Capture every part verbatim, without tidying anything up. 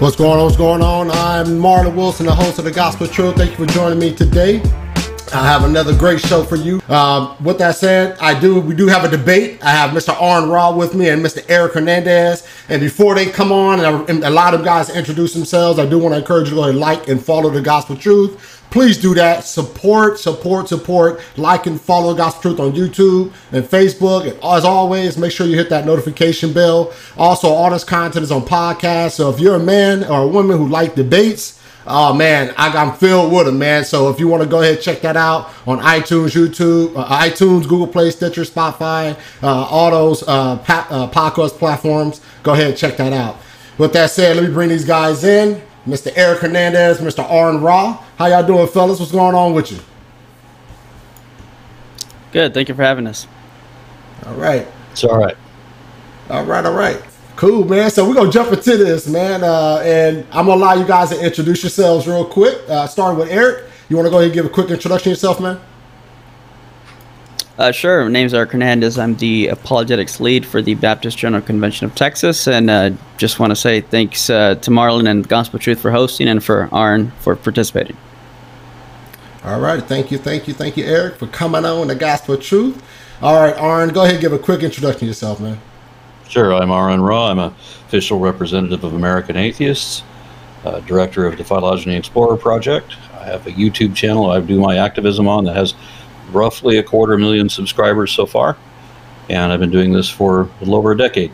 What's going on? What's going on? I'm Marlon Wilson, the host of The Gospel Truth. Thank you for joining me today. I have another great show for you. Um, with that said, I do we do have a debate. I have Mister Aron Ra with me and Mister Eric Hernandez. And before they come on, and, I, and a lot of guys introduce themselves, I do want to encourage you to go ahead and like and follow The Gospel Truth. Please do that. Support, support, support. Like and follow Gospel Truth on YouTube and Facebook. And as always, make sure you hit that notification bell. Also, all this content is on podcasts. So if you're a man or a woman who like debates, oh man, I, I'm filled with them, man. So if you want to go ahead and check that out on iTunes, YouTube, uh, iTunes, Google Play, Stitcher, Spotify, uh, all those uh, pa uh, podcast platforms, go ahead and check that out. With that said, let me bring these guys in. Mister Eric Hernandez, Mister Aron Ra. How y'all doing, fellas? What's going on with you? Good. Thank you for having us. All right. It's all right. All right. All right. Cool, man. So we're going to jump into this, man. Uh, and I'm going to allow you guys to introduce yourselves real quick. Uh, starting with Eric. You want to go ahead and give a quick introduction to yourself, man? Uh, sure. My name's Eric Hernandez. I'm the apologetics lead for the Baptist General Convention of Texas. And uh, just want to say thanks uh, to Marlon and Gospel Truth for hosting and for Aron for participating. All right. Thank you. Thank you. Thank you, Eric, for coming on the Gospel Truth. All right, Aron, go ahead and give a quick introduction to yourself, man. Sure. I'm Aron Ra. I'm an official representative of American Atheists, uh, director of the Phylogeny Explorer Project. I have a YouTube channel I do my activism on that has roughly a quarter million subscribers so far, and I've been doing this for a little over a decade.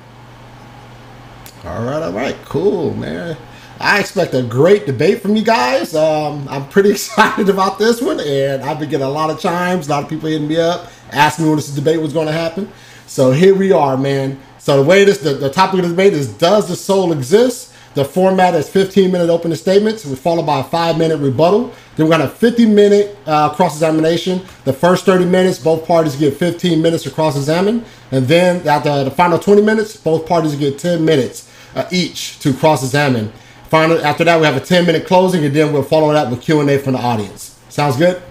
All right, all right, cool, man. I expect a great debate from you guys. Um, I'm pretty excited about this one, and I've been getting a lot of chimes, a lot of people hitting me up, asking me when this debate was going to happen. So here we are, man. So the way this, the, the topic of the debate is, does the soul exist? The format is fifteen minute opening statements, followed by a five minute rebuttal. Then we're going to have fifty minute uh, cross-examination. The first thirty minutes, both parties get fifteen minutes to cross-examine. And then at the, the final twenty minutes, both parties get ten minutes uh, each to cross-examine. Finally, after that, we have a ten minute closing, and then we'll follow it up with Q and A from the audience. Sounds good?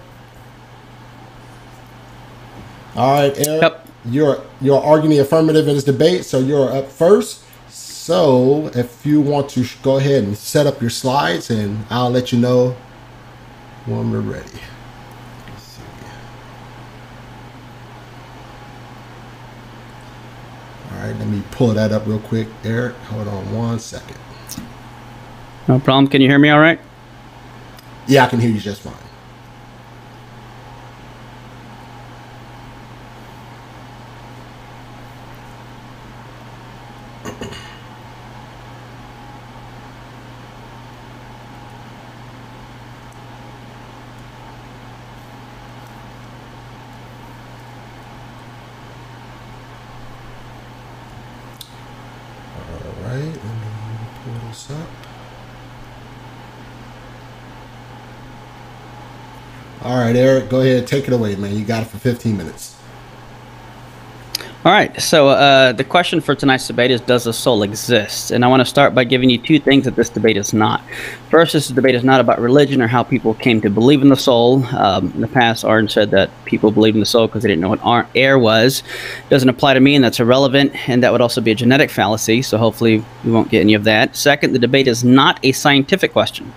All right, Eric, yep. you're, you're arguing the affirmative in this debate, so you're up first. So if you want to go ahead and set up your slides, and I'll let you know when we're ready. Let's see. All right, let me pull that up real quick, Eric. Hold on one second. No problem. Can you hear me all right? Yeah, I can hear you just fine. All right, Eric, go ahead, take it away, man. You got it for fifteen minutes. All right, so uh, the question for tonight's debate is, does the soul exist? And I want to start by giving you two things that this debate is not. First, this debate is not about religion or how people came to believe in the soul. Um, in the past, Aron said that people believed in the soul because they didn't know what air was. It doesn't apply to me, and that's irrelevant, and that would also be a genetic fallacy, so hopefully we won't get any of that. Second, the debate is not a scientific question.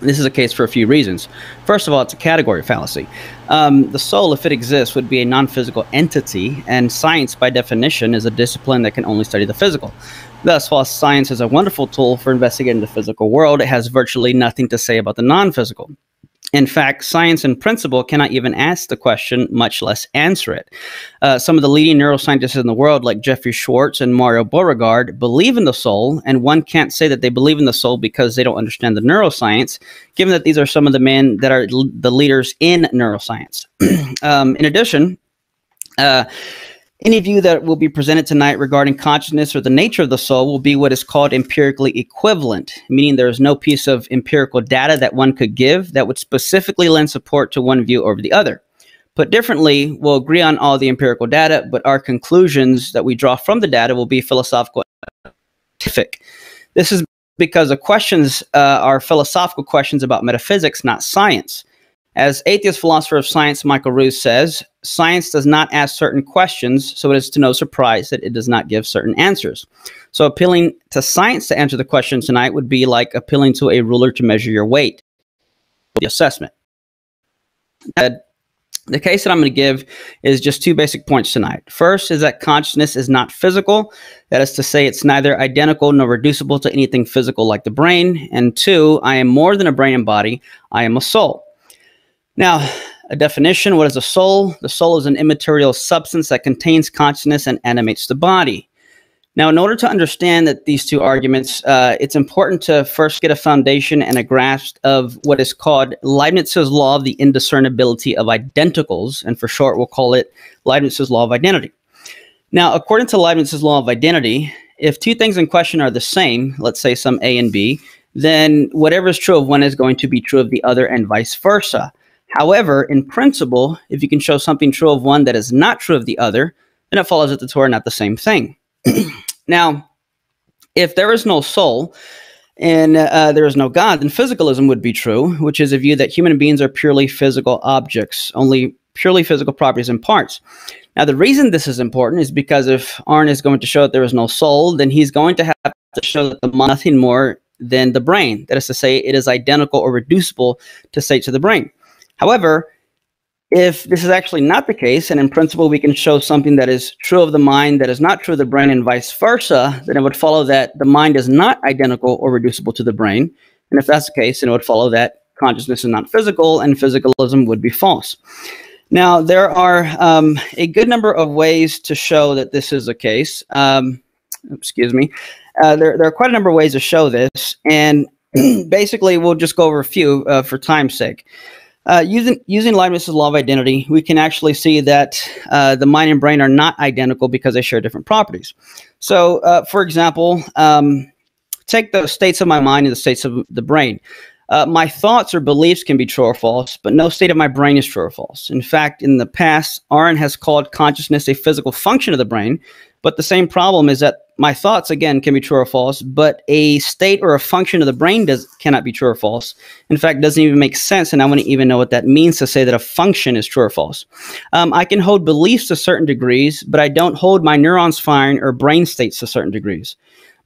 This is a case for a few reasons. First of all, it's a category fallacy. Um, the soul, if it exists, would be a non-physical entity, and science, by definition, is a discipline that can only study the physical. Thus, while science is a wonderful tool for investigating the physical world, it has virtually nothing to say about the non-physical. In fact, science in principle cannot even ask the question, much less answer it. Uh, some of the leading neuroscientists in the world, like Jeffrey Schwartz and Mario Beauregard, believe in the soul, and one can't say that they believe in the soul because they don't understand the neuroscience, given that these are some of the men that are the leaders in neuroscience. um, in addition, uh, any view that will be presented tonight regarding consciousness or the nature of the soul will be what is called empirically equivalent, meaning there is no piece of empirical data that one could give that would specifically lend support to one view over the other. Put differently, we'll agree on all the empirical data, but our conclusions that we draw from the data will be philosophical and scientific. This is because the questions uh, are philosophical questions about metaphysics, not science. As atheist philosopher of science Michael Ruse says, science does not ask certain questions, so it is to no surprise that it does not give certain answers. So appealing to science to answer the question tonight would be like appealing to a ruler to measure your weight. The assessment. Uh, the case that I'm going to give is just two basic points tonight. First is that consciousness is not physical. That is to say, it's neither identical nor reducible to anything physical like the brain. And two, I am more than a brain and body. I am a soul. Now, a definition, what is a soul? The soul is an immaterial substance that contains consciousness and animates the body. Now, in order to understand that these two arguments, uh, it's important to first get a foundation and a grasp of what is called Leibniz's Law of the Indiscernibility of Identicals, and for short, we'll call it Leibniz's Law of Identity. Now, according to Leibniz's Law of Identity, if two things in question are the same, let's say some A and B, then whatever is true of one is going to be true of the other and vice versa. However, in principle, if you can show something true of one that is not true of the other, then it follows that the two are not the same thing. Now, if there is no soul and uh, there is no God, then physicalism would be true, which is a view that human beings are purely physical objects, only purely physical properties and parts. Now, the reason this is important is because if Aron is going to show that there is no soul, then he's going to have to show that the mind is nothing more than the brain. That is to say, it is identical or reducible to states of the brain. However, if this is actually not the case, and in principle we can show something that is true of the mind that is not true of the brain and vice versa, then it would follow that the mind is not identical or reducible to the brain. And if that's the case, then it would follow that consciousness is not physical and physicalism would be false. Now, there are um, a good number of ways to show that this is the case. Um, excuse me. Uh, there, there are quite a number of ways to show this, and basically we'll just go over a few uh, for time's sake. Uh, using using Leibniz's Law of Identity, we can actually see that uh, the mind and brain are not identical because they share different properties. So, uh, for example, um, take the states of my mind and the states of the brain. Uh, my thoughts or beliefs can be true or false, but no state of my brain is true or false. In fact, in the past, Aron has called consciousness a physical function of the brain, but the same problem is that my thoughts, again, can be true or false, but a state or a function of the brain does, cannot be true or false. In fact, it doesn't even make sense, and I wouldn't even know what that means to say that a function is true or false. Um, I can hold beliefs to certain degrees, but I don't hold my neurons firing or brain states to certain degrees.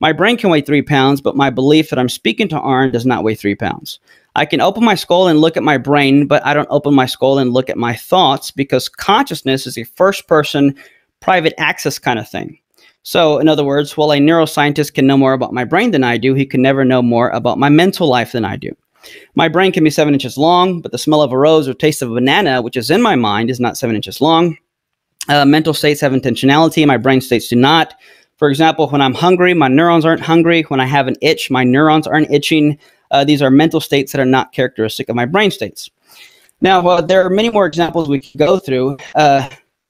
My brain can weigh three pounds, but my belief that I'm speaking to Aron does not weigh three pounds. I can open my skull and look at my brain, but I don't open my skull and look at my thoughts because consciousness is a first-person, private access kind of thing. So, in other words, while a neuroscientist can know more about my brain than I do, he can never know more about my mental life than I do. My brain can be seven inches long, but the smell of a rose or taste of a banana, which is in my mind, is not seven inches long. Uh, mental states have intentionality. My brain states do not. For example, when I'm hungry, my neurons aren't hungry. When I have an itch, my neurons aren't itching. Uh, these are mental states that are not characteristic of my brain states. Now, uh, there are many more examples we could go through. Uh,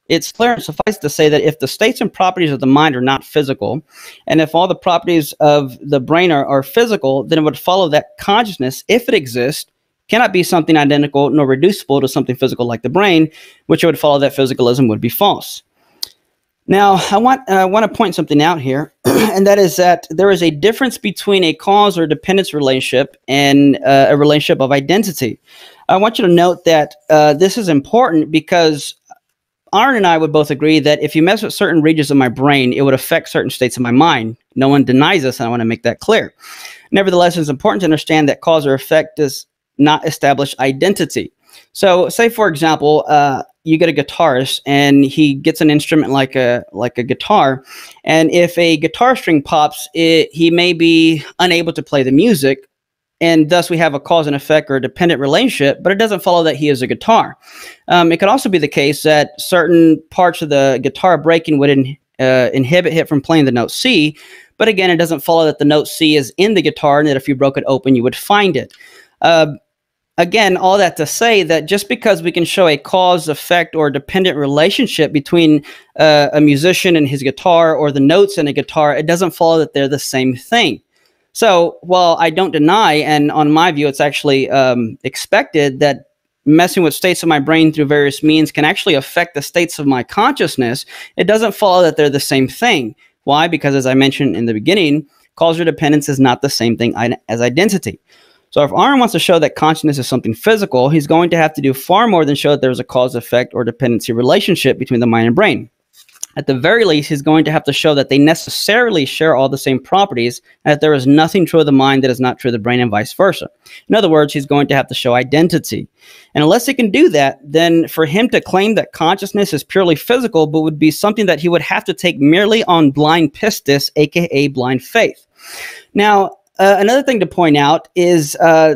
it's clear and suffice to say that if the states and properties of the mind are not physical, and if all the properties of the brain are, are physical, then it would follow that consciousness, if it exists, cannot be something identical nor reducible to something physical like the brain, which it would follow that physicalism would be false. Now, I want, uh, I want to point something out here, and that is that there is a difference between a cause or dependence relationship and uh, a relationship of identity. I want you to note that uh, this is important because Aron and I would both agree that if you mess with certain regions of my brain, it would affect certain states of my mind. No one denies this, and I want to make that clear. Nevertheless, it's important to understand that cause or effect does not establish identity. So, say, for example, uh, you get a guitarist and he gets an instrument like a like a guitar, and if a guitar string pops, it, he may be unable to play the music, and thus we have a cause and effect or a dependent relationship, but it doesn't follow that he is a guitar. Um, it could also be the case that certain parts of the guitar breaking would in, uh, inhibit him from playing the note C, but again, it doesn't follow that the note C is in the guitar and that if you broke it open, you would find it. Uh, Again, all that to say that just because we can show a cause, effect, or dependent relationship between uh, a musician and his guitar or the notes in a guitar, it doesn't follow that they're the same thing. So while I don't deny, and on my view it's actually um, expected, that messing with states of my brain through various means can actually affect the states of my consciousness, it doesn't follow that they're the same thing. Why? Because as I mentioned in the beginning, cause or dependence is not the same thing as identity. So if Aron wants to show that consciousness is something physical, he's going to have to do far more than show that there's a cause-effect or dependency relationship between the mind and brain. At the very least, he's going to have to show that they necessarily share all the same properties, and that there is nothing true of the mind that is not true of the brain and vice versa. In other words, he's going to have to show identity. And unless he can do that, then for him to claim that consciousness is purely physical, but would be something that he would have to take merely on blind pistis, aka blind faith. Now, uh, another thing to point out is uh,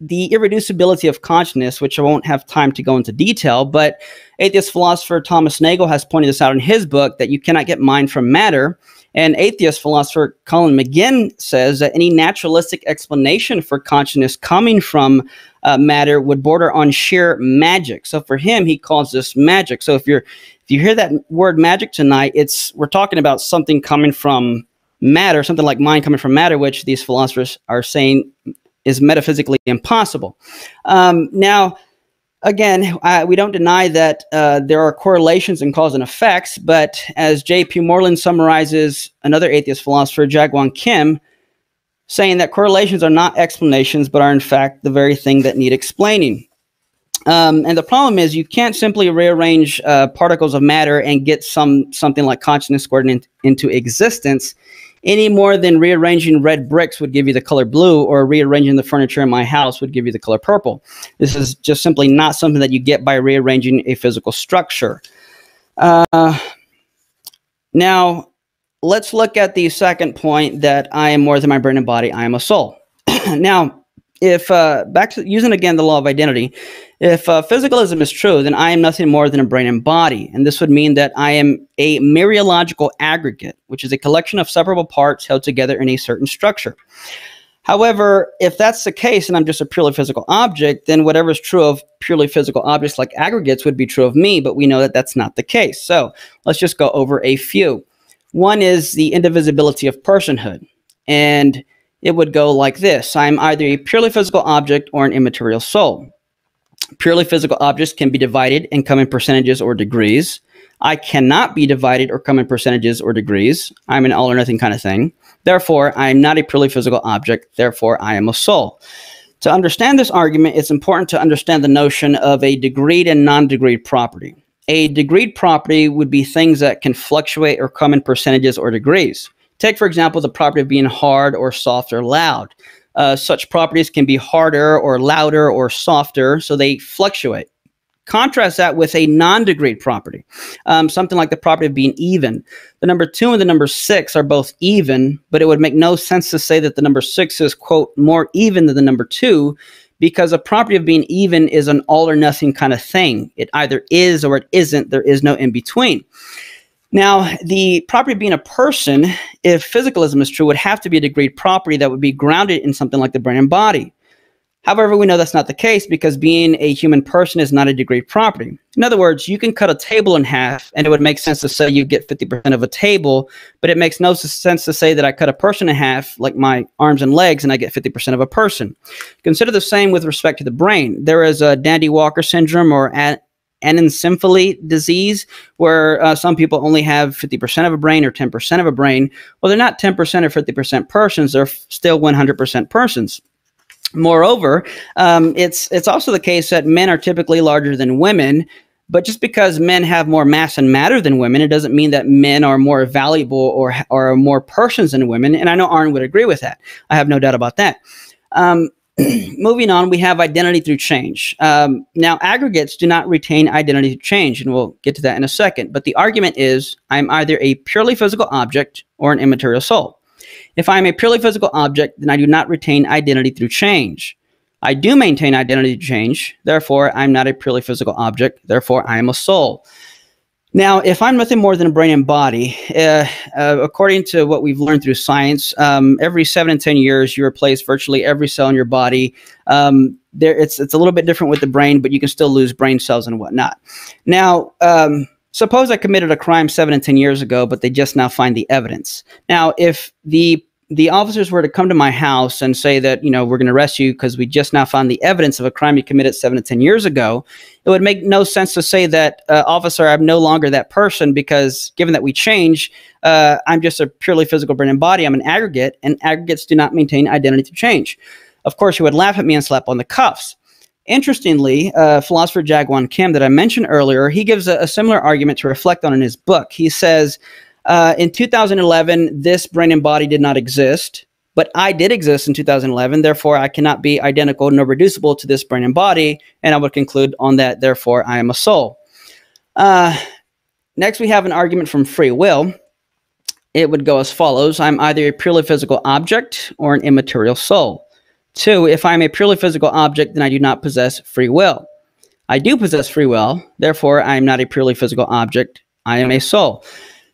the irreducibility of consciousness, which I won't have time to go into detail, but atheist philosopher Thomas Nagel has pointed this out in his book, that you cannot get mind from matter. And atheist philosopher Colin McGinn says that any naturalistic explanation for consciousness coming from uh, matter would border on sheer magic. So for him, he calls this magic. So if you're, if you hear that word magic tonight, it's, we're talking about something coming from matter, something like mind coming from matter, which these philosophers are saying is metaphysically impossible. Um, now, again, I, we don't deny that uh, there are correlations and cause and effects, but as J P. Moreland summarizes, another atheist philosopher, Jaegwon Kim, saying that correlations are not explanations, but are in fact the very thing that need explaining. Um, and the problem is you can't simply rearrange uh, particles of matter and get some something like consciousness squared in, into existence, any more than rearranging red bricks would give you the color blue, or rearranging the furniture in my house would give you the color purple. This is just simply not something that you get by rearranging a physical structure. Uh, now, let's look at the second point, that I am more than my brain and body, I am a soul. Now, if uh, back to using again the law of identity, if uh, physicalism is true, then I am nothing more than a brain and body. And this would mean that I am a mereological aggregate, which is a collection of separable parts held together in a certain structure. However, if that's the case and I'm just a purely physical object, then whatever is true of purely physical objects like aggregates would be true of me, but we know that that's not the case. So let's just go over a few. One is the indivisibility of personhood. And it would go like this. I'm either a purely physical object or an immaterial soul. Purely physical objects can be divided and come in percentages or degrees. I cannot be divided or come in percentages or degrees. I'm an all or nothing kind of thing. Therefore, I am not a purely physical object. Therefore, I am a soul. To understand this argument, it's important to understand the notion of a degreed and non-degreed property. A degreed property would be things that can fluctuate or come in percentages or degrees. Take, for example, the property of being hard or soft or loud. Uh, such properties can be harder or louder or softer, so they fluctuate. Contrast that with a non-degreed property, um, something like the property of being even. The number two and the number six are both even, but it would make no sense to say that the number six is, quote, more even than the number two, because a property of being even is an all or nothing kind of thing. It either is or it isn't. There is no in between. Now, the property of being a person, if physicalism is true, would have to be a degreed property that would be grounded in something like the brain and body. However, we know that's not the case, because being a human person is not a degreed property. In other words, you can cut a table in half, and it would make sense to say you get fifty percent of a table, but it makes no sense to say that I cut a person in half, like my arms and legs, and I get fifty percent of a person. Consider the same with respect to the brain. There is a Dandy Walker syndrome, or anencephaly disease, where uh, some people only have fifty percent of a brain or ten percent of a brain. Well, they're not ten percent or fifty percent persons, they're still one hundred percent persons. Moreover, um, it's, it's also the case that men are typically larger than women, but just because men have more mass and matter than women, it doesn't mean that men are more valuable or, or are more persons than women, and I know Aron would agree with that. I have no doubt about that. Um, Moving on, we have identity through change. Um, now, aggregates do not retain identity through change, and we'll get to that in a second. But the argument is I'm either a purely physical object or an immaterial soul. If I'm a purely physical object, then I do not retain identity through change. I do maintain identity through change. Therefore, I'm not a purely physical object. Therefore, I am a soul. Now, if I'm nothing more than a brain and body, uh, uh, according to what we've learned through science, um, every seven and ten years, you replace virtually every cell in your body. Um, there, it's, it's a little bit different with the brain, but you can still lose brain cells and whatnot. Now, um, suppose I committed a crime seven and ten years ago, but they just now find the evidence. Now, if the the officers were to come to my house and say that, you know, we're going to arrest you because we just now found the evidence of a crime you committed seven to ten years ago, it would make no sense to say that, uh, officer, I'm no longer that person, because given that we change, uh, I'm just a purely physical brain and body. I'm an aggregate, and aggregates do not maintain identity through change. Of course, he would laugh at me and slap on the cuffs. Interestingly, uh, philosopher Jaegwon Kim that I mentioned earlier, he gives a, a similar argument to reflect on in his book. He says, uh, in two thousand eleven, this brain and body did not exist, but I did exist in two thousand eleven. Therefore, I cannot be identical nor reducible to this brain and body. And I would conclude on that, therefore, I am a soul. Uh, next, we have an argument from free will. It would go as follows. I'm either a purely physical object or an immaterial soul. Two, if I'm a purely physical object, then I do not possess free will. I do possess free will. Therefore, I am not a purely physical object. I am a soul.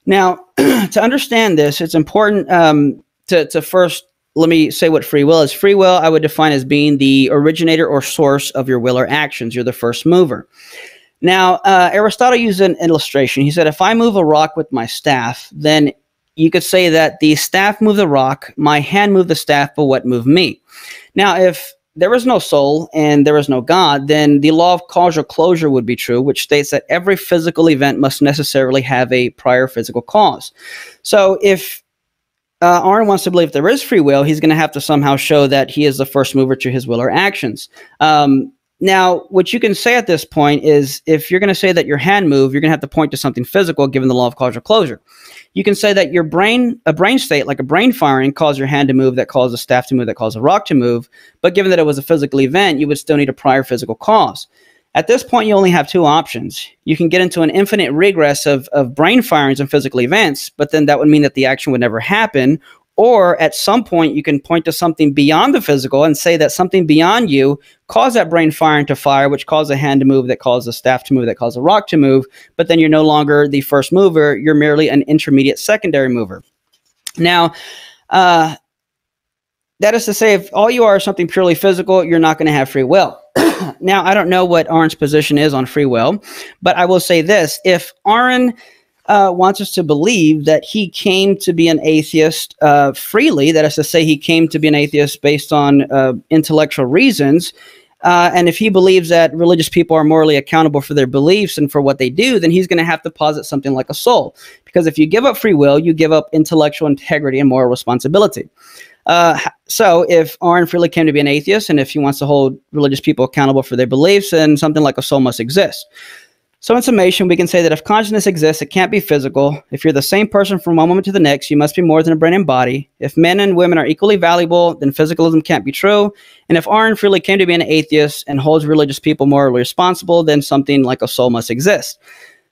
Now, to understand this, it's important um, to, to first, let me say what free will is. Free will, I would define as being the originator or source of your will or actions. You're the first mover. Now, uh, Aristotle used an illustration. He said, if I move a rock with my staff, then you could say that the staff moved the rock, my hand moved the staff, but what moved me? Now, if there is no soul and there is no God, then the law of causal closure would be true, which states that every physical event must necessarily have a prior physical cause. So if uh, Aron wants to believe there is free will, he's going to have to somehow show that he is the first mover to his will or actions. Um, now, what you can say at this point is if you're going to say that your hand moved, you're going to have to point to something physical given the law of causal closure. You can say that your brain, a brain state, like a brain firing, caused your hand to move, that caused a staff to move, that caused a rock to move. But given that it was a physical event, you would still need a prior physical cause. At this point, you only have two options. You can get into an infinite regress of, of brain firings and physical events, but then that would mean that the action would never happen. Or at some point, you can point to something beyond the physical and say that something beyond you caused that brain firing to fire, which caused a hand to move, that caused a staff to move, that caused a rock to move. But then you're no longer the first mover. You're merely an intermediate secondary mover. Now, uh, that is to say, if all you are is something purely physical, you're not going to have free will. Now, I don't know what Aron's position is on free will, but I will say this. If Aron Uh, wants us to believe that he came to be an atheist uh, freely, that is to say he came to be an atheist based on uh, intellectual reasons, uh, and if he believes that religious people are morally accountable for their beliefs and for what they do, then he's going to have to posit something like a soul, because if you give up free will, you give up intellectual integrity and moral responsibility. Uh, so if Aron freely came to be an atheist, and if he wants to hold religious people accountable for their beliefs, then something like a soul must exist. So in summation, we can say that if consciousness exists, it can't be physical. If you're the same person from one moment to the next, you must be more than a brain and body. If men and women are equally valuable, then physicalism can't be true. And if Aron freely came to be an atheist and holds religious people morally responsible, then something like a soul must exist.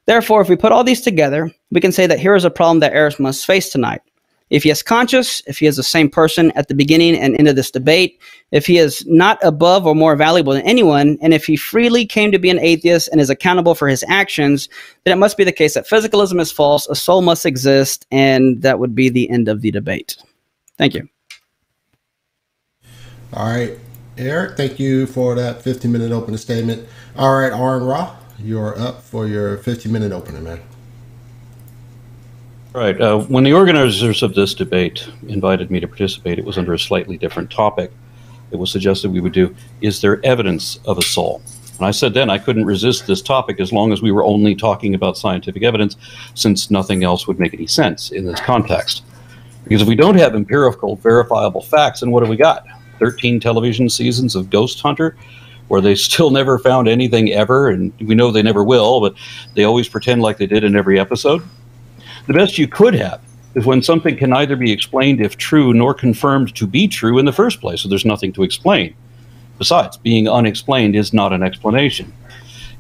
Therefore, if we put all these together, we can say that here is a problem that Aron must face tonight. If he is conscious, if he is the same person at the beginning and end of this debate, if he is not above or more valuable than anyone, and if he freely came to be an atheist and is accountable for his actions, then it must be the case that physicalism is false, a soul must exist, and that would be the end of the debate. Thank you. All right, Eric, thank you for that fifteen minute opening statement. All right, Aron Ra, you're up for your fifteen minute opener, man. Right. Uh, when the organizers of this debate invited me to participate, it was under a slightly different topic. It was suggested we would do, is there evidence of a soul? And I said then I couldn't resist this topic as long as we were only talking about scientific evidence, since nothing else would make any sense in this context. Because if we don't have empirical, verifiable facts, then what have we got? thirteen television seasons of Ghost Hunter, where they still never found anything ever, and we know they never will, but they always pretend like they did in every episode. The best you could have is when something can neither be explained if true nor confirmed to be true in the first place, so there's nothing to explain. Besides, being unexplained is not an explanation.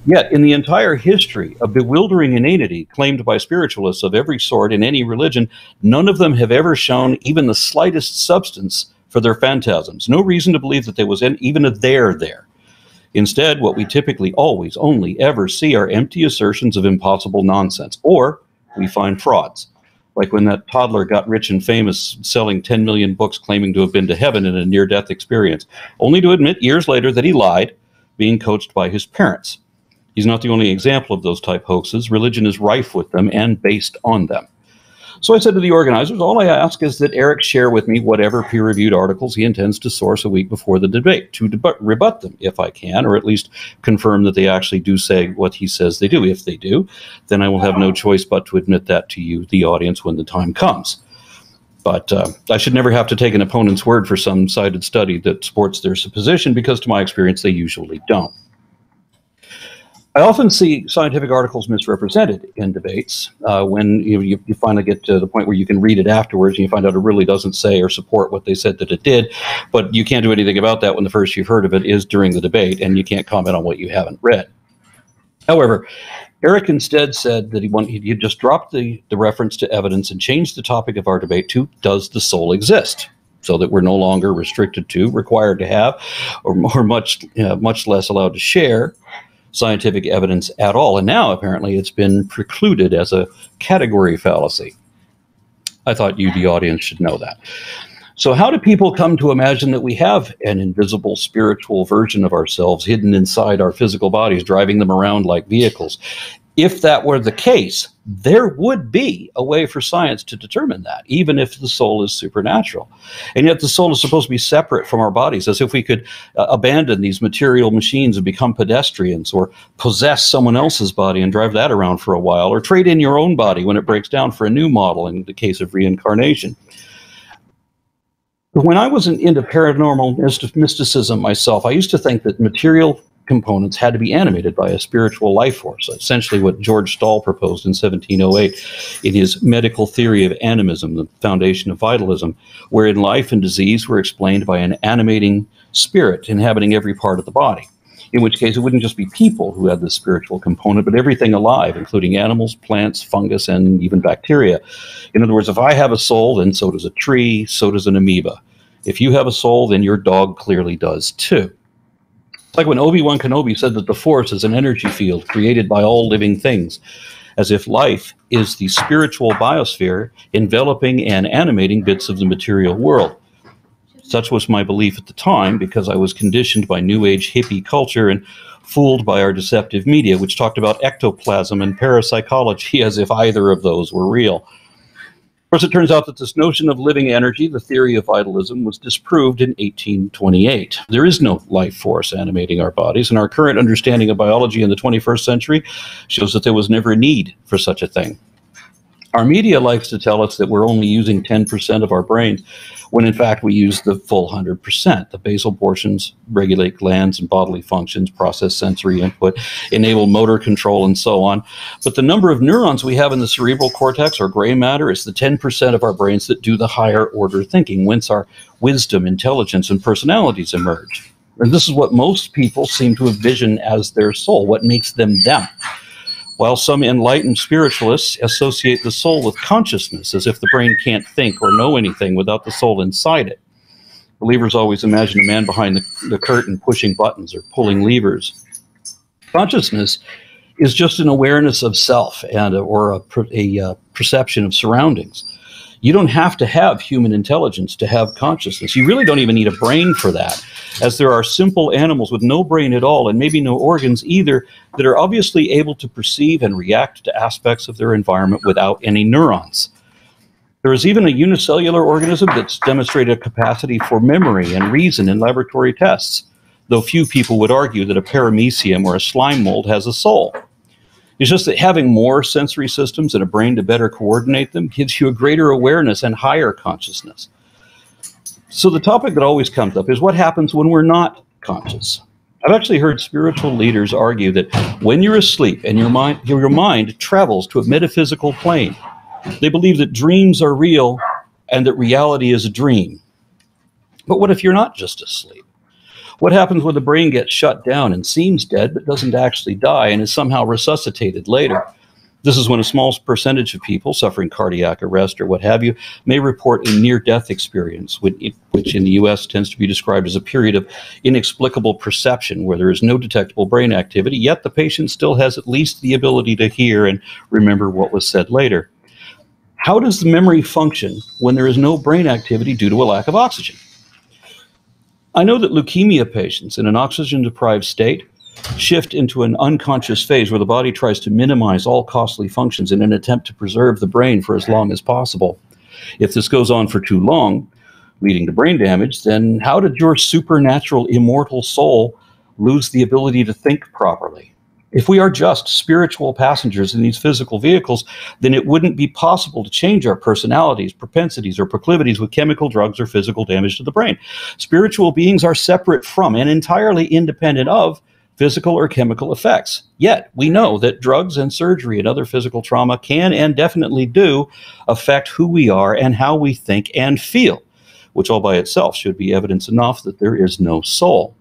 Yet, in the entire history of bewildering inanity claimed by spiritualists of every sort in any religion, none of them have ever shown even the slightest substance for their phantasms. No reason to believe that there was even a there there. Instead, what we typically always only ever see are empty assertions of impossible nonsense, or we find frauds, like when that toddler got rich and famous selling ten million books claiming to have been to heaven in a near-death experience, only to admit years later that he lied, being coached by his parents. He's not the only example of those type hoaxes. Religion is rife with them and based on them. So I said to the organizers, all I ask is that Eric share with me whatever peer-reviewed articles he intends to source a week before the debate to deb- rebut them if I can, or at least confirm that they actually do say what he says they do. If they do, then I will have no choice but to admit that to you, the audience, when the time comes. But uh, I should never have to take an opponent's word for some cited study that supports their position, because to my experience, they usually don't. I often see scientific articles misrepresented in debates uh, when you, you, you finally get to the point where you can read it afterwards and you find out it really doesn't say or support what they said that it did, but you can't do anything about that when the first you've heard of it is during the debate, and you can't comment on what you haven't read. However, Eric instead said that he wanted, he just dropped the, the reference to evidence and changed the topic of our debate to, does the soul exist? So that we're no longer restricted to, required to have, or, or much, uh, much less allowed to share scientific evidence at all. And now apparently it's been precluded as a category fallacy. I thought you, the audience, should know that. So how do people come to imagine that we have an invisible spiritual version of ourselves hidden inside our physical bodies, driving them around like vehicles? If that were the case, there would be a way for science to determine that, even if the soul is supernatural. And yet the soul is supposed to be separate from our bodies, as if we could uh, abandon these material machines and become pedestrians, or possess someone else's body and drive that around for a while, or trade in your own body when it breaks down for a new model in the case of reincarnation. But when I was into paranormal mysticism myself, I used to think that material components had to be animated by a spiritual life force, essentially what George Stahl proposed in seventeen oh eight in his medical theory of animism, the foundation of vitalism, wherein life and disease were explained by an animating spirit inhabiting every part of the body, in which case it wouldn't just be people who had this spiritual component, but everything alive, including animals, plants, fungus, and even bacteria. In other words, if I have a soul, then so does a tree, so does an amoeba. If you have a soul, then your dog clearly does too. Like when Obi-Wan Kenobi said that the Force is an energy field created by all living things, as if life is the spiritual biosphere enveloping and animating bits of the material world. Such was my belief at the time, because I was conditioned by New Age hippie culture and fooled by our deceptive media, which talked about ectoplasm and parapsychology as if either of those were real. Of course, it turns out that this notion of living energy, the theory of vitalism, was disproved in eighteen twenty-eight. There is no life force animating our bodies, and our current understanding of biology in the twenty-first century shows that there was never a need for such a thing. Our media likes to tell us that we're only using ten percent of our brains, when in fact we use the full one hundred percent. The basal portions regulate glands and bodily functions, process sensory input, enable motor control, and so on. But the number of neurons we have in the cerebral cortex, or gray matter, is the ten percent of our brains that do the higher order thinking, whence our wisdom, intelligence, and personalities emerge. And this is what most people seem to envision as their soul, what makes them them. While some enlightened spiritualists associate the soul with consciousness, as if the brain can't think or know anything without the soul inside it. Believers always imagine a man behind the, the curtain pushing buttons or pulling levers. Consciousness is just an awareness of self and or a, a, a perception of surroundings. You don't have to have human intelligence to have consciousness. You really don't even need a brain for that, as there are simple animals with no brain at all and maybe no organs either that are obviously able to perceive and react to aspects of their environment without any neurons. There is even a unicellular organism that's demonstrated a capacity for memory and reason in laboratory tests, though few people would argue that a paramecium or a slime mold has a soul. It's just that having more sensory systems and a brain to better coordinate them gives you a greater awareness and higher consciousness. So the topic that always comes up is what happens when we're not conscious. I've actually heard spiritual leaders argue that when you're asleep and your mind, your mind travels to a metaphysical plane, they believe that dreams are real and that reality is a dream. But what if you're not just asleep? What happens when the brain gets shut down and seems dead but doesn't actually die and is somehow resuscitated later? This is when a small percentage of people suffering cardiac arrest or what have you may report a near-death experience, which in the U S tends to be described as a period of inexplicable perception where there is no detectable brain activity, yet the patient still has at least the ability to hear and remember what was said later. How does the memory function when there is no brain activity due to a lack of oxygen? I know that leukemia patients in an oxygen-deprived state shift into an unconscious phase where the body tries to minimize all costly functions in an attempt to preserve the brain for as long as possible. If this goes on for too long, leading to brain damage, then how did your supernatural immortal soul lose the ability to think properly? If we are just spiritual passengers in these physical vehicles, then it wouldn't be possible to change our personalities, propensities, or proclivities with chemical drugs or physical damage to the brain. Spiritual beings are separate from and entirely independent of physical or chemical effects. Yet, we know that drugs and surgery and other physical trauma can and definitely do affect who we are and how we think and feel, which all by itself should be evidence enough that there is no soul.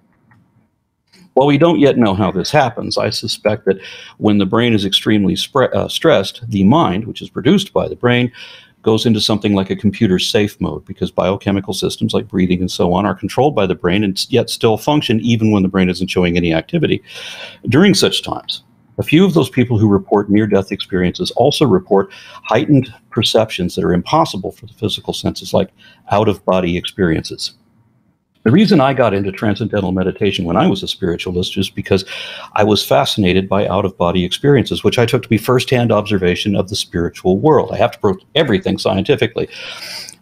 While we don't yet know how this happens, I suspect that when the brain is extremely uh, stressed, the mind, which is produced by the brain, goes into something like a computer safe mode, because biochemical systems like breathing and so on are controlled by the brain and yet still function even when the brain isn't showing any activity. During such times, a few of those people who report near-death experiences also report heightened perceptions that are impossible for the physical senses, like out-of-body experiences. The reason I got into Transcendental Meditation when I was a spiritualist is because I was fascinated by out-of-body experiences, which I took to be first-hand observation of the spiritual world. I have to prove everything scientifically.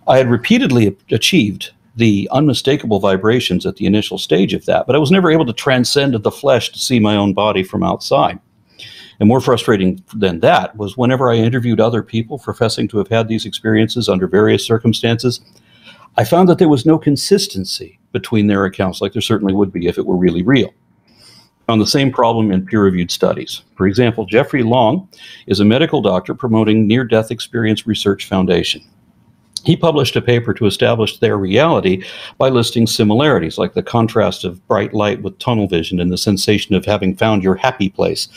I had repeatedly achieved the unmistakable vibrations at the initial stage of that, but I was never able to transcend the flesh to see my own body from outside. And more frustrating than that was whenever I interviewed other people professing to have had these experiences under various circumstances, I found that there was no consistency between their accounts, like there certainly would be if it were really real. On the same problem in peer-reviewed studies. For example, Jeffrey Long is a medical doctor promoting Near-Death Experience Research Foundation. He published a paper to establish their reality by listing similarities, like the contrast of bright light with tunnel vision and the sensation of having found your happy place,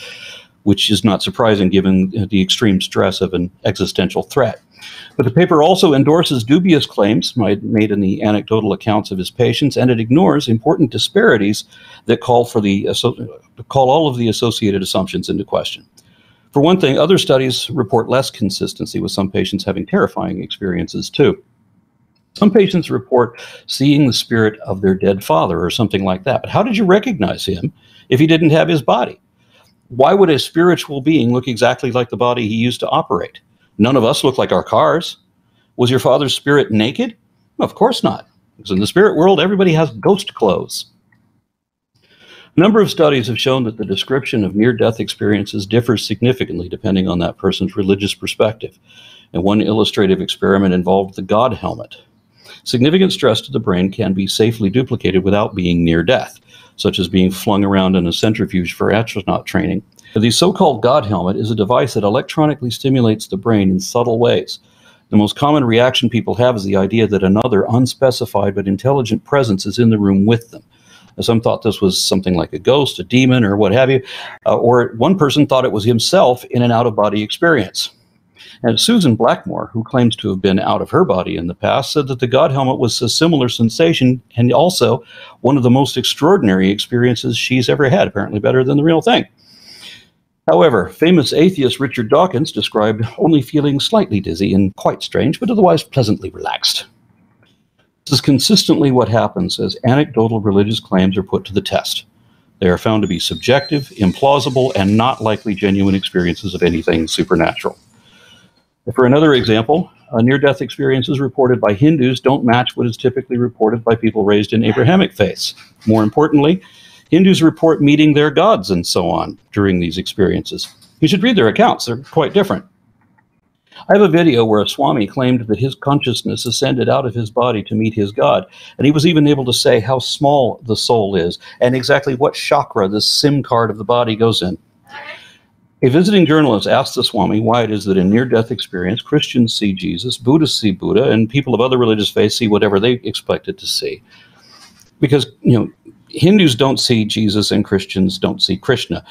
which is not surprising given the extreme stress of an existential threat. But the paper also endorses dubious claims made in the anecdotal accounts of his patients, and it ignores important disparities that call for the call all of the associated assumptions into question. For one thing, other studies report less consistency, with some patients having terrifying experiences too. Some patients report seeing the spirit of their dead father or something like that. But how did you recognize him if he didn't have his body? Why would a spiritual being look exactly like the body he used to operate? None of us look like our cars. Was your father's spirit naked? Of course not. Because in the spirit world, everybody has ghost clothes. A number of studies have shown that the description of near-death experiences differs significantly depending on that person's religious perspective. And one illustrative experiment involved the God Helmet. Significant stress to the brain can be safely duplicated without being near death, such as being flung around in a centrifuge for astronaut training. The so-called God Helmet is a device that electronically stimulates the brain in subtle ways. The most common reaction people have is the idea that another unspecified but intelligent presence is in the room with them. Now, some thought this was something like a ghost, a demon, or what have you, uh, or one person thought it was himself in an out-of-body experience. And Susan Blackmore, who claims to have been out of her body in the past, said that the God Helmet was a similar sensation and also one of the most extraordinary experiences she's ever had, apparently better than the real thing. However, famous atheist Richard Dawkins described only feeling slightly dizzy and quite strange, but otherwise pleasantly relaxed. This is consistently what happens as anecdotal religious claims are put to the test. They are found to be subjective, implausible, and not likely genuine experiences of anything supernatural. For another example, uh, near-death experiences reported by Hindus don't match what is typically reported by people raised in Abrahamic faiths. More importantly, Hindus report meeting their gods and so on during these experiences. You should read their accounts. They're quite different. I have a video where a Swami claimed that his consciousness ascended out of his body to meet his God, and he was even able to say how small the soul is and exactly what chakra the SIM card of the body goes in. A visiting journalist asked the Swami why it is that in near-death experience, Christians see Jesus, Buddhists see Buddha, and people of other religious faiths see whatever they expected to see. Because, you know, Hindus don't see Jesus and Christians don't see Krishna.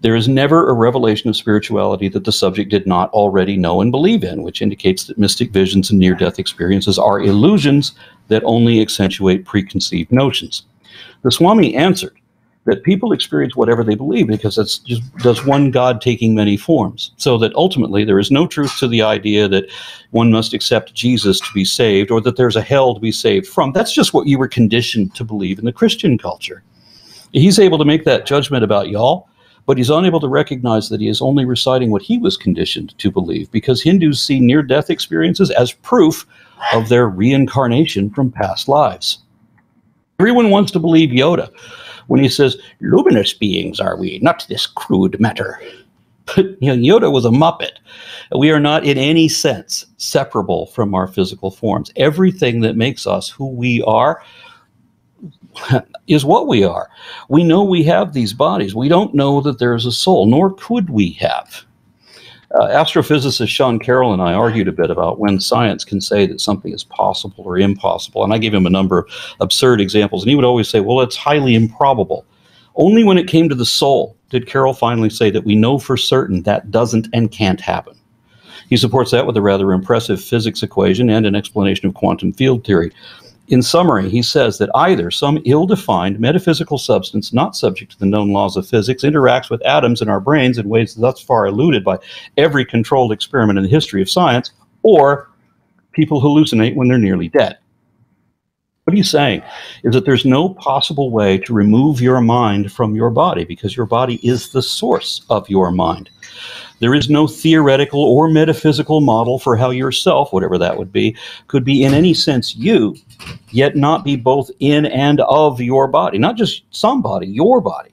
There is never a revelation of spirituality that the subject did not already know and believe in, which indicates that mystic visions and near-death experiences are illusions that only accentuate preconceived notions. The Swami answered that people experience whatever they believe because that's just does one God taking many forms, so that ultimately there is no truth to the idea that one must accept Jesus to be saved or that there's a hell to be saved from. That's just what you were conditioned to believe in the Christian culture. He's able to make that judgment about y'all, but he's unable to recognize that he is only reciting what he was conditioned to believe, because Hindus see near-death experiences as proof of their reincarnation from past lives. Everyone wants to believe Yoda when he says, luminous beings are we, not this crude matter. But you know, Yoda was a Muppet. We are not in any sense separable from our physical forms. Everything that makes us who we are is what we are. We know we have these bodies. We don't know that there is a soul, nor could we have. Uh, astrophysicist Sean Carroll and I argued a bit about when science can say that something is possible or impossible. And I gave him a number of absurd examples. And he would always say, well, it's highly improbable. Only when it came to the soul did Carroll finally say that we know for certain that doesn't and can't happen. He supports that with a rather impressive physics equation and an explanation of quantum field theory. In summary, he says that either some ill-defined metaphysical substance not subject to the known laws of physics interacts with atoms in our brains in ways thus far eluded by every controlled experiment in the history of science, or people hallucinate when they're nearly dead. What he's saying is that there's no possible way to remove your mind from your body because your body is the source of your mind. There is no theoretical or metaphysical model for how yourself, whatever that would be, could be in any sense you, yet not be both in and of your body. Not just somebody, your body.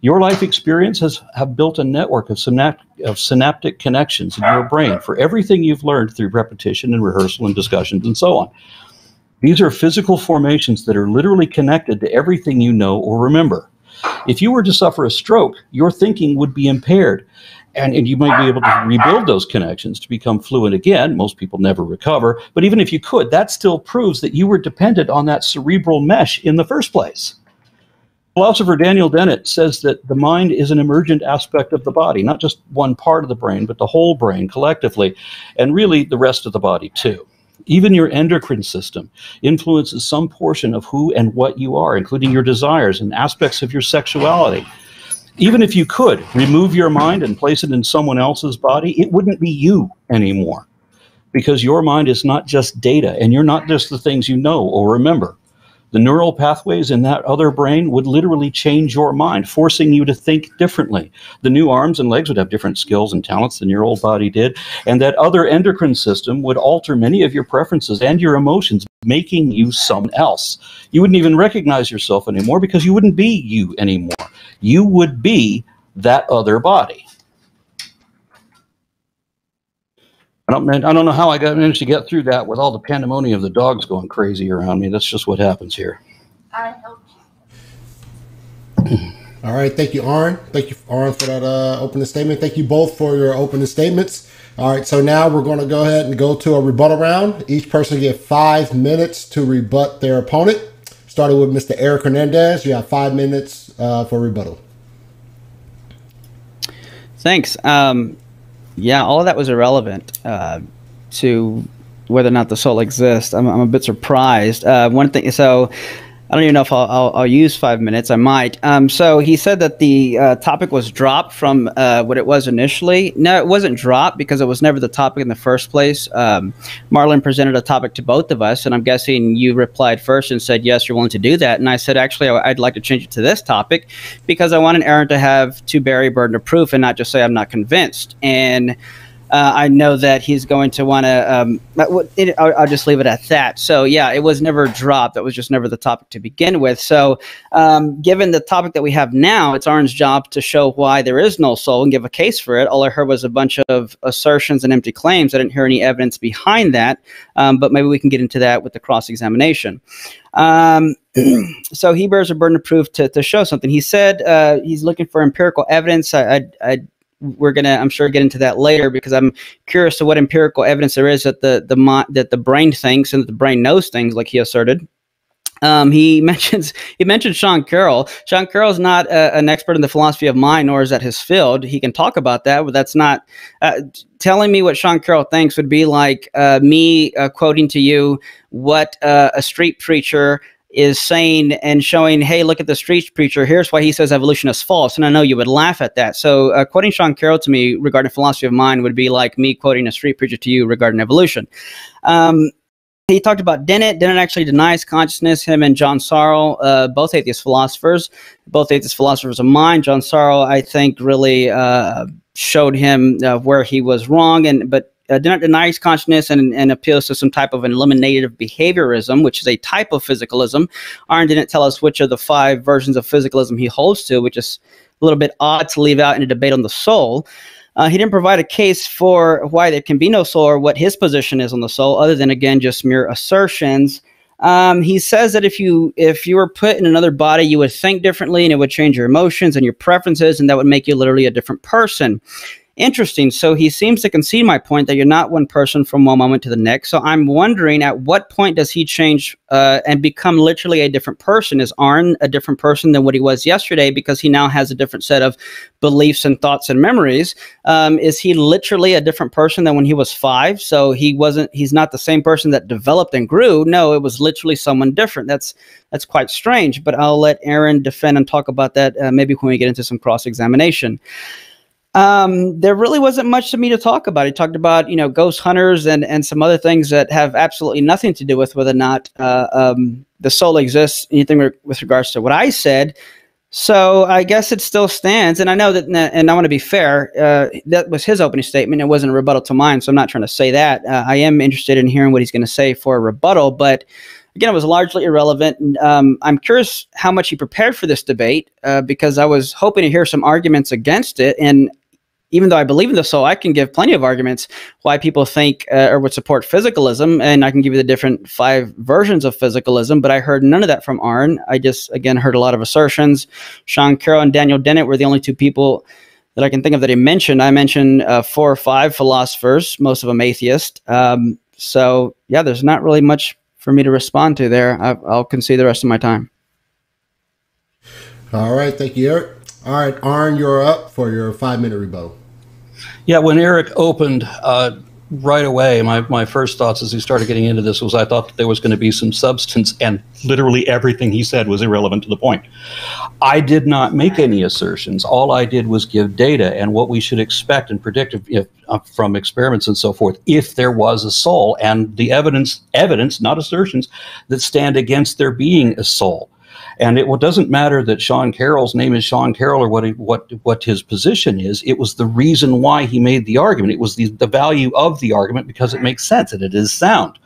Your life experiences have built a network of, synapt of synaptic connections in your brain for everything you've learned through repetition and rehearsal and discussions and so on. These are physical formations that are literally connected to everything you know or remember. If you were to suffer a stroke, your thinking would be impaired. And, and you might be able to rebuild those connections to become fluent again. Most people never recover. But even if you could, that still proves that you were dependent on that cerebral mesh in the first place. Philosopher Daniel Dennett says that the mind is an emergent aspect of the body, not just one part of the brain, but the whole brain collectively, and really the rest of the body too. Even your endocrine system influences some portion of who and what you are, including your desires and aspects of your sexuality. Even if you could remove your mind and place it in someone else's body, it wouldn't be you anymore, because your mind is not just data, and you're not just the things you know or remember. The neural pathways in that other brain would literally change your mind, forcing you to think differently. The new arms and legs would have different skills and talents than your old body did, and that other endocrine system would alter many of your preferences and your emotions, making you someone else. You wouldn't even recognize yourself anymore because you wouldn't be you anymore. You would be that other body. I don't, I don't know how I got, managed to get through that with all the pandemonium of the dogs going crazy around me. That's just what happens here. I help you. All right. Thank you, Aron. Thank you, Aron, for that uh, opening statement. Thank you both for your opening statements. All right. So now we're going to go ahead and go to a rebuttal round. Each person get five minutes to rebut their opponent. Starting with Mister Eric Hernandez. You have five minutes uh, for rebuttal. Thanks. Um, Yeah, all of that was irrelevant uh, to whether or not the soul exists. I'm, I'm a bit surprised. Uh, one thing, so I don't even know if I'll, I'll, I'll use five minutes. I might. Um, so he said that the uh, topic was dropped from uh, what it was initially. No, it wasn't dropped because it was never the topic in the first place. Um, Marlon presented a topic to both of us, and I'm guessing you replied first and said, yes, you're willing to do that. And I said, actually, I'd like to change it to this topic because I want an Aron to have to bury a burden of proof and not just say I'm not convinced. And Uh, I know that he's going to want to um, – I'll, I'll just leave it at that. So, yeah, it was never dropped. That was just never the topic to begin with. So um, given the topic that we have now, it's Aron's job to show why there is no soul and give a case for it. All I heard was a bunch of assertions and empty claims. I didn't hear any evidence behind that, um, but maybe we can get into that with the cross-examination. Um, so he bears a burden of proof to, to show something. He said uh, he's looking for empirical evidence. I, I, I We're going to, I'm sure, get into that later because I'm curious to what empirical evidence there is that the, the, that the brain thinks and that the brain knows things, like he asserted. Um, he mentions he mentioned Sean Carroll. Sean Carroll is not uh, an expert in the philosophy of mind, nor is that his field. He can talk about that, but that's not uh, telling me what Sean Carroll thinks would be like uh, me uh, quoting to you what uh, a street preacher is saying and showing, hey, look at the street preacher. Here's why he says evolution is false. And I know you would laugh at that. So uh, quoting Sean Carroll to me regarding philosophy of mind would be like me quoting a street preacher to you regarding evolution. Um, he talked about Dennett. Dennett actually denies consciousness. Him and John Searle, uh, both atheist philosophers, both atheist philosophers of mind. John Searle, I think, really uh, showed him uh, where he was wrong. And but uh, Dennett denies consciousness and, and appeals to some type of an eliminative behaviorism, which is a type of physicalism. Aron didn't tell us which of the five versions of physicalism he holds to, which is a little bit odd to leave out in a debate on the soul. Uh, he didn't provide a case for why there can be no soul or what his position is on the soul, other than, again, just mere assertions. Um, he says that if you if you were put in another body, you would think differently, and it would change your emotions and your preferences, and that would make you literally a different person. Interesting. So he seems to concede my point that you're not one person from one moment to the next. So I'm wondering, at what point does he change uh, and become literally a different person? Is Aron a different person than what he was yesterday because he now has a different set of beliefs and thoughts and memories? Um, is he literally a different person than when he was five? So he wasn't. He's not the same person that developed and grew. No, it was literally someone different. That's that's quite strange. But I'll let Aron defend and talk about that uh, maybe when we get into some cross-examination. Um, there really wasn't much to me to talk about. He talked about, you know, ghost hunters and, and some other things that have absolutely nothing to do with whether or not uh, um, the soul exists, anything re with regards to what I said. So I guess it still stands. And I know that, and I want to be fair, uh, that was his opening statement. It wasn't a rebuttal to mine, so I'm not trying to say that. Uh, I am interested in hearing what he's going to say for a rebuttal, but again, it was largely irrelevant. And, um, I'm curious how much he prepared for this debate uh, because I was hoping to hear some arguments against it. And even though I believe in the soul, I can give plenty of arguments why people think uh, or would support physicalism, and I can give you the different five versions of physicalism, but I heard none of that from Aron. I just, again, heard a lot of assertions. Sean Carroll and Daniel Dennett were the only two people that I can think of that he mentioned. I mentioned uh, four or five philosophers, most of them atheists. Um, so, yeah, there's not really much for me to respond to there. I, I'll concede the rest of my time. All right. Thank you, Eric. All right, Aron, you're up for your five-minute rebuttal. Yeah, when Eric opened uh, right away, my, my first thoughts as he started getting into this was I thought that there was going to be some substance, and literally everything he said was irrelevant to the point. I did not make any assertions. All I did was give data and what we should expect and predict if, uh, from experiments and so forth if there was a soul, and the evidence, evidence, not assertions, that stand against there being a soul. And it doesn't matter that Sean Carroll's name is Sean Carroll or what he, what what his position is. It was the reason why he made the argument. It was the, the value of the argument because it makes sense and it is sound.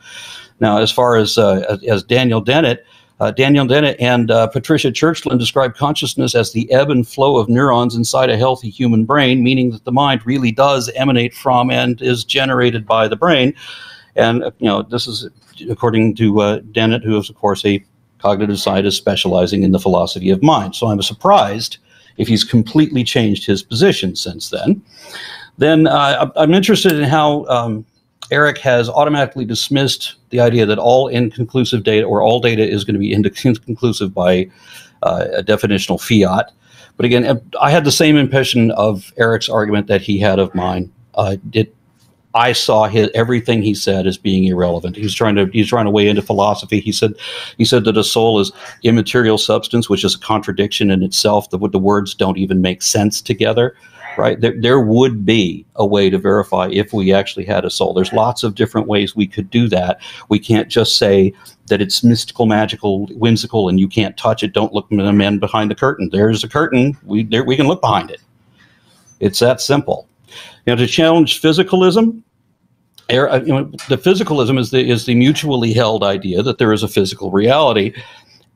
Now, as far as uh, as Daniel Dennett, uh, Daniel Dennett and uh, Patricia Churchland describe consciousness as the ebb and flow of neurons inside a healthy human brain, meaning that the mind really does emanate from and is generated by the brain. And you know, this is according to uh, Dennett, who is, of course, a cognitive scientist specializing in the philosophy of mind. So I'm surprised if he's completely changed his position since then. Then uh, I'm interested in how um, Eric has automatically dismissed the idea that all inconclusive data or all data is going to be inconclusive by uh, a definitional fiat. But again, I had the same impression of Eric's argument that he had of mine. Uh, it, I saw his, everything he said as being irrelevant. He was trying to he's trying to weigh into philosophy. He said he said that a soul is immaterial substance, which is a contradiction in itself. The the words don't even make sense together, right? There there would be a way to verify if we actually had a soul. There's lots of different ways we could do that. We can't just say that it's mystical, magical, whimsical, and you can't touch it. Don't look at the man behind the curtain. There's a curtain. We there we can look behind it. It's that simple. You know, to challenge physicalism, er, you know, the physicalism is the is the mutually held idea that there is a physical reality,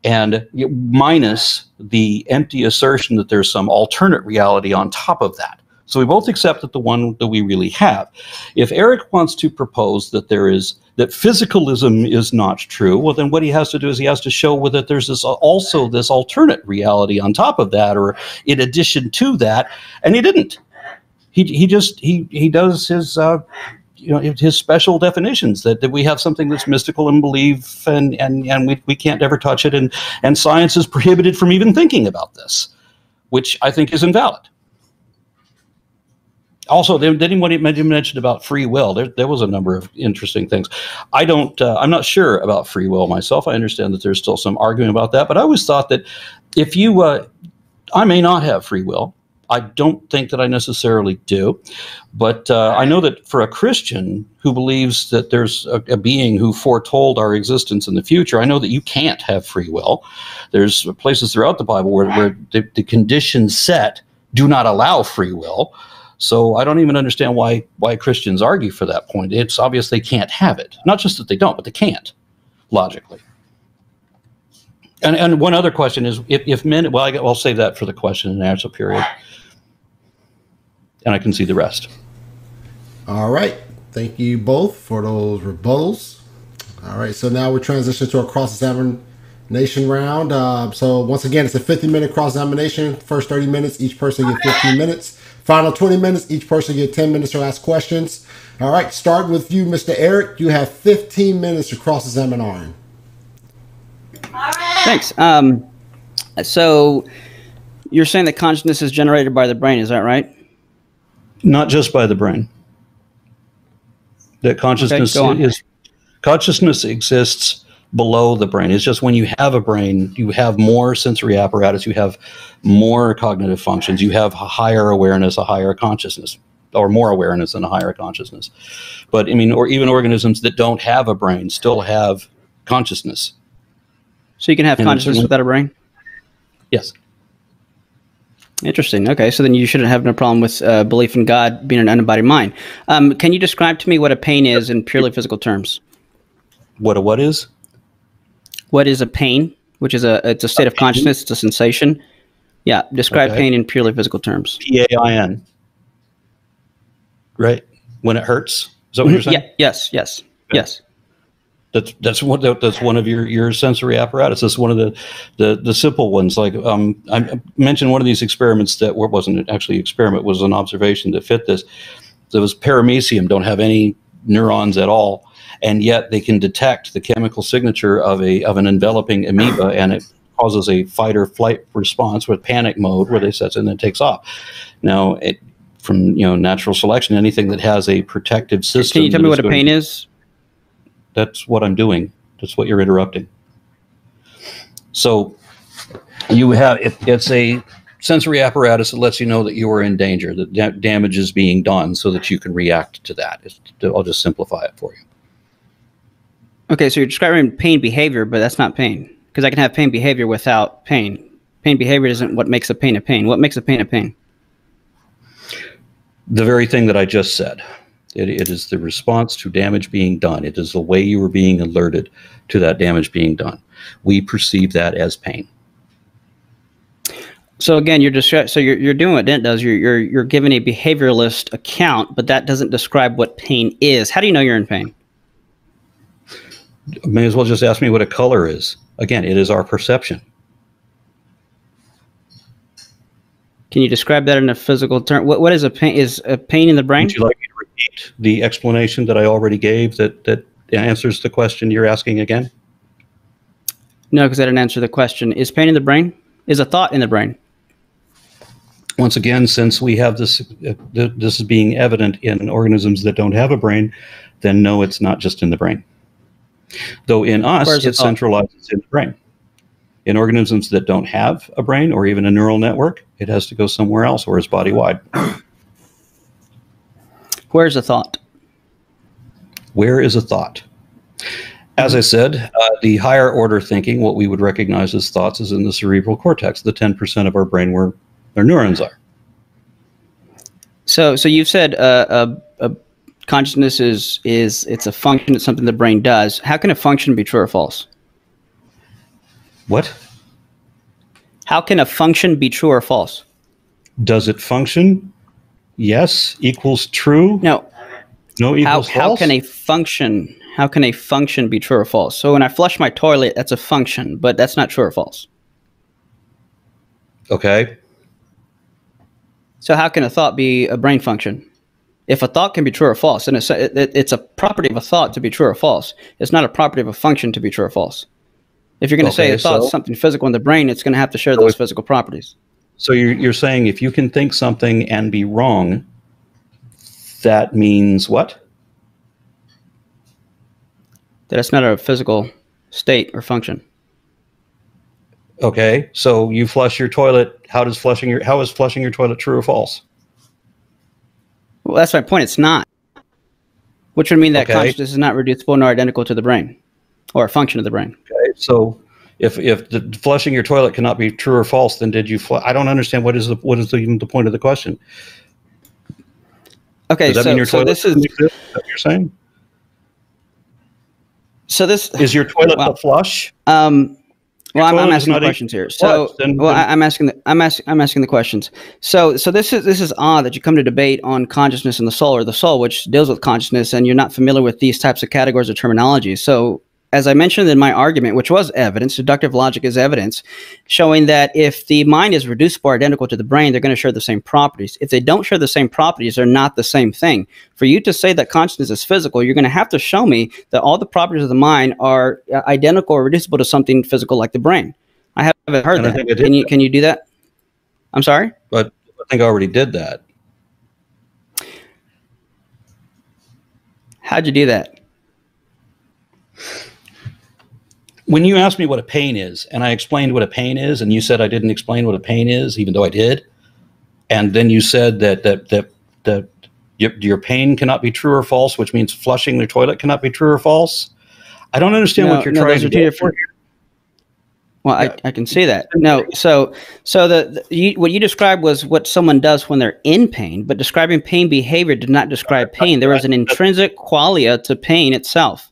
and you know, minus the empty assertion that there's some alternate reality on top of that. So we both accept that the one that we really have. If Eric wants to propose that there is that physicalism is not true, well, then what he has to do is he has to show well, that there's this also this alternate reality on top of that, or in addition to that, and he didn't. He, he just he he does his uh, you know his special definitions that, that we have something that's mystical and believe and and and we we can't ever touch it, and and science is prohibited from even thinking about this, which I think is invalid. Also, did anyone mention about free will? There there was a number of interesting things. I don't uh, I'm not sure about free will myself. I understand that there's still some arguing about that, but I always thought that if you uh, I may not have free will. I don't think that I necessarily do, but uh, I know that for a Christian who believes that there's a, a being who foretold our existence in the future, I know that you can't have free will. There's places throughout the Bible where, where the, the conditions set do not allow free will. So I don't even understand why why Christians argue for that point. It's obvious they can't have it. Not just that they don't, but they can't, logically. And and one other question is, if, if men, well, I, I'll save that for the question and answer period. And I can see the rest. All right. Thank you both for those rebuttals. All right. So now we're transitioning to our cross-examination round. Uh, so once again, it's a fifty-minute cross-examination. First thirty minutes, each person gets fifteen minutes. Final twenty minutes, each person get ten minutes to ask questions. All right, starting with you, Mister Eric. You have fifteen minutes to cross-examine Aron. Thanks. Um, so you're saying that consciousness is generated by the brain, is that right? Not just by the brain. That consciousness okay, is consciousness exists below the brain. It's just when you have a brain, you have more sensory apparatus, you have more cognitive functions, you have a higher awareness, a higher consciousness, or more awareness and a higher consciousness. But I mean, or even organisms that don't have a brain still have consciousness. So you can have and consciousness without a brain? Yes. Interesting. Okay, so then you shouldn't have no problem with uh, belief in God being an unembodied mind. Um, can you describe to me what a pain is in purely physical terms? What a what is? What is a pain, which is a it's a state of consciousness, it's a sensation. Yeah, describe okay. pain in purely physical terms. P A I N. Right? When it hurts? Is that what mm-hmm. you're saying? Yeah. Yes, yes, okay. yes. That's that's one that's one of your your sensory apparatus. That's one of the the, the simple ones. Like um, I mentioned, one of these experiments that wasn't actually an experiment, was an observation that fit this. There was paramecium, don't have any neurons at all, and yet they can detect the chemical signature of a of an enveloping amoeba, and it causes a fight or flight response with panic mode, where they sets in and takes off. Now, it, from you know natural selection, anything that has a protective system. Can you tell me what a pain is? That's what I'm doing. That's what you're interrupting. So you have, it, it's a sensory apparatus that lets you know that you are in danger, that da damage is being done so that you can react to that. It's, I'll just simplify it for you. Okay, so you're describing pain behavior, but that's not pain. Because I can have pain behavior without pain. Pain behavior isn't what makes a pain a pain. What makes a pain a pain? The very thing that I just said. It, it is the response to damage being done. It is the way you were being alerted to that damage being done. We perceive that as pain. So again, you're describing. So you're you're doing what Dent does. You're you're you're giving a behavioralist account, but that doesn't describe what pain is. How do you know you're in pain? May as well just ask me what a color is. Again, it is our perception. Can you describe that in a physical term? What what is a pain? Is a pain in the brain? Would you like me to repeat the explanation that I already gave that that answers the question you're asking again? No, because I didn't answer the question. Is pain in the brain? Is a thought in the brain? Once again, since we have this, uh, th this is being evident in organisms that don't have a brain, then no, it's not just in the brain. Though in us, it centralizes in the brain. In organisms that don't have a brain or even a neural network, it has to go somewhere else or is body-wide. Where's a thought? Where is a thought? As I said, uh, the higher order thinking, what we would recognize as thoughts, is in the cerebral cortex, the ten percent of our brain where our neurons are. So, so you've said uh, a, a consciousness is, is it's a function, it's something the brain does. How can a function be true or false? What? How can a function be true or false? Does it function? Yes equals true. No. No equals false. How can a function? How can a function be true or false? So when I flush my toilet, that's a function, but that's not true or false. Okay. So how can a thought be a brain function? If a thought can be true or false, and it's a, it, it's a property of a thought to be true or false. It's not a property of a function to be true or false. If you're going to okay, say a thought's so, something physical in the brain, it's going to have to share those so physical properties. So you're, you're saying if you can think something and be wrong, that means what? That it's not a physical state or function. Okay, so you flush your toilet. How does flushing your how is flushing your toilet true or false? Well, that's my point. It's not. Which would mean that okay. consciousness is not reducible nor identical to the brain, or a function of the brain. Okay, so if if the flushing your toilet cannot be true or false, then did you fl I don't understand what is the, what is the, even the point of the question. Okay, does that so, mean your so toilet this is, exist? Is that what you're saying? So this is your toilet well, the flush? Um, well, I'm, I'm asking the questions here. So, flush, then, well, then, I, I'm asking the I'm asking I'm asking the questions. So, so this is this is odd that you come to debate on consciousness and the soul, or the soul, which deals with consciousness, and you're not familiar with these types of categories or terminology. So, as I mentioned in my argument, which was evidence, deductive logic is evidence, showing that if the mind is reducible or identical to the brain, they're going to share the same properties. If they don't share the same properties, they're not the same thing. For you to say that consciousness is physical, you're going to have to show me that all the properties of the mind are identical or reducible to something physical like the brain. I haven't heard that. Can you, can you do that? I'm sorry? But I think I already did that. How'd you do that? When you asked me what a pain is, and I explained what a pain is, and you said I didn't explain what a pain is, even though I did, and then you said that that that, that your, your pain cannot be true or false, which means flushing the toilet cannot be true or false. I don't understand no, what you're no, trying to do. Different. Well, yeah. I, I can see that. No, so so the, the you, what you described was what someone does when they're in pain, but describing pain behavior did not describe pain. There was an intrinsic qualia to pain itself.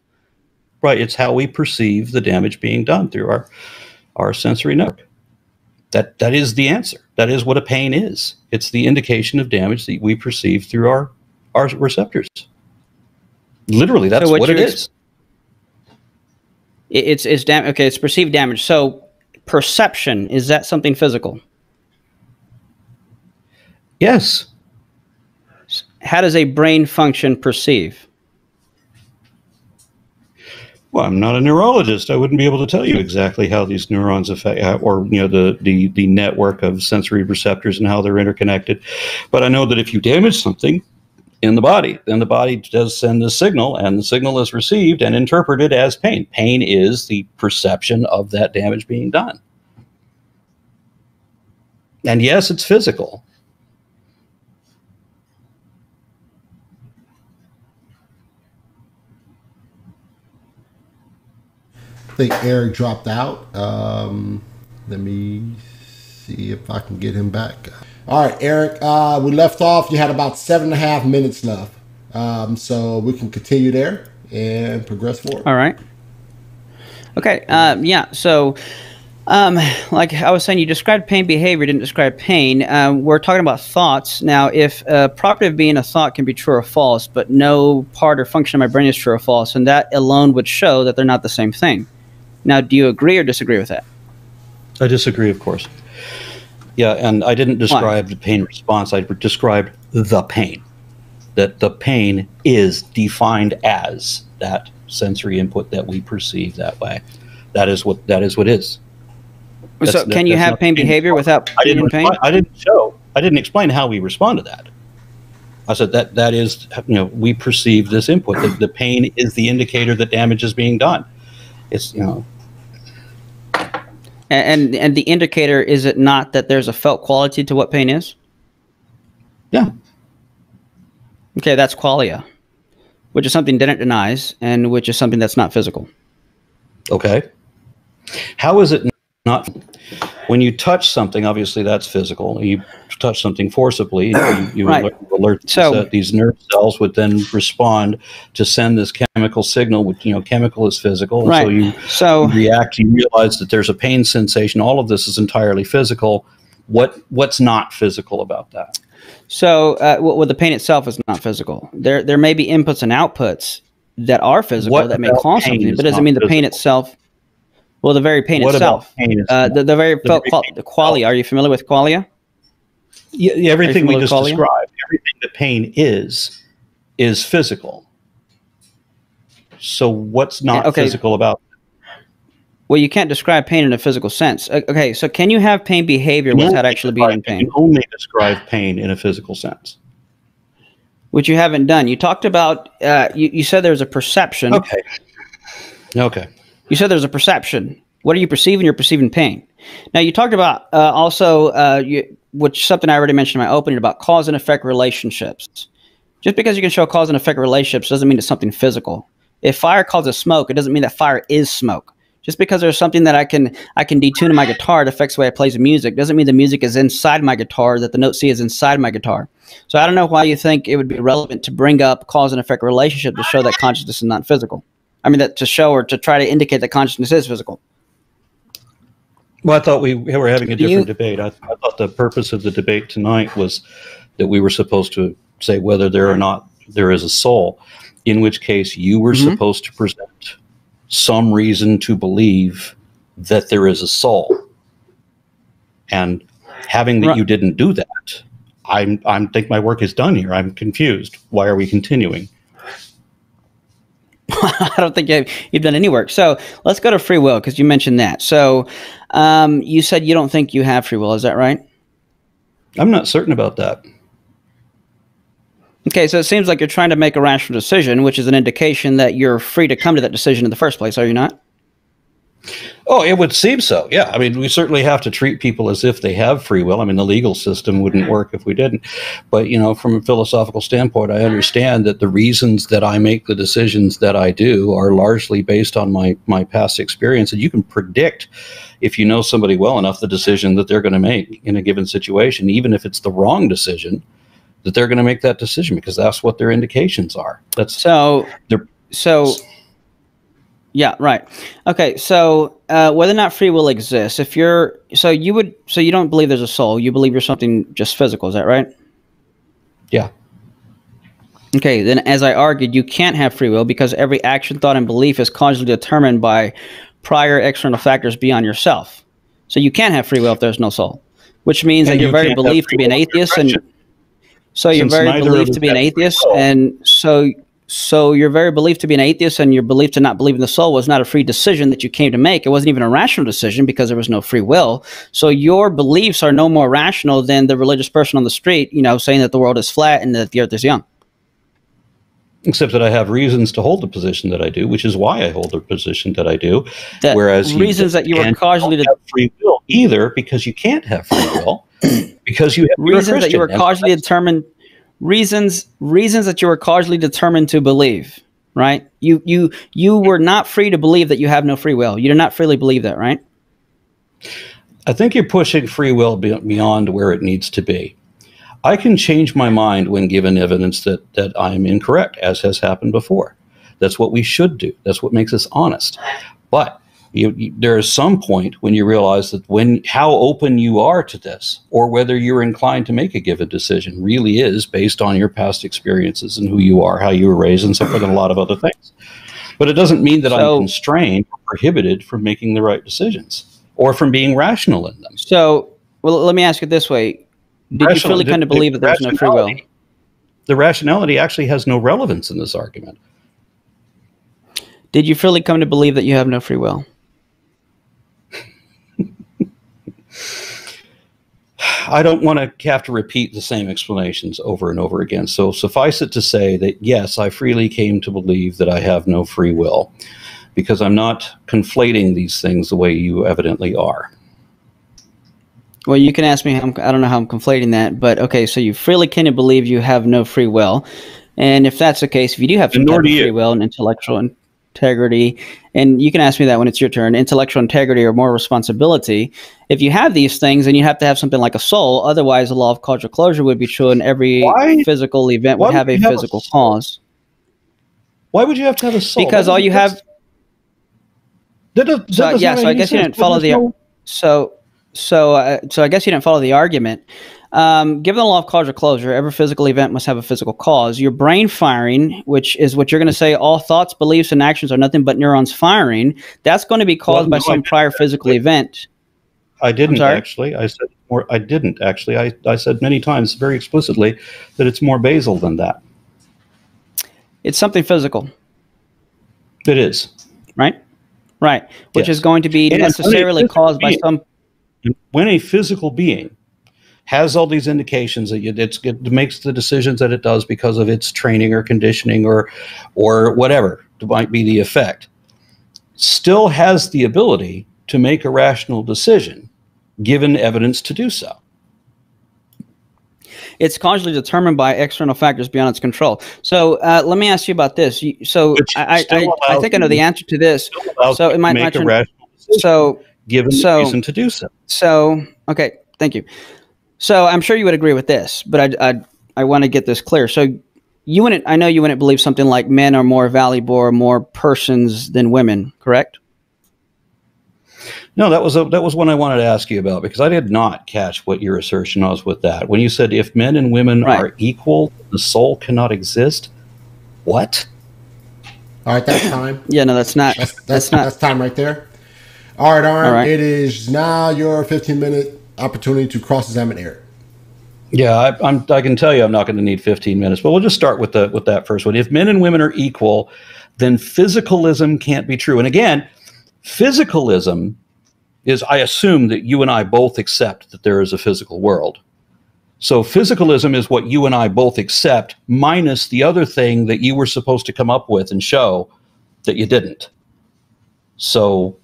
Right, it's how we perceive the damage being done through our, our sensory network. That, that is the answer. That is what a pain is. It's the indication of damage that we perceive through our, our receptors. Literally, that's so what, what it is. It's, it's dam okay, it's perceived damage. So perception, is that something physical? Yes. How does a brain function perceive? Well, I'm not a neurologist. I wouldn't be able to tell you exactly how these neurons affect, how, or you know, the the the network of sensory receptors and how they're interconnected. But I know that if you damage something in the body, then the body does send a signal, and the signal is received and interpreted as pain. Pain is the perception of that damage being done. And yes, it's physical. I think Eric dropped out. Um, let me see if I can get him back. All right, Eric, uh, we left off. You had about seven and a half minutes left. Um, so we can continue there and progress forward. All right. Okay. Um, yeah. So, um, like I was saying, you described pain behavior, didn't describe pain. Um, we're talking about thoughts. Now, if a property of being a thought can be true or false, but no part or function of my brain is true or false, and that alone would show that they're not the same thing. Now, do you agree or disagree with that? I disagree, of course. Yeah, and I didn't describe Why? the pain response. I described the pain, that the pain is defined as that sensory input that we perceive that way. That is what that is what is. That's, so can that, you have pain behavior pain. without I didn't pain? I didn't show. I didn't explain how we respond to that. I said that that is, you know, we perceive this input. The, the pain is the indicator that damage is being done. It's, you know. And, and the indicator, is it not that there's a felt quality to what pain is? Yeah. Okay, that's qualia, which is something Dennett denies, and which is something that's not physical. Okay. How is it not? When you touch something, obviously that's physical. You touch something forcibly, you, you right. alert, alert so, that these nerve cells would then respond to send this chemical signal, which, you know, chemical is physical. Right. And so you so, react, you realize that there's a pain sensation. All of this is entirely physical. What What's not physical about that? So uh, well, the pain itself is not physical. There, there may be inputs and outputs that are physical what that may cause something, but it doesn't mean the physical. pain itself. Well, the very pain what itself, pain uh, the, the very the felt qual the qualia. Are you familiar with qualia? Yeah, yeah everything we just described, everything that pain is, is physical. So what's not okay. physical about it? Well, you can't describe pain in a physical sense. Okay, so can you have pain behavior without actually being in pain? You can only describe pain in a physical sense. Which you haven't done. You talked about, uh, you, you said there's a perception. Okay. Okay. You said there's a perception. What are you perceiving? You're perceiving pain. Now, you talked about uh, also, uh, you, which something I already mentioned in my opening, about cause and effect relationships. Just because you can show cause and effect relationships doesn't mean it's something physical. If fire causes smoke, it doesn't mean that fire is smoke. Just because there's something that I can I can detune my guitar, it affects the way I play the music, doesn't mean the music is inside my guitar, that the note C is inside my guitar. So I don't know why you think it would be relevant to bring up cause and effect relationship to show that consciousness is not physical. I mean, that to show or to try to indicate that consciousness is physical. Well, I thought we were having a different you, debate. I, I thought the purpose of the debate tonight was that we were supposed to say whether there or not there is a soul, in which case you were mm-hmm. supposed to present some reason to believe that there is a soul. And having that right. you didn't do that, I'm, I'm think my work is done here. I'm confused. Why are we continuing? I don't think you've, you've done any work. So let's go to free will, because you mentioned that. So um, you said you don't think you have free will. Is that right? I'm not certain about that. Okay, so it seems like you're trying to make a rational decision, which is an indication that you're free to come to that decision in the first place, are you not? Oh, it would seem so, yeah. I mean, we certainly have to treat people as if they have free will. I mean, the legal system wouldn't work if we didn't. But, you know, from a philosophical standpoint, I understand that the reasons that I make the decisions that I do are largely based on my, my past experience. And you can predict, if you know somebody well enough, the decision that they're going to make in a given situation, even if it's the wrong decision, that they're going to make that decision, because that's what their indications are. That's so, so yeah, right. Okay. So, uh, whether or not free will exists, if you're, so you would, so you don't believe there's a soul, you believe you're something just physical. Is that right? Yeah. Okay. Then as I argued, you can't have free will because every action, thought, and belief is causally determined by prior external factors beyond yourself. So you can't have free will if there's no soul, which means and that you your very belief to be an atheist and So you're very believed to be an atheist, and so so your very belief to be an atheist and your belief to not believe in the soul was not a free decision that you came to make. It wasn't even a rational decision because there was no free will. So your beliefs are no more rational than the religious person on the street, you know, saying that the world is flat and that the earth is young. Except that I have reasons to hold the position that I do, which is why I hold the position that I do. That whereas reasons you that you are causally don't have free will either, because you can't have free will. Because you have reasons that you were causally determined, reasons reasons that you were causally determined to believe, right? You you you were not free to believe that you have no free will. You do not freely believe that, right? I think you're pushing free will beyond where it needs to be. I can change my mind when given evidence that that I'm incorrect, as has happened before. That's what we should do. That's what makes us honest. But You, you, there is some point when you realize that when how open you are to this, or whether you're inclined to make a given decision, really is based on your past experiences and who you are, how you were raised, and so forth, and a lot of other things. But it doesn't mean that so, I'm constrained or prohibited from making the right decisions or from being rational in them. So, well, let me ask it this way: Did rational, you really kind of believe that there's no free will? The rationality actually has no relevance in this argument. Did you really come to believe that you have no free will? I don't want to have to repeat the same explanations over and over again. So suffice it to say that, yes, I freely came to believe that I have no free will, because I'm not conflating these things the way you evidently are. Well, you can ask me. How I'm, I don't know how I'm conflating that, but okay, so you freely came to believe you have no free will. And if that's the case, if you do have some type of free will and intellectual and integrity, and you can ask me that when it's your turn, intellectual integrity or moral responsibility. If you have these things, then you have to have something like a soul. Otherwise, the law of causal closure would be true, and every why? physical event would have a physical cause. Why would you have to have a soul? Because all you have... So, yeah, so I guess you didn't follow the... So, so, uh, so I guess you didn't follow the argument. Um, given the law of causal closure, every physical event must have a physical cause. Your brain firing, which is what you're going to say, all thoughts, beliefs, and actions are nothing but neurons firing, that's going to be caused well, by no, some prior physical I, event. I didn't actually. I said more, I didn't actually. I, I said many times very explicitly that it's more basal than that. It's something physical. It is. Right? Right. Which yes. is going to be and necessarily caused being, by some... When a physical being... has all these indications that it's, it makes the decisions that it does because of its training or conditioning or, or whatever might be the effect, still has the ability to make a rational decision given evidence to do so. It's causally determined by external factors beyond its control. So uh, let me ask you about this. So I, I, I think I know the answer to this. So it might make a rational decision, so given the reason to do so. So okay, thank you. So I'm sure you would agree with this, but I I, I want to get this clear. So you wouldn't, I know you wouldn't believe something like men are more valuable or more persons than women, correct? No, that was a, that was one I wanted to ask you about, because I did not catch what your assertion was with that. When you said if men and women right. are equal, the soul cannot exist. What? All right, that's time. yeah, no, that's not. That's, that's, that's not. That's time right there. All right, Aron, All right. It is now your fifteen minute opportunity to cross-examine Eric. Yeah, I, I'm, I can tell you I'm not going to need fifteen minutes, but we'll just start with the with that first one. If men and women are equal, then physicalism can't be true. And again, physicalism is, I assume that you and I both accept that there is a physical world. So physicalism is what you and I both accept, minus the other thing that you were supposed to come up with and show that you didn't. So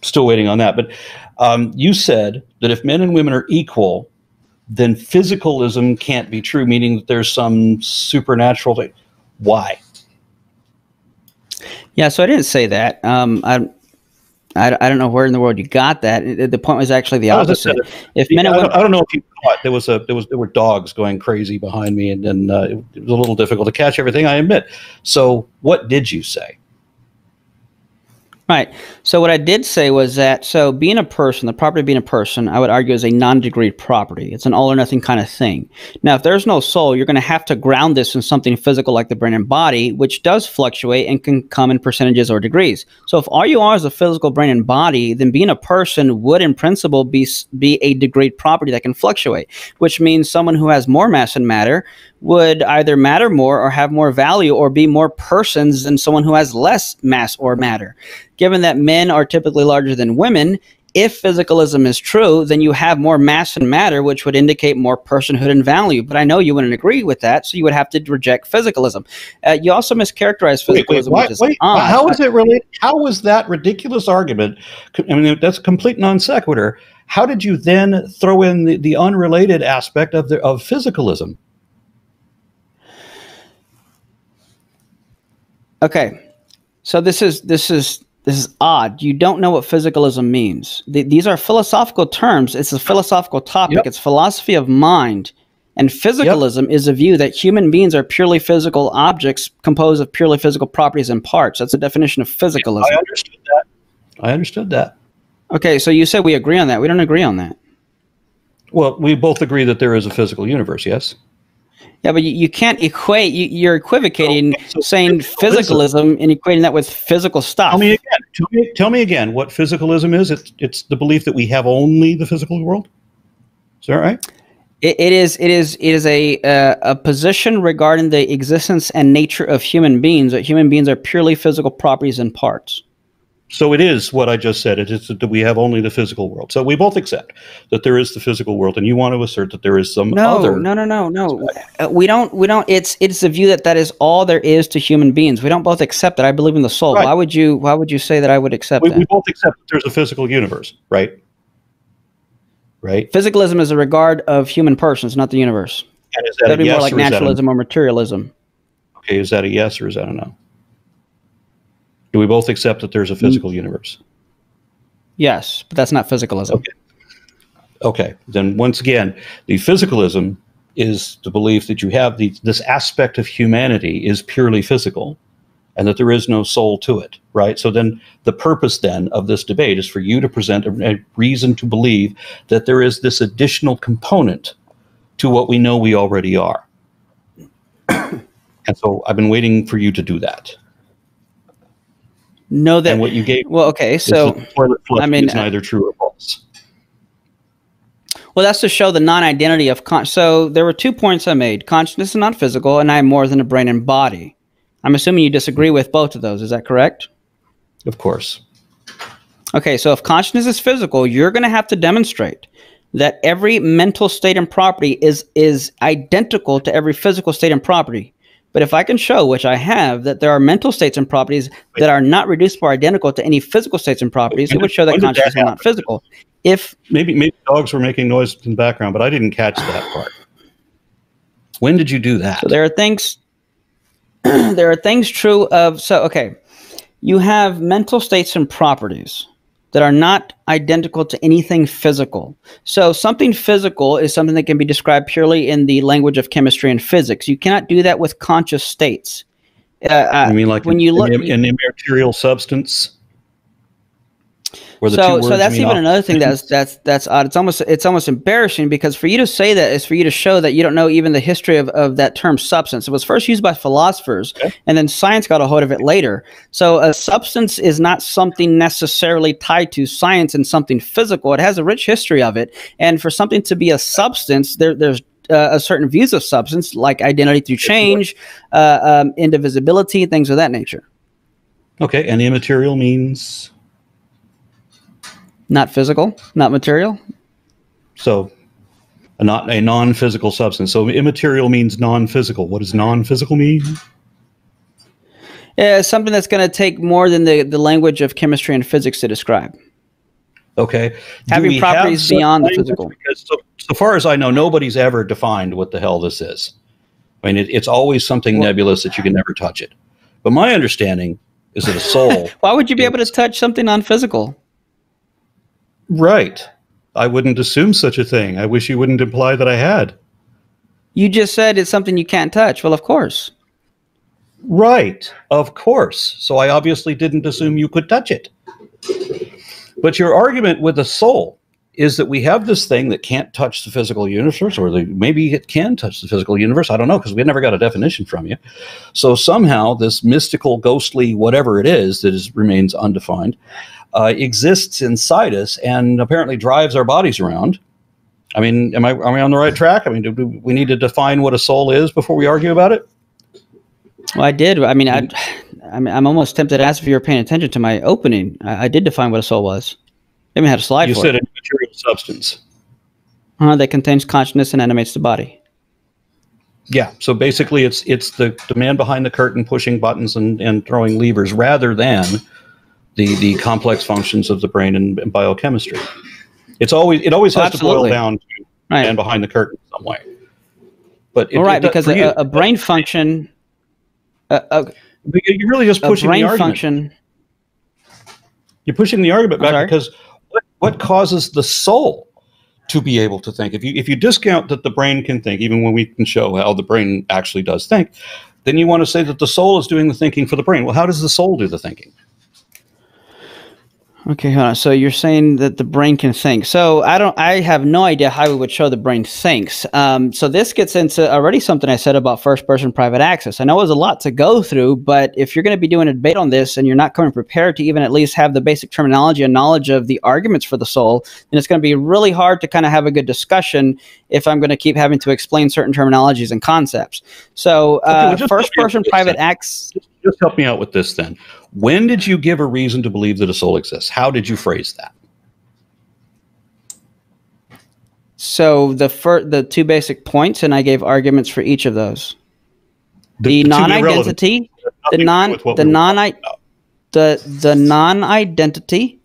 still waiting on that. But um, you said that if men and women are equal, then physicalism can't be true, meaning that there's some supernatural thing. Why? Yeah, so I didn't say that. Um, I, I, I don't know where in the world you got that. The point was actually the opposite. I, if men yeah, women, I, don't, I don't know if you caught. There was a there was there were dogs going crazy behind me, and, and uh, it, it was a little difficult to catch everything, I admit. So what did you say? Right. So what I did say was that, so being a person, the property of being a person, I would argue is a non-degree property. It's an all or nothing kind of thing. Now, if there's no soul, you're going to have to ground this in something physical like the brain and body, which does fluctuate and can come in percentages or degrees. So if all you are is a physical brain and body, then being a person would in principle be, be a degree property that can fluctuate, which means someone who has more mass and matter would either matter more or have more value or be more persons than someone who has less mass or matter. Given that men are typically larger than women, if physicalism is true, then you have more mass and matter, which would indicate more personhood and value. But I know you wouldn't agree with that, so you would have to reject physicalism. Uh, you also mischaracterize physicalism. Wait, wait, why, which is wait, odd. How is it related? How was that ridiculous argument? I mean, that's complete non sequitur. How did you then throw in the, the unrelated aspect of the of physicalism? Okay, so this is this is. This is odd. You don't know what physicalism means. Th these are philosophical terms. It's a philosophical topic. Yep. It's philosophy of mind. And physicalism yep. is a view that human beings are purely physical objects composed of purely physical properties and parts. That's the definition of physicalism. I understood that. I understood that. Okay, so you said we agree on that. We don't agree on that. Well, we both agree that there is a physical universe, yes? Yeah, but you, you can't equate. You, you're equivocating, okay, so saying physicalism and equating that with physical stuff. Tell me again. Tell me, tell me again what physicalism is. It's it's the belief that we have only the physical world. Is that right? It, it is. It is. It is a uh, a position regarding the existence and nature of human beings. That human beings are purely physical properties and parts. So it is what I just said. It is that we have only the physical world. So we both accept that there is the physical world, and you want to assert that there is some no, other. No, no, no, no, no. We don't. We don't. It's it's the view that that is all there is to human beings. We don't both accept that. I believe in the soul. Right. Why would you? Why would you say that I would accept we, that? We both accept that there's a physical universe, right? Right. Physicalism is a regard of human persons, not the universe. And is that That'd a be yes more like or naturalism or materialism? Okay, is that a yes or is that a no? Do we both accept that there's a physical universe? Yes, but that's not physicalism. Okay. Okay. Then once again, the physicalism is the belief that you have the, this aspect of humanity is purely physical and that there is no soul to it, right? So then the purpose then of this debate is for you to present a, a reason to believe that there is this additional component to what we know we already are. And so I've been waiting for you to do that. No, that and what you gave. Well, okay, so I mean, it's neither true or false. Well, that's to show the non-identity of con. So there were two points I made: consciousness is not physical, and I am more than a brain and body. I'm assuming you disagree with both of those. Is that correct? Of course. Okay, so if consciousness is physical, you're going to have to demonstrate that every mental state and property is is identical to every physical state and property. But if I can show, which I have, that there are mental states and properties that are not reducible or identical to any physical states and properties, it would show that consciousness is not physical. If maybe maybe dogs were making noise in the background, but I didn't catch that part. When did you do that? So there are things there are things true of, so okay, you have mental states and properties that are not identical to anything physical. So something physical is something that can be described purely in the language of chemistry and physics. You cannot do that with conscious states. Uh, you mean like when an, you look, an, an immaterial substance? Where the so, so that's even another thing that's that's that's odd. It's almost it's almost embarrassing, because for you to say that is for you to show that you don't know even the history of, of that term substance. It was first used by philosophers, okay, and then science got a hold of it later. So a substance is not something necessarily tied to science and something physical. It has a rich history of it, and for something to be a substance, there there's uh, a certain views of substance, like identity through change, uh, um, indivisibility, things of that nature. Okay, and immaterial means? Not physical, not material. So a not a non-physical substance. So immaterial means non-physical. What does non-physical mean? Yeah, something that's going to take more than the, the language of chemistry and physics to describe. Okay. Having properties beyond the physical. Because so, so far as I know, nobody's ever defined what the hell this is. I mean, it, it's always something well, nebulous that you can never touch it. But my understanding is that a soul... Why would you be able to touch something non-physical? Right. I wouldn't assume such a thing. I wish you wouldn't imply that I had. You just said it's something you can't touch. Well, of course. Right. Of course. So I obviously didn't assume you could touch it. But your argument with the soul is that we have this thing that can't touch the physical universe, or the, maybe it can touch the physical universe. I don't know, because we never got a definition from you. So somehow this mystical, ghostly, whatever it is that is, remains undefined, Uh, exists inside us and apparently drives our bodies around. I mean, am I, am I on the right track? I mean, do, do we need to define what a soul is before we argue about it? Well, I did. I mean, I, I mean, I'm almost tempted to ask if you were paying attention to my opening. I, I did define what a soul was. I even had a slide for it. You said an immaterial substance. Uh, that contains consciousness and animates the body. Yeah, so basically it's, it's the, the man behind the curtain pushing buttons and, and throwing levers rather than... The, the complex functions of the brain and, and biochemistry. It's always it always oh, has absolutely. to boil down to right. and behind the curtain in some way. But it, well, right, it, because a, you, a brain function, uh, a, you're really just pushing brain the argument. Function. You're pushing the argument back because what, what causes the soul to be able to think? If you if you discount that the brain can think, even when we can show how the brain actually does think, then you want to say that the soul is doing the thinking for the brain. Well, how does the soul do the thinking? Okay, hold on. So you're saying that the brain can think. So I don't. I have no idea how we would show the brain thinks. Um, so this gets into already something I said about first-person private access. I know it was a lot to go through, but if you're going to be doing a debate on this and you're not coming prepared to even at least have the basic terminology and knowledge of the arguments for the soul, then it's going to be really hard to kind of have a good discussion if I'm going to keep having to explain certain terminologies and concepts. So uh, okay, well, first-person private access. Just help me out with this then. When did you give a reason to believe that a soul exists? How did you phrase that? So the fir the two basic points, and I gave arguments for each of those. The non-identity, the non the non the the non-identity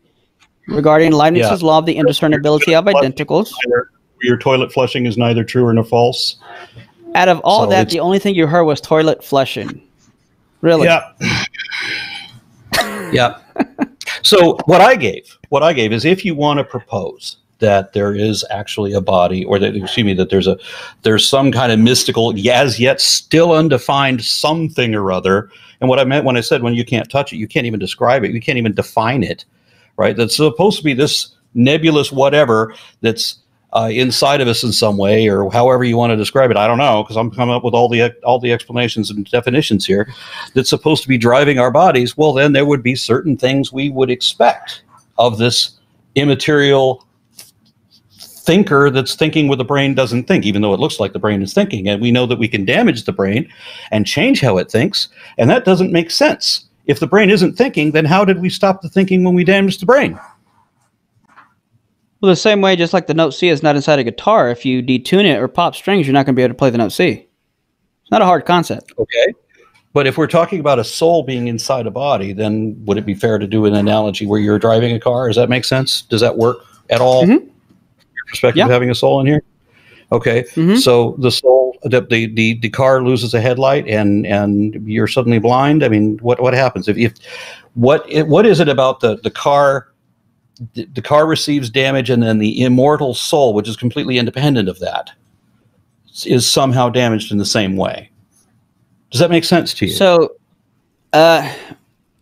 regarding Leibniz's yeah. law of the indiscernibility of identicals. Neither, your toilet flushing is neither true nor false. Out of all so that, the only thing you heard was toilet flushing. Really? Yeah. Yeah. So what I gave, what I gave is if you want to propose that there is actually a body, or that, excuse me, that there's a, there's some kind of mystical, as yet still undefined something or other. And what I meant when I said when you can't touch it, you can't even describe it, you can't even define it, right? That's supposed to be this nebulous whatever that's Uh, inside of us in some way, or however you want to describe it. I don't know, because I'm coming up with all the all the explanations and definitions here that's supposed to be driving our bodies. Well, then there would be certain things we would expect of this immaterial thinker that's thinking where the brain doesn't think, even though it looks like the brain is thinking. And we know that we can damage the brain and change how it thinks, and that doesn't make sense. If the brain isn't thinking, then how did we stop the thinking when we damaged the brain? Well, the same way, just like the note C is not inside a guitar, if you detune it or pop strings, you're not going to be able to play the note C. It's not a hard concept. Okay. But if we're talking about a soul being inside a body, then would it be fair to do an analogy where you're driving a car? Does that make sense? Does that work at all? Mm-hmm. Your perspective yeah. of having a soul in here? Okay. Mm-hmm. So the soul the, the, the car loses a headlight and, and you're suddenly blind? I mean, what, what happens if, if what, it, what is it about the, the car, the, the car receives damage and then the immortal soul, which is completely independent of that, is somehow damaged in the same way? Does that make sense to you? So, uh,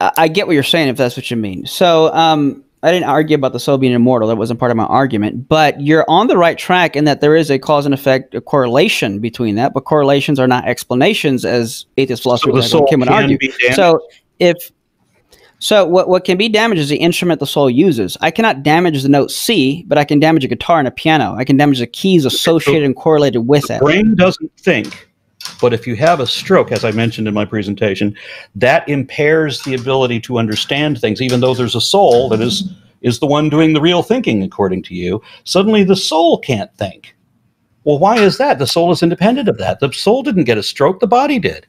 I get what you're saying, if that's what you mean. So, um, I didn't argue about the soul being immortal. That wasn't part of my argument. But you're on the right track in that there is a cause and effect, a correlation between that. But correlations are not explanations, as atheist philosophers so like Kim would argue. So if so, what what can be damaged is the instrument the soul uses. I cannot damage the note C, but I can damage a guitar and a piano. I can damage the keys associated so and correlated with the it. The brain doesn't think. But if you have a stroke, as I mentioned in my presentation, that impairs the ability to understand things, even though there's a soul that is, is the one doing the real thinking, according to you. Suddenly the soul can't think. Well, why is that? The soul is independent of that. The soul didn't get a stroke, the body did.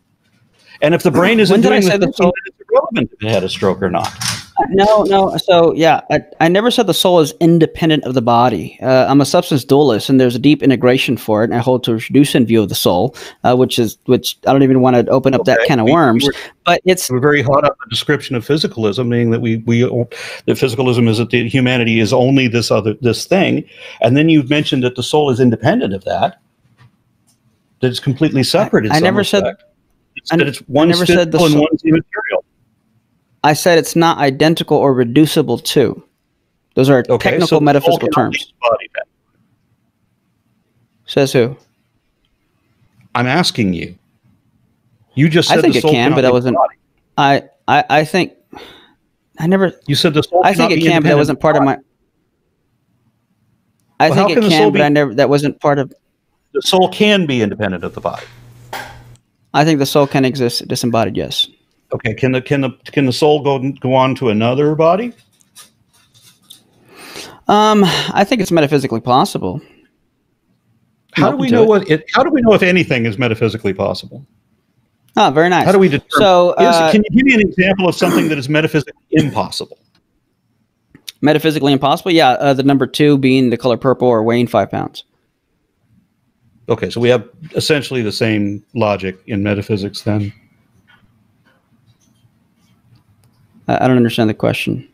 And if the brain isn't doing the thinking, it's irrelevant if it had a stroke or not. No, no. So, yeah, I, I never said the soul is independent of the body. Uh, I'm a substance dualist, and there's a deep integration for it. And I hold to a Traducian view of the soul, uh, which is which I don't even want to open up okay. that can of worms. We were, but it's we're very hot on the description of physicalism, meaning that we we that physicalism is that the, humanity is only this other this thing. And then you've mentioned that the soul is independent of that. That it's completely separate. I, I never said it's, I, that it's one never said the soul and one's immaterial. I said it's not identical or reducible to. Those are okay, technical so metaphysical terms. Body, Says who? I'm asking you. You just said I think the soul it can, but that wasn't. I, I I think I never. You said the soul. I think it can, but that wasn't part of my. I well, think it can, but I never. That wasn't part of. The soul can be independent of the body. I think the soul can exist disembodied. Yes. Okay, can the can the can the soul go go on to another body? Um, I think it's metaphysically possible. How do we know what it? How do we know if anything is metaphysically possible? Ah, very nice. How do we determine? So, uh, is, can you give me an example of something that is metaphysically impossible? Metaphysically impossible? Yeah, uh, the number two being the color purple or weighing five pounds. Okay, so we have essentially the same logic in metaphysics then. I don't understand the question.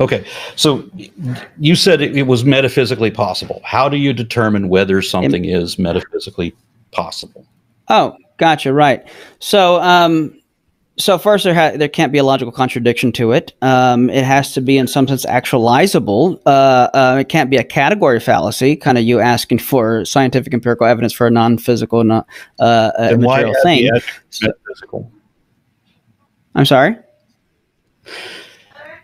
Okay, so you said it, it was metaphysically possible. How do you determine whether something it, is metaphysically possible? Oh, gotcha. Right. So, um, so first, there ha there can't be a logical contradiction to it. Um, it has to be, in some sense, actualizable. Uh, uh, it can't be a category fallacy, kind of you asking for scientific empirical evidence for a non-physical, not uh, a material thing. So, metaphysical? I'm sorry.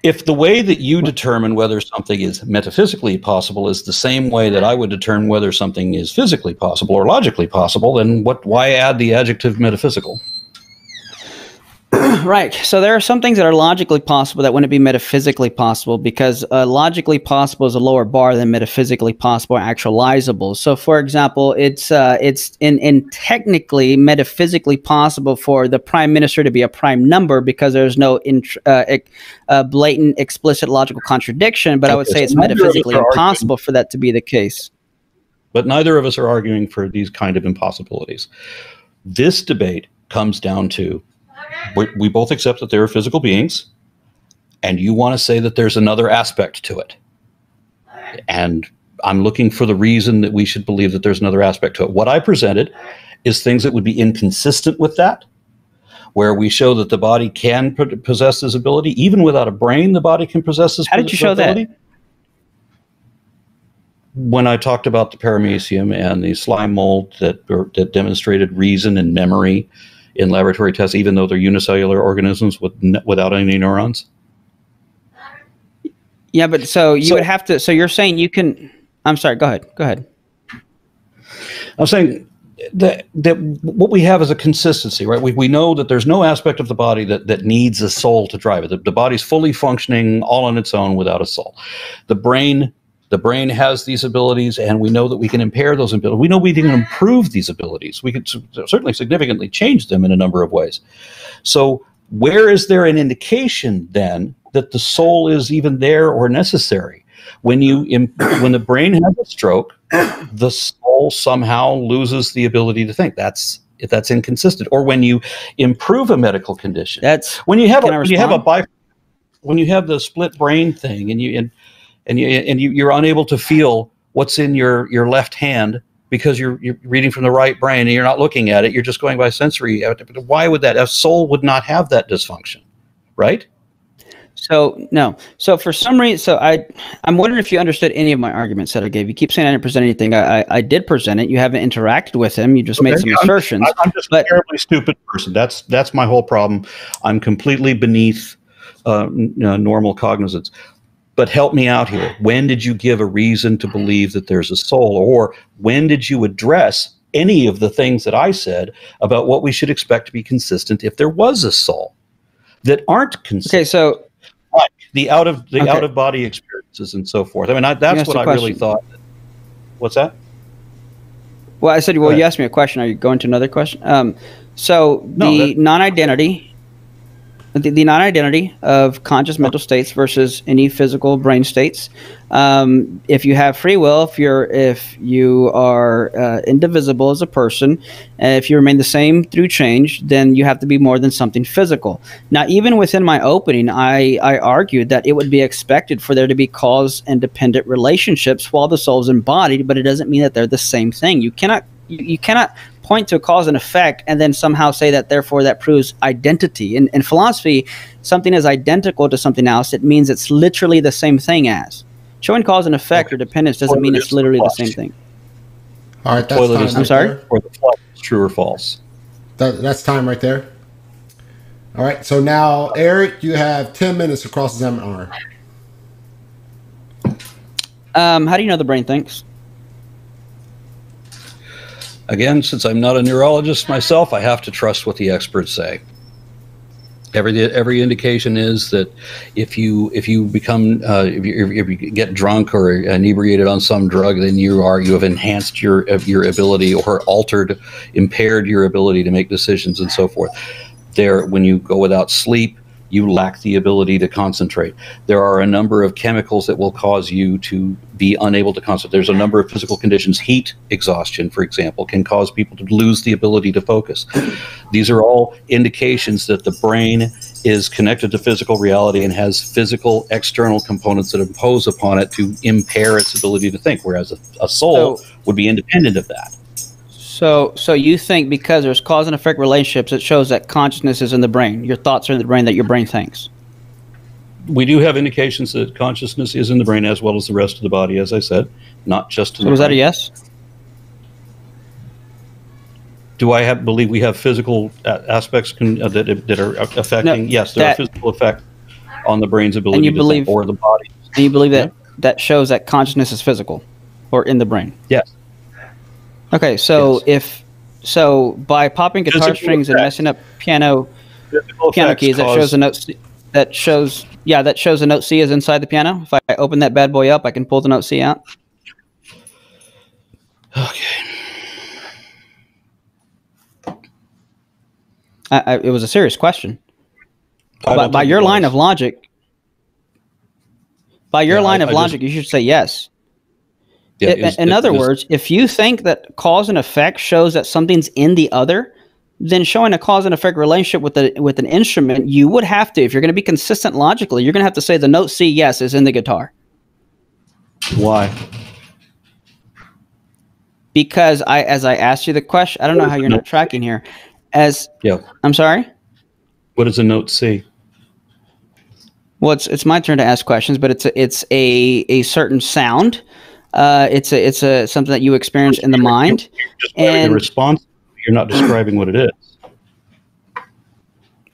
If the way that you determine whether something is metaphysically possible is the same way that I would determine whether something is physically possible or logically possible, then what, why add the adjective metaphysical? Right. So there are some things that are logically possible that wouldn't be metaphysically possible, because uh, logically possible is a lower bar than metaphysically possible or actualizable. So, for example, it's uh, it's in, in technically metaphysically possible for the prime minister to be a prime number because there's no int uh, ec uh, blatant, explicit logical contradiction. But okay, I would say so it's metaphysically impossible arguing, for that to be the case. But neither of us are arguing for these kind of impossibilities. This debate comes down to we both accept that there are physical beings, and you want to say that there's another aspect to it. And I'm looking for the reason that we should believe that there's another aspect to it. What I presented is things that would be inconsistent with that, where we show that the body can possess this ability. Even without a brain, the body can possess this ability. How did you show that? When I talked about the paramecium and the slime mold that, that demonstrated reason and memory in laboratory tests, even though they're unicellular organisms with without any neurons. Yeah, but so you so, would have to. So you're saying you can. I'm sorry. Go ahead. Go ahead. I'm saying that that what we have is a consistency, right? We we know that there's no aspect of the body that that needs a soul to drive it. The, the body's fully functioning all on its own without a soul. The brain. The brain has these abilities, and we know that we can impair those abilities. We know we can improve these abilities. We can certainly significantly change them in a number of ways. So where is there an indication then that the soul is even there or necessary? When you when the brain has a stroke, the soul soul somehow loses the ability to think. That's if that's inconsistent. Or when you improve a medical condition. That's when you have a, you have a bi when you have the split brain thing, and you and and you and you you're unable to feel what's in your your left hand because you're you're reading from the right brain and you're not looking at it. You're just going by sensory. Why would that? A soul would not have that dysfunction, right? So no. So for some reason, so I, I'm wondering if you understood any of my arguments that I gave. You keep saying I didn't present anything. I, I, I did present it. You haven't interacted with him. You just okay. made some I'm, assertions. I, I'm just but, a terribly stupid person. That's that's my whole problem. I'm completely beneath uh, normal cognizance. But help me out here. When did you give a reason to believe that there's a soul, or when did you address any of the things that I said about what we should expect to be consistent if there was a soul that aren't consistent? Okay, so. Like the out of the okay. out of body experiences and so forth. I mean, I, that's what I question. really thought. What's that? Well, I said, well, you asked me a question. Are you going to another question? Um, so no, the non-identity, the, the non-identity of conscious mental states versus any physical brain states. Um, if you have free will, if you're if you are uh, indivisible as a person, uh, if you remain the same through change, then you have to be more than something physical. Now, even within my opening, I, I argued that it would be expected for there to be cause and dependent relationships while the soul's embodied, but it doesn't mean that they're the same thing. You cannot you, you cannot point to a cause and effect and then somehow say that therefore that proves identity. In, in philosophy, something is identical to something else. It means it's literally the same thing as. Showing cause and effect okay. or dependence doesn't or mean it's literally the same thing. All right, that's time. I'm sorry? Or the plot is true or false. That, that's time right there. All right, so now, Eric, you have ten minutes to cross-examine Aron. Um, how do you know the brain thinks? Again, since I'm not a neurologist myself, I have to trust what the experts say. Every every indication is that if you if you become uh, if, you, if you get drunk or inebriated on some drug, then you are you have enhanced your your ability or altered, impaired your ability to make decisions and so forth. There, when you go without sleep, you lack the ability to concentrate. There are a number of chemicals that will cause you to be unable to concentrate. There's a number of physical conditions. Heat exhaustion, for example, can cause people to lose the ability to focus. These are all indications that the brain is connected to physical reality and has physical external components that impose upon it to impair its ability to think, whereas a, a soul so, would be independent of that. So, so you think because there's cause and effect relationships, it shows that consciousness is in the brain. Your thoughts are in the brain, that your brain thinks. We do have indications that consciousness is in the brain as well as the rest of the body, as I said, not just in the brain. So was that a yes? Do I have, believe we have physical aspects con, uh, that, that are affecting? No, yes, there that, are physical effects on the brain's ability and you to believe, think or the body. And you believe that yeah. that shows that consciousness is physical or in the brain? Yes. Okay, so yes. if so, by popping guitar physical strings effects. and messing up piano physical piano keys, that shows a note. C, that shows yeah, that shows the note C is inside the piano. If I open that bad boy up, I can pull the note C out. Okay. I, I, it was a serious question. By, by your line was. of logic, by your yeah, line I, of I logic, just, you should say yes. Yeah, it, it, in it, other it, words, if you think that cause and effect shows that something's in the other, then showing a cause and effect relationship with the with an instrument, you would have to, if you're going to be consistent logically, you're going to have to say the note C, yes, is in the guitar. Why? Because I, as I asked you the question, I don't what know how you're not tracking here. As yeah, I'm sorry. What is a note C? Well, it's it's my turn to ask questions, but it's a, it's a a certain sound. Uh, it's a, it's a something that you experience in the mind. You're just and the response, you're not describing what it is.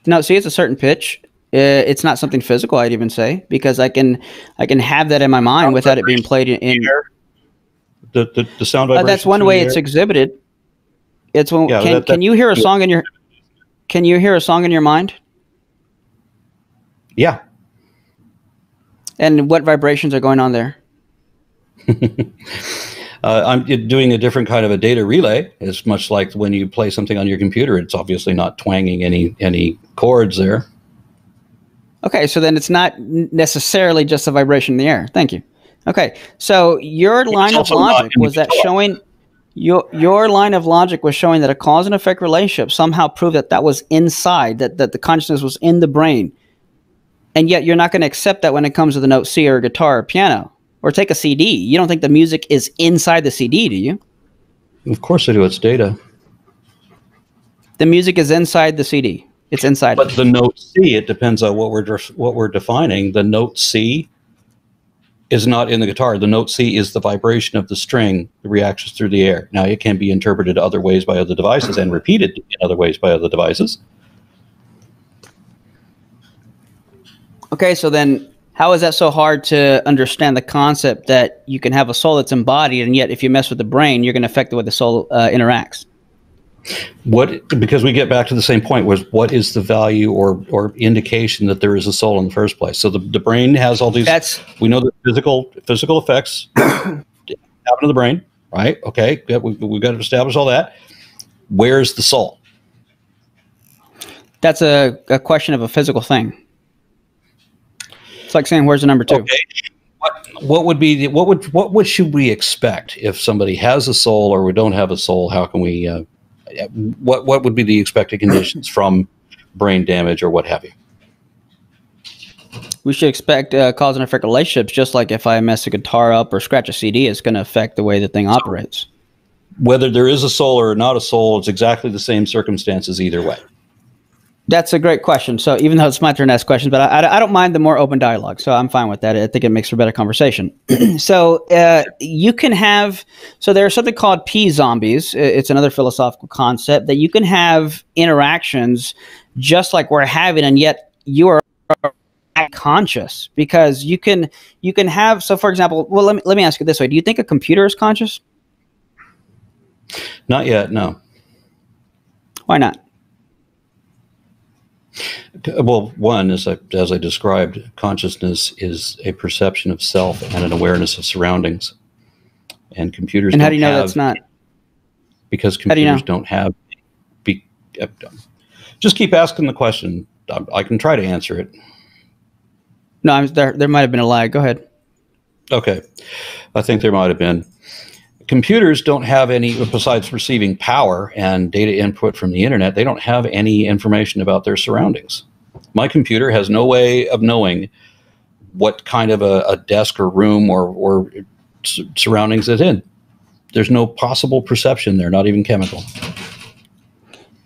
No, see, it's a certain pitch. Uh, it's not something physical, I'd even say, because I can, I can have that in my mind sound without it being played in. in the, the the sound vibration. Uh, that's one way it's exhibited. It's when yeah, can that, that, can you hear a song in your, can you hear a song in your mind? Yeah. And what vibrations are going on there? uh, I'm doing a different kind of a data relay. It's much like when you play something on your computer. It's obviously not twanging any any chords there. Okay, so then it's not necessarily just a vibration in the air. Thank you. Okay, so your line of logic was that showing Your your line of logic was showing that a cause and effect relationship somehow proved that that was inside, that, that the consciousness was in the brain. And yet you're not going to accept that when it comes to the note C or a guitar or piano. Or take a C D. You don't think the music is inside the C D, do you? Of course I do. It's data. The music is inside the C D. It's inside. But it. The note C, it depends on what we're what we're defining. The note C is not in the guitar. The note C is the vibration of the string, the reactions through the air. Now, it can be interpreted other ways by other devices and repeated in other ways by other devices. Okay, so then how is that so hard to understand the concept that you can have a soul that's embodied, and yet if you mess with the brain, you're going to affect the way the soul uh, interacts? What, because we get back to the same point, was what is the value or or indication that there is a soul in the first place? So the, the brain has all these. That's, we know the physical physical effects happen to the brain, right? Okay, yeah, we, we've got to establish all that. Where's the soul? That's a, a question of a physical thing. It's like saying, "Where's the number two?" Okay. What, what would be the, what would what would should we expect if somebody has a soul or we don't have a soul? How can we? Uh, What what would be the expected conditions from brain damage or what have you? We should expect uh, cause and effect relationships, just like if I mess a guitar up or scratch a C D, it's going to affect the way the thing operates. Whether there is a soul or not a soul, it's exactly the same circumstances either way. That's a great question. So even though it's my turn to ask questions, but I, I, I don't mind the more open dialogue. So I'm fine with that. I think it makes for better conversation. So uh, you can have, so there's something called P zombies. It's another philosophical concept that you can have interactions just like we're having, and yet you are conscious, because you can, you can have, so for example, well, let me, let me ask it this way. Do you think a computer is conscious? Not yet. No. Why not? Well, one, as I, as I described, consciousness is a perception of self and an awareness of surroundings. And computers and don't have... And how do you know have, that's not? Because computers do you know? don't have... Be, just keep asking the question. I, I can try to answer it. No, I'm, there, there might have been a lag. Go ahead. Okay. I think there might have been. Computers don't have any, besides receiving power and data input from the internet, they don't have any information about their surroundings. My computer has no way of knowing what kind of a, a desk or room or, or surroundings it's in. There's no possible perception there, not even chemical.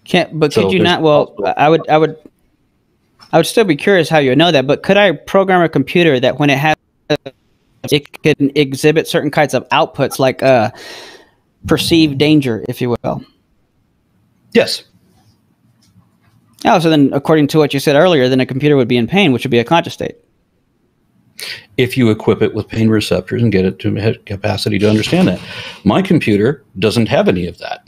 Can't, but so could you not, well, I would, I would, I would still be curious how you would know that, but could I program a computer that when it has it can exhibit certain kinds of outputs, like uh, perceived danger, if you will? Yes. Oh, so then according to what you said earlier, then a computer would be in pain, which would be a conscious state. If you equip it with pain receptors and get it to have capacity to understand that. My computer doesn't have any of that.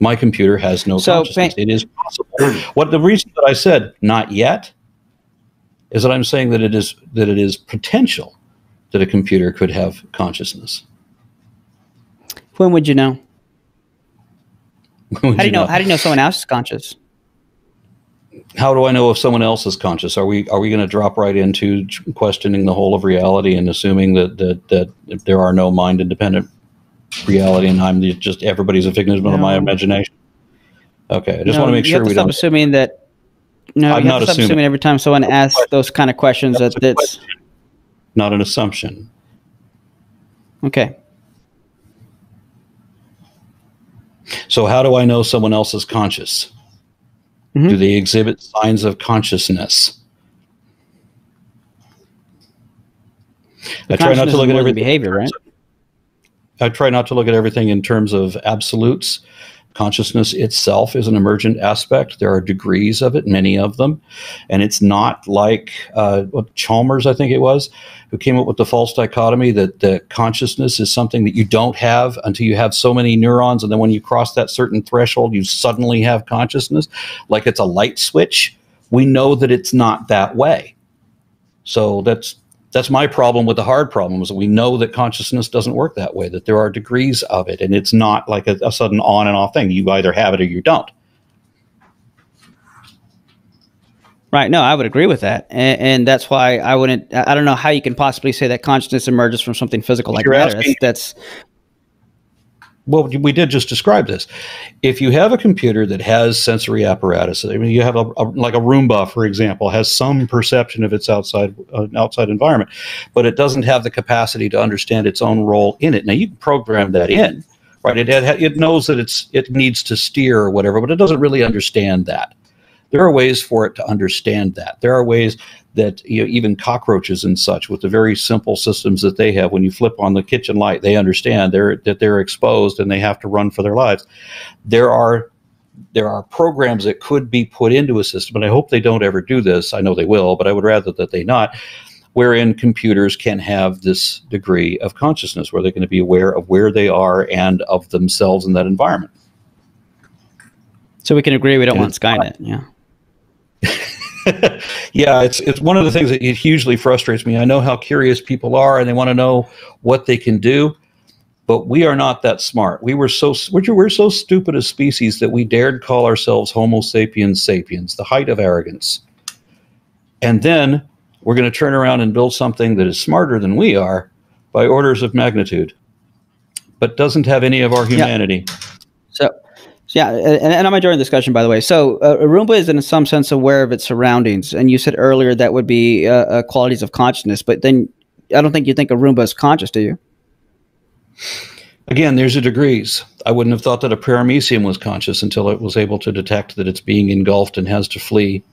My computer has no so consciousness. It is possible. What the reason that I said not yet is that I'm saying that it is, that it is potential that a computer could have consciousness. When would you know? Would how do you know, know? How do you know someone else is conscious? How do I know if someone else is conscious? Are we are we going to drop right into questioning the whole of reality and assuming that that that if there are no mind independent reality and I'm the, just everybody's a figment no. of my imagination? Okay, I just no, want to make sure we don't. You have to stop assuming that. No, I'm you have not to stop assuming. assuming every time someone asks question. those kind of questions that's that that's. Question. Not an assumption. Okay. So how do I know someone else is conscious? Mm-hmm. Do they exhibit signs of consciousness? The I try not to look at everything behavior, right? I try not to look at everything in terms of absolutes. Consciousness itself is an emergent aspect. There are degrees of it, many of them. And it's not like uh, Chalmers, I think it was, who came up with the false dichotomy that the consciousness is something that you don't have until you have so many neurons. And then when you cross that certain threshold, you suddenly have consciousness, like it's a light switch. We know that it's not that way. So that's That's my problem with the hard problem, is that we know that consciousness doesn't work that way, that there are degrees of it, and it's not like a, a sudden on and off thing. You either have it or you don't. Right. No, I would agree with that. And, and that's why I wouldn't, I don't know how you can possibly say that consciousness emerges from something physical like that. That's, that's well, we did just describe this. If you have a computer that has sensory apparatus, I mean, you have a, a like a Roomba, for example, has some perception of its outside uh, outside environment, but it doesn't have the capacity to understand its own role in it. Now, you can program that in, right? It it, it knows that it's it needs to steer or whatever, but it doesn't really understand that. There are ways for it to understand that. There are ways that, you know, even cockroaches and such, with the very simple systems that they have, when you flip on the kitchen light, they understand they're, that they're exposed and they have to run for their lives. There are, there are programs that could be put into a system, and I hope they don't ever do this. I know they will, but I would rather that they not, wherein computers can have this degree of consciousness, where they're going to be aware of where they are and of themselves in that environment. So we can agree we don't and want Skynet, yeah. Yeah, it's it's one of the things that it hugely frustrates me. I know how curious people are, and they want to know what they can do, but we are not that smart. We were so we're, we're so stupid a species that we dared call ourselves Homo sapiens sapiens, the height of arrogance. And then we're going to turn around and build something that is smarter than we are by orders of magnitude, but doesn't have any of our humanity. Yeah. So. Yeah, and, and I'm enjoying the discussion, by the way. So uh, a Roomba is in some sense aware of its surroundings, and you said earlier that would be uh, uh, qualities of consciousness, but then I don't think you think a Roomba is conscious, do you? Again, there's a degrees. I wouldn't have thought that a paramecium was conscious until it was able to detect that it's being engulfed and has to flee.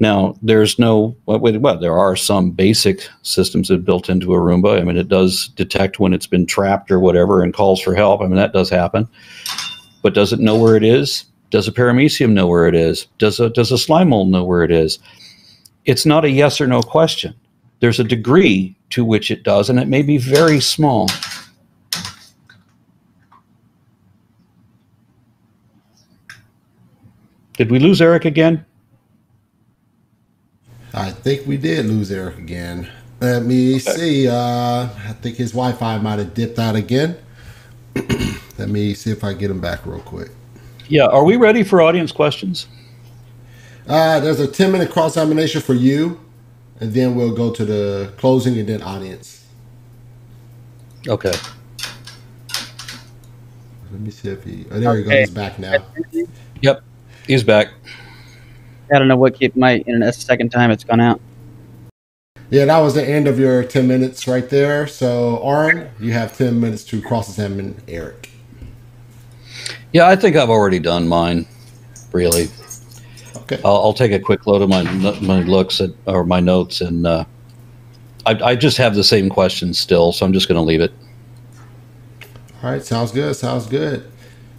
Now, there's no, well, there are some basic systems that are built into a Roomba. I mean, it does detect when it's been trapped or whatever and calls for help. I mean, that does happen. But does it know where it is? Does a paramecium know where it is? Does a, does a slime mold know where it is? It's not a yes or no question. There's a degree to which it does, and it may be very small. Did we lose Eric again? I think we did lose Eric again. Let me okay. see. Uh, I think his Wi-Fi might have dipped out again. Let me see if I get him back real quick. Yeah, are we ready for audience questions? Uh, there's a ten minute cross-examination for you, and then we'll go to the closing and then audience. Okay. Let me see if he... Oh, there okay. he goes. He's back now. Yep, he's back. I don't know what kept my internet the second time it's gone out. Yeah, that was the end of your ten minutes right there. So, Aron, you have ten minutes to cross-examine Eric. Yeah, I think I've already done mine, really. Okay. I'll, I'll take a quick load of my my looks at or my notes, and uh, I, I just have the same questions still, so I'm just going to leave it. All right, sounds good. Sounds good.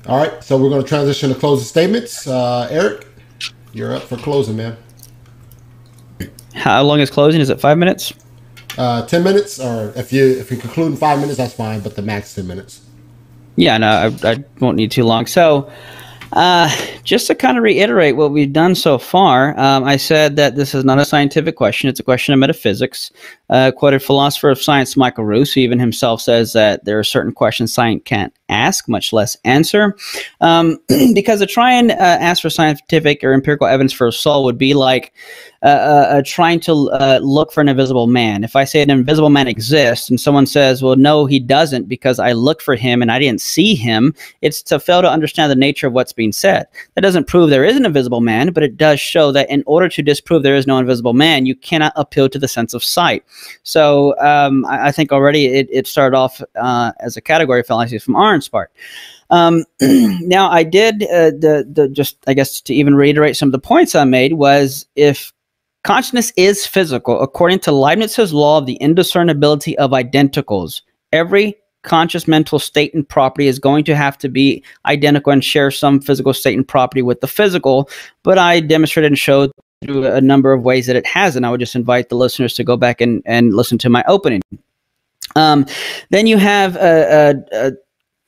All right, so we're going to transition to closing statements. Uh, Eric, you're up for closing, man. How long is closing? Is it five minutes? Uh, ten minutes, or if you if you conclude in five minutes, that's fine. But the max ten minutes. Yeah, no, I, I won't need too long. So uh, just to kind of reiterate what we've done so far, um, I said that this is not a scientific question. It's a question of metaphysics. Uh, quoted philosopher of science Michael Ruse, who even himself says that there are certain questions science can't ask, much less answer. Um, because to try and uh, ask for scientific or empirical evidence for a soul would be like uh, uh, trying to uh, look for an invisible man. If I say an invisible man exists and someone says, well, no, he doesn't because I looked for him and I didn't see him, it's to fail to understand the nature of what's being said. That doesn't prove there is an invisible man, but it does show that in order to disprove there is no invisible man, you cannot appeal to the sense of sight. So um, I, I think already it, it started off uh, as a category fallacy from Aron's part. Um, now I did uh, the the just I guess to even reiterate some of the points I made was if consciousness is physical, according to Leibniz's law of the indiscernibility of identicals, every conscious mental state and property is going to have to be identical and share some physical state and property with the physical. But I demonstrated and showed through a number of ways that it has, and I would just invite the listeners to go back and, and listen to my opening. Um, then you have a, a, a,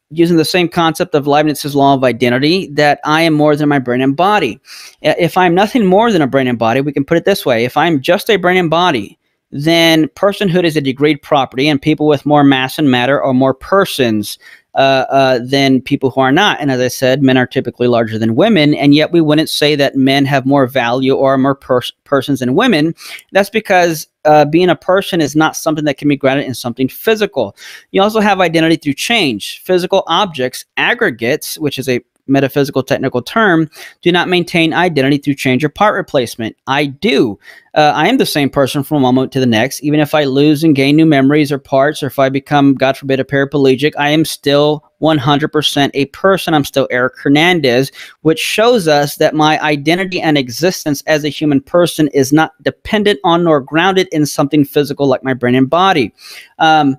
using the same concept of Leibniz's law of identity, that I am more than my brain and body. If I'm nothing more than a brain and body, we can put it this way. If I'm just a brain and body, then personhood is a degreed property, and people with more mass and matter are more persons uh, uh, than people who are not. And as I said, men are typically larger than women, and yet we wouldn't say that men have more value or are more pers persons than women. That's because uh, being a person is not something that can be grounded in something physical. You also have identity through change. Physical objects, aggregates, which is a metaphysical technical term, do not maintain identity through change or part replacement. I do. Uh, I am the same person from one moment to the next. Even if I lose and gain new memories or parts, or if I become, God forbid, a paraplegic, I am still one hundred percent a person. I'm still Eric Hernandez, which shows us that my identity and existence as a human person is not dependent on nor grounded in something physical like my brain and body. Um,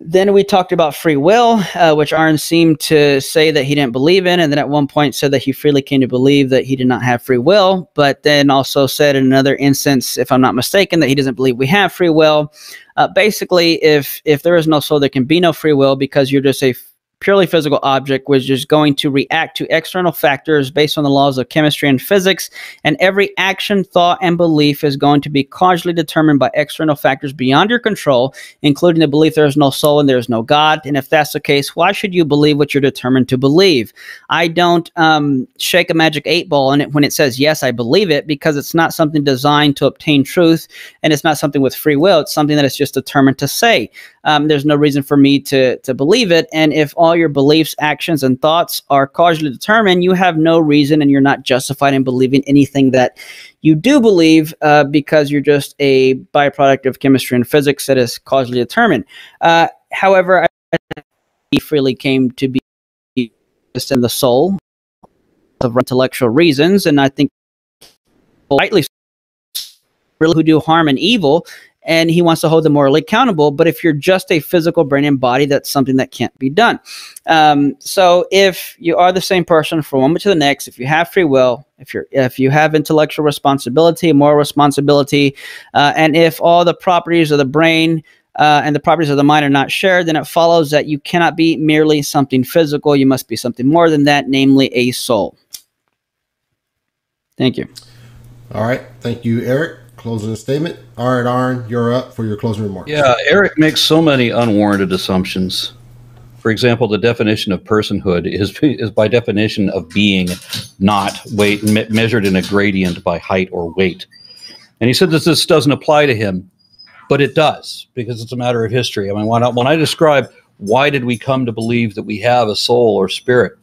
Then we talked about free will, uh, which Aron seemed to say that he didn't believe in, and then at one point said that he freely came to believe that he did not have free will, but then also said in another instance, if I'm not mistaken, that he doesn't believe we have free will. Uh, basically, if if there is no soul, there can be no free will, because you're just a purely physical object which is going to react to external factors based on the laws of chemistry and physics, and every action, thought, and belief is going to be causally determined by external factors beyond your control, including the belief there is no soul and there is no God. And if that's the case, why should you believe what you're determined to believe? I don't um, shake a magic eight ball in it when it says, yes, I believe it, because it's not something designed to obtain truth, and it's not something with free will. It's something that it's just determined to say. Um, there's no reason for me to, to believe it. And if all your beliefs, actions, and thoughts are causally determined, you have no reason, and you're not justified in believing anything that you do believe, uh, because you're just a byproduct of chemistry and physics that is causally determined. Uh, however, I freely came to be just in the soul of intellectual reasons, and I think rightly who do harm and evil, and he wants to hold them morally accountable. But if you're just a physical brain and body, that's something that can't be done. Um, so if you are the same person from one moment to the next, if you have free will, if you're if you have intellectual responsibility, moral responsibility, uh, and if all the properties of the brain uh, and the properties of the mind are not shared, then it follows that you cannot be merely something physical. You must be something more than that, namely a soul. Thank you. All right. Thank you, Eric. Closing statement. All right, Aron, you're up for your closing remarks. Yeah, Eric makes so many unwarranted assumptions. For example, the definition of personhood is is by definition of being, not weight, me measured in a gradient by height or weight. And he said that this doesn't apply to him, but it does, because it's a matter of history. I mean, when I, when I describe why did we come to believe that we have a soul or spirit,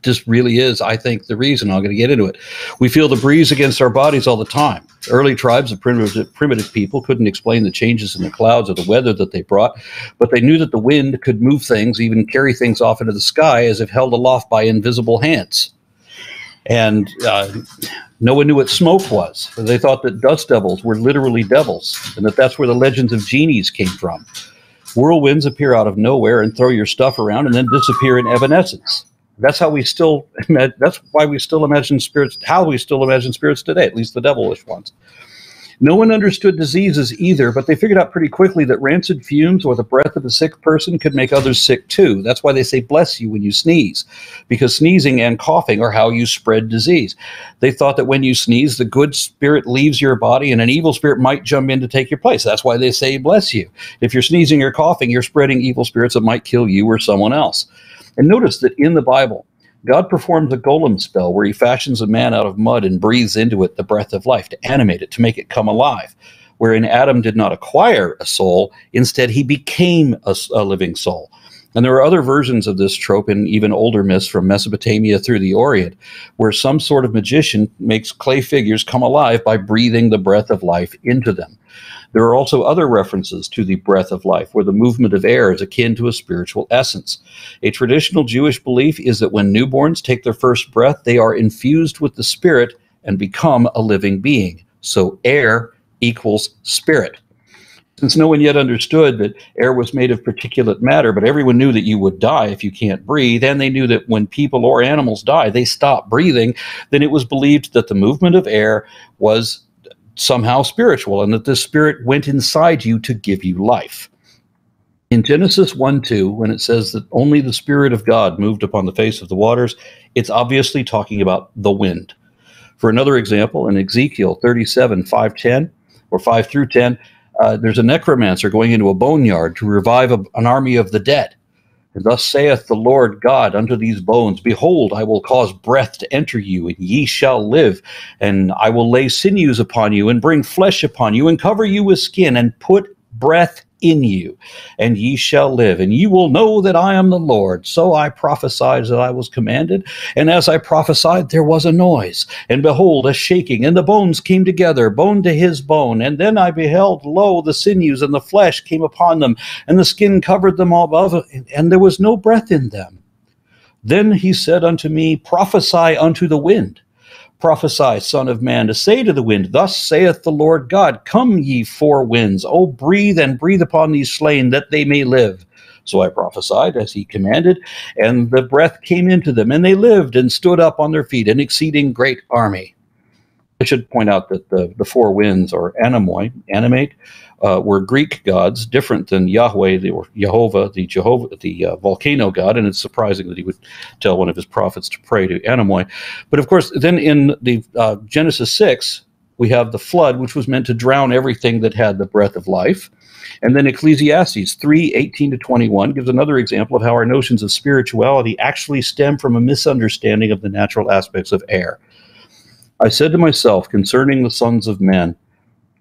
this really is, I think, the reason. I'm going to get into it. We feel the breeze against our bodies all the time. Early tribes of primitive, primitive people couldn't explain the changes in the clouds or the weather that they brought, but they knew that the wind could move things, even carry things off into the sky as if held aloft by invisible hands. And uh, no one knew what smoke was. They thought that dust devils were literally devils, and that that's where the legends of genies came from. Whirlwinds appear out of nowhere and throw your stuff around and then disappear in evanescence. That's how we still. That's why we still imagine spirits. How we still imagine spirits today, at least the devilish ones. No one understood diseases either, but they figured out pretty quickly that rancid fumes or the breath of a sick person could make others sick too. That's why they say "bless you" when you sneeze, because sneezing and coughing are how you spread disease. They thought that when you sneeze, the good spirit leaves your body, and an evil spirit might jump in to take your place. That's why they say "bless you." If you're sneezing or coughing, you're spreading evil spirits that might kill you or someone else. And notice that in the Bible, God performs a golem spell where he fashions a man out of mud and breathes into it the breath of life to animate it, to make it come alive. Wherein Adam did not acquire a soul, instead he became a, a living soul. And there are other versions of this trope in even older myths from Mesopotamia through the Orient, where some sort of magician makes clay figures come alive by breathing the breath of life into them. There are also other references to the breath of life, where the movement of air is akin to a spiritual essence. A traditional Jewish belief is that when newborns take their first breath, they are infused with the spirit and become a living being. So air equals spirit. Since no one yet understood that air was made of particulate matter, but everyone knew that you would die if you can't breathe, and they knew that when people or animals die, they stop breathing, then it was believed that the movement of air was somehow spiritual, and that this spirit went inside you to give you life. In Genesis one two, when it says that only the Spirit of God moved upon the face of the waters, it's obviously talking about the wind. For another example, in Ezekiel thirty-seven, five ten, or five through ten, Uh, there's a necromancer going into a boneyard to revive a, an army of the dead. And thus saith the Lord God unto these bones, Behold, I will cause breath to enter you, and ye shall live. And I will lay sinews upon you, and bring flesh upon you, and cover you with skin, and put breath in you, and ye shall live. And ye will know that I am the Lord. So I prophesied that I was commanded. And as I prophesied, there was a noise, and behold, a shaking, and the bones came together, bone to his bone. And then I beheld, lo, the sinews and the flesh came upon them, and the skin covered them all above, and there was no breath in them. Then he said unto me, Prophesy unto the wind. Prophesy, son of man, to say to the wind, Thus saith the Lord God, Come ye four winds, O breathe and breathe upon these slain, that they may live. So I prophesied, as he commanded, and the breath came into them, and they lived and stood up on their feet, an exceeding great army. I should point out that the, the four winds, or Anemoi, animate, uh, were Greek gods, different than Yahweh, the, or Jehovah, the, Jehovah, the uh, volcano god, and it's surprising that he would tell one of his prophets to pray to Anemoi. But of course, then in the uh, Genesis six, we have the flood, which was meant to drown everything that had the breath of life. And then Ecclesiastes three, eighteen to twenty-one gives another example of how our notions of spirituality actually stem from a misunderstanding of the natural aspects of air. I said to myself concerning the sons of men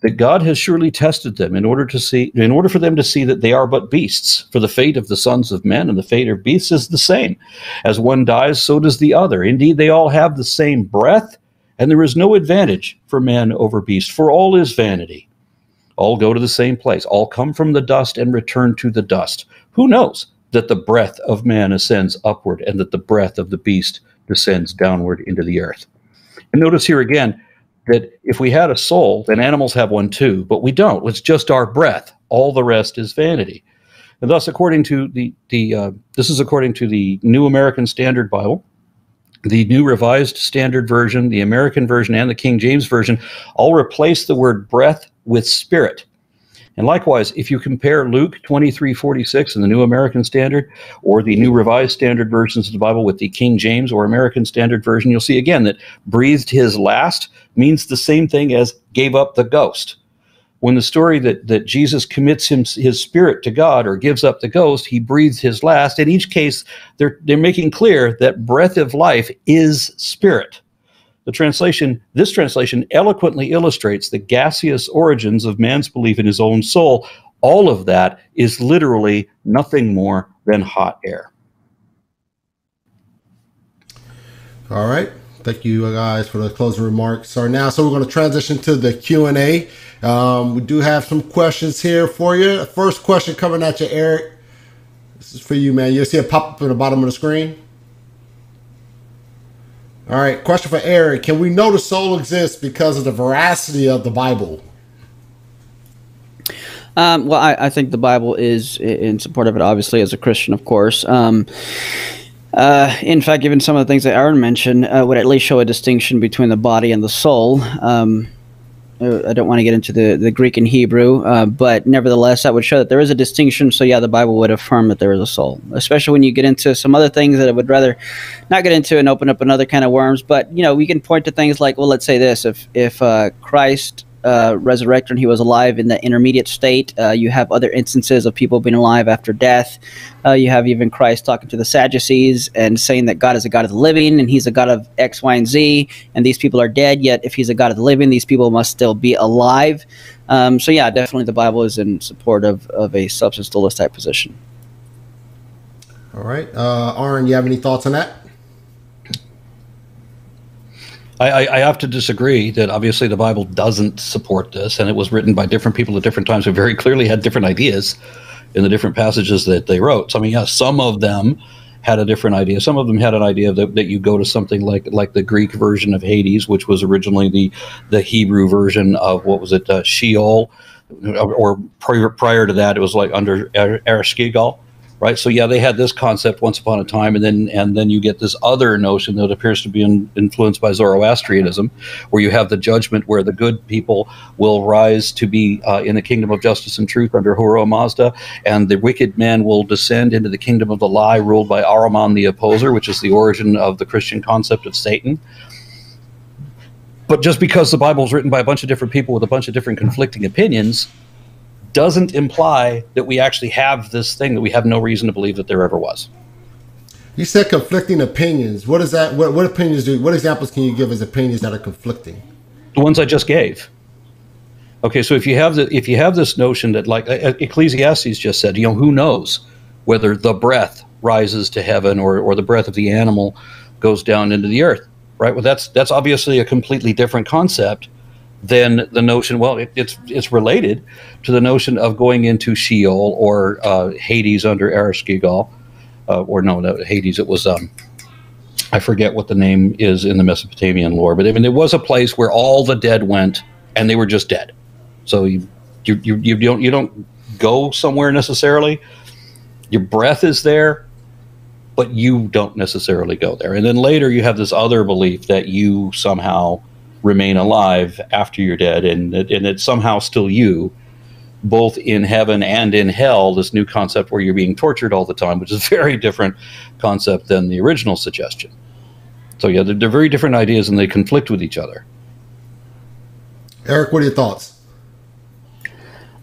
that God has surely tested them in order to see, in order for them to see that they are but beasts. For the fate of the sons of men and the fate of beasts is the same. As one dies, so does the other. Indeed, they all have the same breath, and there is no advantage for man over beast, for all is vanity. All go to the same place. All come from the dust and return to the dust. Who knows that the breath of man ascends upward and that the breath of the beast descends downward into the earth? And notice here again that if we had a soul, then animals have one too, but we don't. It's just our breath. All the rest is vanity. And thus, according to the, the uh, this is according to the New American Standard Bible, the New Revised Standard Version, the American Version, and the King James Version, all replace the word breath with spirit. And likewise, if you compare Luke twenty-three forty-six in the New American Standard or the New Revised Standard versions of the Bible with the King James or American Standard Version, you'll see again that breathed his last means the same thing as gave up the ghost. When the story that, that Jesus commits him, his spirit to God or gives up the ghost, he breathes his last. In each case, they're, they're making clear that breath of life is spirit. The translation, this translation eloquently illustrates the gaseous origins of man's belief in his own soul. All of that is literally nothing more than hot air. All right. Thank you guys for the closing remarks. So now, so we're going to transition to the Q and A. Um, we do have some questions here for you. First question coming at you, Eric. This is for you, man. You'll see it pop up at the bottom of the screen. All right, question for Eric. Can we know the soul exists because of the veracity of the Bible? Um, well, I, I think the Bible is in support of it, obviously, as a Christian, of course. Um, uh, in fact, even some of the things that Aron mentioned uh, would at least show a distinction between the body and the soul. Um, I don't want to get into the, the Greek and Hebrew, uh, but nevertheless, that would show that there is a distinction. So yeah, the Bible would affirm that there is a soul, especially when you get into some other things that I would rather not get into and open up another kind of worms. But, you know, we can point to things like, well, let's say this, if, if uh, Christ uh, resurrected and he was alive in the intermediate state, uh, you have other instances of people being alive after death. Uh, you have even Christ talking to the Sadducees and saying that God is a God of the living and he's a God of X, Y, and Z, and these people are dead, yet if he's a God of the living, these people must still be alive. Um, so yeah, definitely the Bible is in support of, of a substantialist type position. All right. Uh, Aron, you have any thoughts on that? I, I have to disagree that obviously the Bible doesn't support this, and it was written by different people at different times who very clearly had different ideas in the different passages that they wrote. So I mean, yeah, some of them had a different idea. Some of them had an idea that, that you go to something like like the Greek version of Hades, which was originally the the Hebrew version of, what was it, uh, Sheol, or, or prior, prior to that it was like under Ereshkigal. Right, so yeah, they had this concept once upon a time, and then and then you get this other notion that appears to be in, influenced by Zoroastrianism, where you have the judgment where the good people will rise to be uh, in the kingdom of justice and truth under Hura Mazda, and the wicked man will descend into the kingdom of the lie ruled by Ahriman the Opposer, which is the origin of the Christian concept of Satan. But just because the Bible is written by a bunch of different people with a bunch of different conflicting opinions doesn't imply that we actually have this thing that we have no reason to believe that there ever was. You said conflicting opinions. What is that? What, what opinions do? What examples can you give as opinions that are conflicting? The ones I just gave. Okay, so if you have the if you have this notion that, like Ecclesiastes just said, you know, who knows whether the breath rises to heaven or or the breath of the animal goes down into the earth, right? Well, that's that's obviously a completely different concept than the notion. Well, it, it's it's related to the notion of going into Sheol or uh, Hades under Ereshkigal, uh, or no, no, Hades. It was um, I forget what the name is in the Mesopotamian lore, but I mean, it was a place where all the dead went, and they were just dead. So you, you you you don't you don't go somewhere necessarily. Your breath is there, but you don't necessarily go there. And then later you have this other belief that you somehow remain alive after you're dead, and it, and it's somehow still you, both in heaven and in hell. This new concept where you're being tortured all the time, which is a very different concept than the original suggestion. So yeah, they're, they're very different ideas, and they conflict with each other. Eric, what are your thoughts?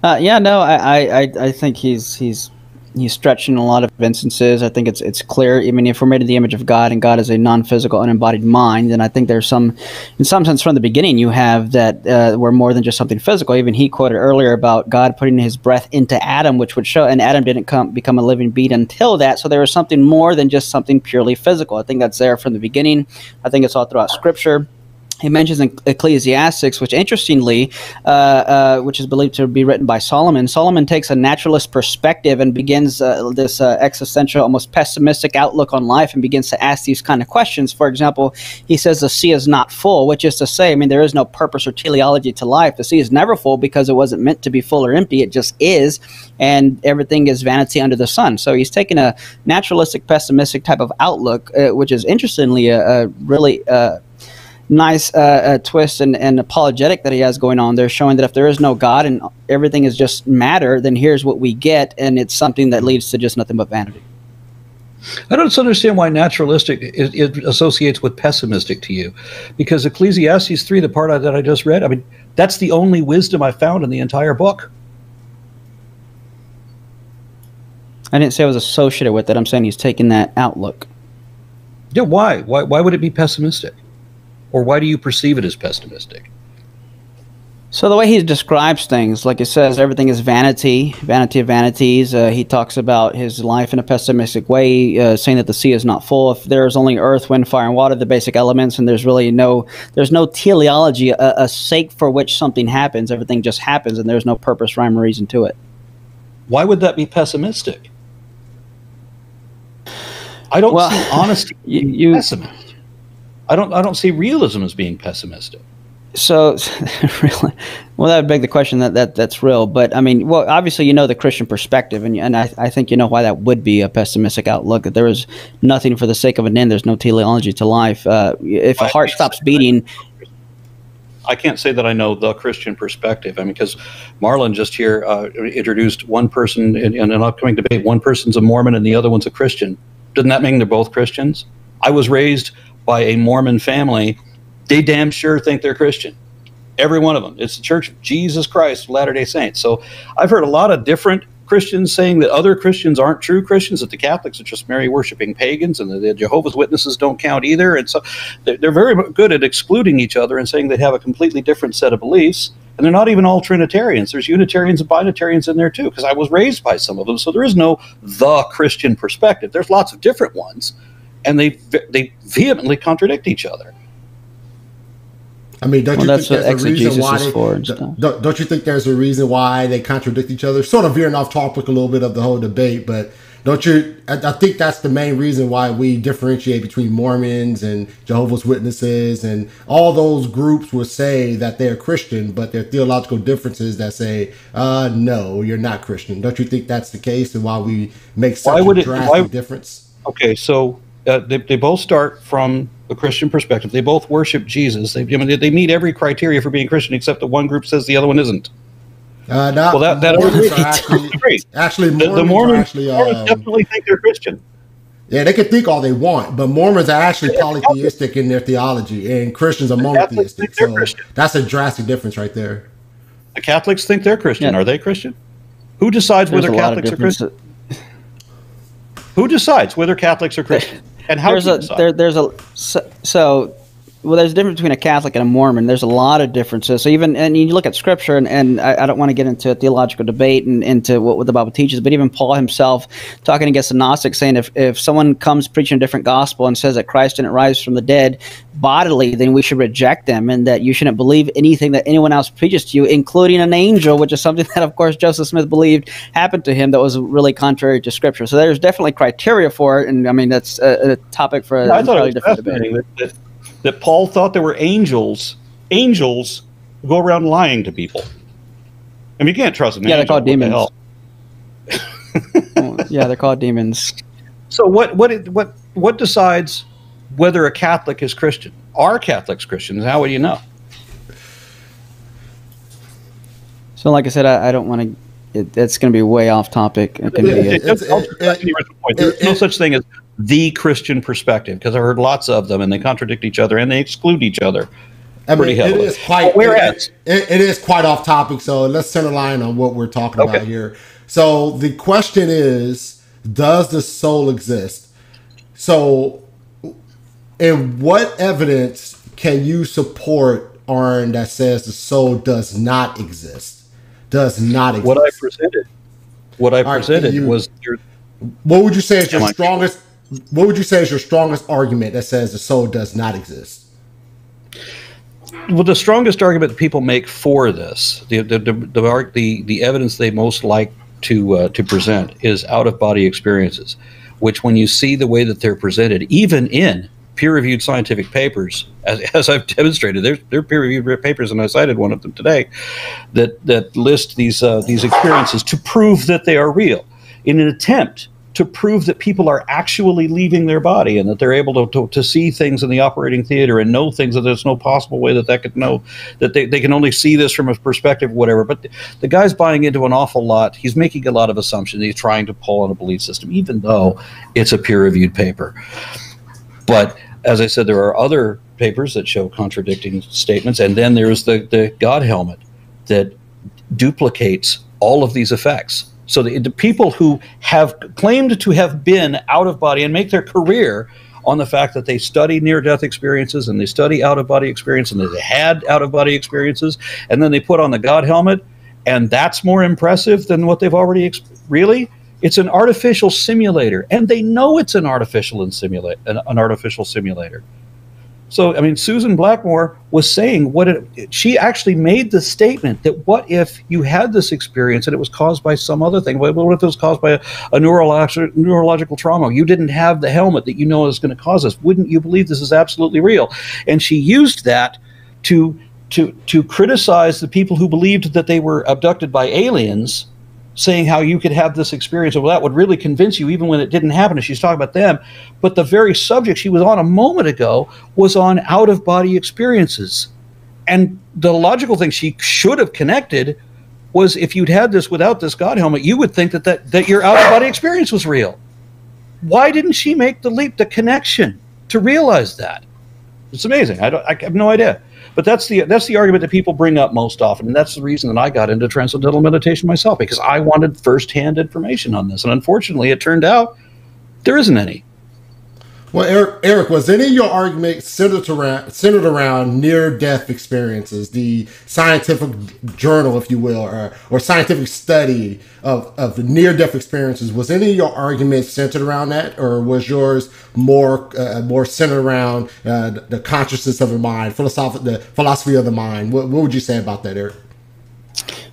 Uh, yeah, no, I, I, I think he's he's he's stretching a lot of instances. I think it's it's clear. I mean, if we're made in the image of God and God is a non-physical, unembodied mind, then I think there's some, in some sense, from the beginning, you have that uh, we're more than just something physical. Even he quoted earlier about God putting his breath into Adam, which would show, and Adam didn't come become a living being until that. So there was something more than just something purely physical. I think that's there from the beginning. I think it's all throughout Scripture. He mentions in Ecclesiastes, which interestingly, uh, uh, which is believed to be written by Solomon, Solomon takes a naturalist perspective and begins uh, this uh, existential, almost pessimistic outlook on life, and begins to ask these kind of questions. For example, he says the sea is not full, which is to say, I mean, there is no purpose or teleology to life. The sea is never full because it wasn't meant to be full or empty. It just is, and everything is vanity under the sun. So he's taking a naturalistic, pessimistic type of outlook, uh, which is interestingly a, a really uh, – nice uh, uh, twist and, and apologetic that he has going on there, showing that if there is no God and everything is just matter, then here's what we get, and it's something that leads to just nothing but vanity. I don't understand why naturalistic it, it associates with pessimistic to you, because Ecclesiastes three, the part I, that I just read, I mean, that's the only wisdom I found in the entire book. I didn't say I was associated with it. I'm saying he's taking that outlook. Yeah, why? Why, why would it be pessimistic? Or why do you perceive it as pessimistic? So the way he describes things, like he says, everything is vanity, vanity of vanities. Uh, he talks about his life in a pessimistic way, uh, saying that the sea is not full. If there's only earth, wind, fire, and water, the basic elements, and there's really no, there's no teleology, a, a sake for which something happens. Everything just happens, and there's no purpose, rhyme, or reason to it. Why would that be pessimistic? I don't well, see honesty you, you, pessimistic. I don't, I don't see realism as being pessimistic. So, really, well, that would beg the question that, that that's real. But, I mean, well, obviously, you know the Christian perspective, and, and I, I think you know why that would be a pessimistic outlook, that there is nothing for the sake of an end. There's no teleology to life. Uh, if well, a heart stops beating... I can't say that I know the Christian perspective. I mean, because Marlon just here uh, introduced one person in, in an upcoming debate. One person's a Mormon and the other one's a Christian. Doesn't that mean they're both Christians? I was raised... by a Mormon family. They damn sure think they're Christian. Every one of them. It's the Church of Jesus Christ of Latter-day Saints. So I've heard a lot of different Christians saying that other Christians aren't true Christians, that the Catholics are just Mary-worshipping pagans, and that the Jehovah's Witnesses don't count either. And so they're very good at excluding each other and saying they have a completely different set of beliefs. And they're not even all Trinitarians. There's Unitarians and Binitarians in there too, because I was raised by some of them. So there is no the Christian perspective. There's lots of different ones. And they they vehemently contradict each other. I mean, don't well, you think there's a reason why they, don't, don't you think there's a reason why they contradict each other? Sort of veering off topic a little bit of the whole debate, but don't you? I, I think that's the main reason why we differentiate between Mormons and Jehovah's Witnesses and all those groups will say that they're Christian, but there are theological differences that say, uh, no, you're not Christian. Don't you think that's the case, and why we make such why would a drastic it, why, difference? Okay, so. Uh, they, they both start from a Christian perspective. They both worship Jesus. They, I mean, they meet every criteria for being Christian, except that one group says the other one isn't. Uh, not, well, that, that Mormons actually, actually Mormons the, the Mormons, actually, um, Mormons definitely think they're Christian. Yeah, they can think all they want, but Mormons are actually polytheistic in their theology, and Christians are monotheistic. So Christian. That's a drastic difference right there. The Catholics think they're Christian. Yeah. Are they Christian? Who decides There's whether Catholics are Christians? Who decides whether Catholics are Christians? And how there's do you a, decide? There, there's a so, so well. There's a difference between a Catholic and a Mormon. There's a lot of differences. So even and you look at Scripture, and, and I, I don't want to get into a theological debate and into what, what the Bible teaches, but even Paul himself, talking against the Gnostics, saying if if someone comes preaching a different gospel and says that Christ didn't rise from the dead bodily, then we should reject them, and that you shouldn't believe anything that anyone else preaches to you, including an angel, which is something that, of course, Joseph Smith believed happened to him that was really contrary to Scripture. So there's definitely criteria for it, and I mean that's a, a topic for a yeah, totally different debate. That, that Paul thought there were angels. Angels go around lying to people. I mean, you can't trust an yeah, angel. They're called demons. oh, yeah, they're called demons. So what? What? What? What decides whether a Catholic is Christian? Are Catholics Christians? How would you know? So, like I said, I, I don't want to. It, it's going to be way off topic. It can be it, a, it's, I'll, it, I'll, it, it, point. There's it, no it, such thing as the Christian perspective, because I've heard lots of them, and they contradict each other and they exclude each other. I mean, it is quite. Whereas it, it is quite off topic. So let's center line on what we're talking okay. about here. So the question is: does the soul exist? So. And what evidence can you support, Aron, that says the soul does not exist? Does not exist. What I presented, what I presented right, you, was. Your, what would you say is your strongest? What would you say is your strongest argument that says the soul does not exist? Well, the strongest argument that people make for this, the the the the, the, the evidence they most like to uh, to present, is out of body experiences, which, when you see the way that they're presented, even in peer-reviewed scientific papers, as, as I've demonstrated, there are peer-reviewed papers, and I cited one of them today, that, that list these, uh, these experiences to prove that they are real, in an attempt to prove that people are actually leaving their body and that they're able to, to, to see things in the operating theater and know things that there's no possible way that they could know, that they, they can only see this from a perspective, whatever. But the, the guy's buying into an awful lot. He's making a lot of assumptions. He's trying to pull on a belief system, even though it's a peer-reviewed paper. But as I said, there are other papers that show contradicting statements, and then there's the, the God Helmet that duplicates all of these effects. So the, the people who have claimed to have been out of body and make their career on the fact that they study near-death experiences and they study out-of-body experience and they had out-of-body experiences, and then they put on the God Helmet, and that's more impressive than what they've already ex- really? It's an artificial simulator, and they know it's an artificial and simulate an, an artificial simulator. So, I mean, Susan Blackmore was saying what it, she actually made the statement that what if you had this experience and it was caused by some other thing? What, what if it was caused by a, a neurological neurological trauma? You didn't have the helmet that you know is going to cause this. Wouldn't you believe this is absolutely real? And she used that to to to criticize the people who believed that they were abducted by aliens, saying how you could have this experience. Well, that would really convince you even when it didn't happen. And she's talking about them. But the very subject she was on a moment ago was on out-of-body experiences. And the logical thing she should have connected was if you'd had this without this God Helmet, you would think that, that, that your out-of-body experience was real. Why didn't she make the leap, the connection, to realize that? It's amazing. I, don't, I have no idea. But that's the that's the argument that people bring up most often, and that's the reason that I got into Transcendental Meditation myself, because I wanted firsthand information on this, and unfortunately, it turned out there isn't any. Well, Eric, Eric, was any of your argument centered around centered around near-death experiences, the scientific journal, if you will, or or scientific study of of near-death experiences? Was any of your argument centered around that, or was yours more uh, more centered around uh, the consciousness of the mind, philosoph- the philosophy of the mind? What, what would you say about that, Eric?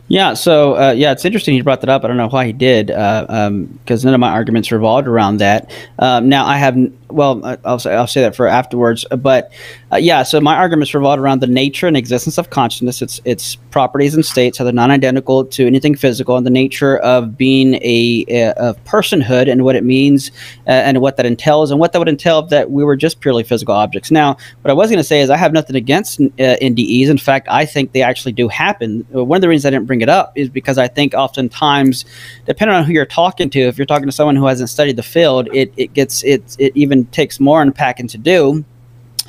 Yeah, so uh, yeah, it's interesting you brought that up. I don't know why he did, because uh, um, none of my arguments revolved around that. Um, now I have, well, I'll say I'll say that for afterwards. But uh, yeah, so my arguments revolved around the nature and existence of consciousness, its its properties and states, how they're non-identical to anything physical, and the nature of being a, a of personhood and what it means uh, and what that entails, and what that would entail that we were just purely physical objects. Now, what I was going to say is I have nothing against uh, N D Es. In fact, I think they actually do happen. One of the reasons I didn't bring it up is because I think oftentimes, depending on who you're talking to, if you're talking to someone who hasn't studied the field, it it gets it it even takes more unpacking to do.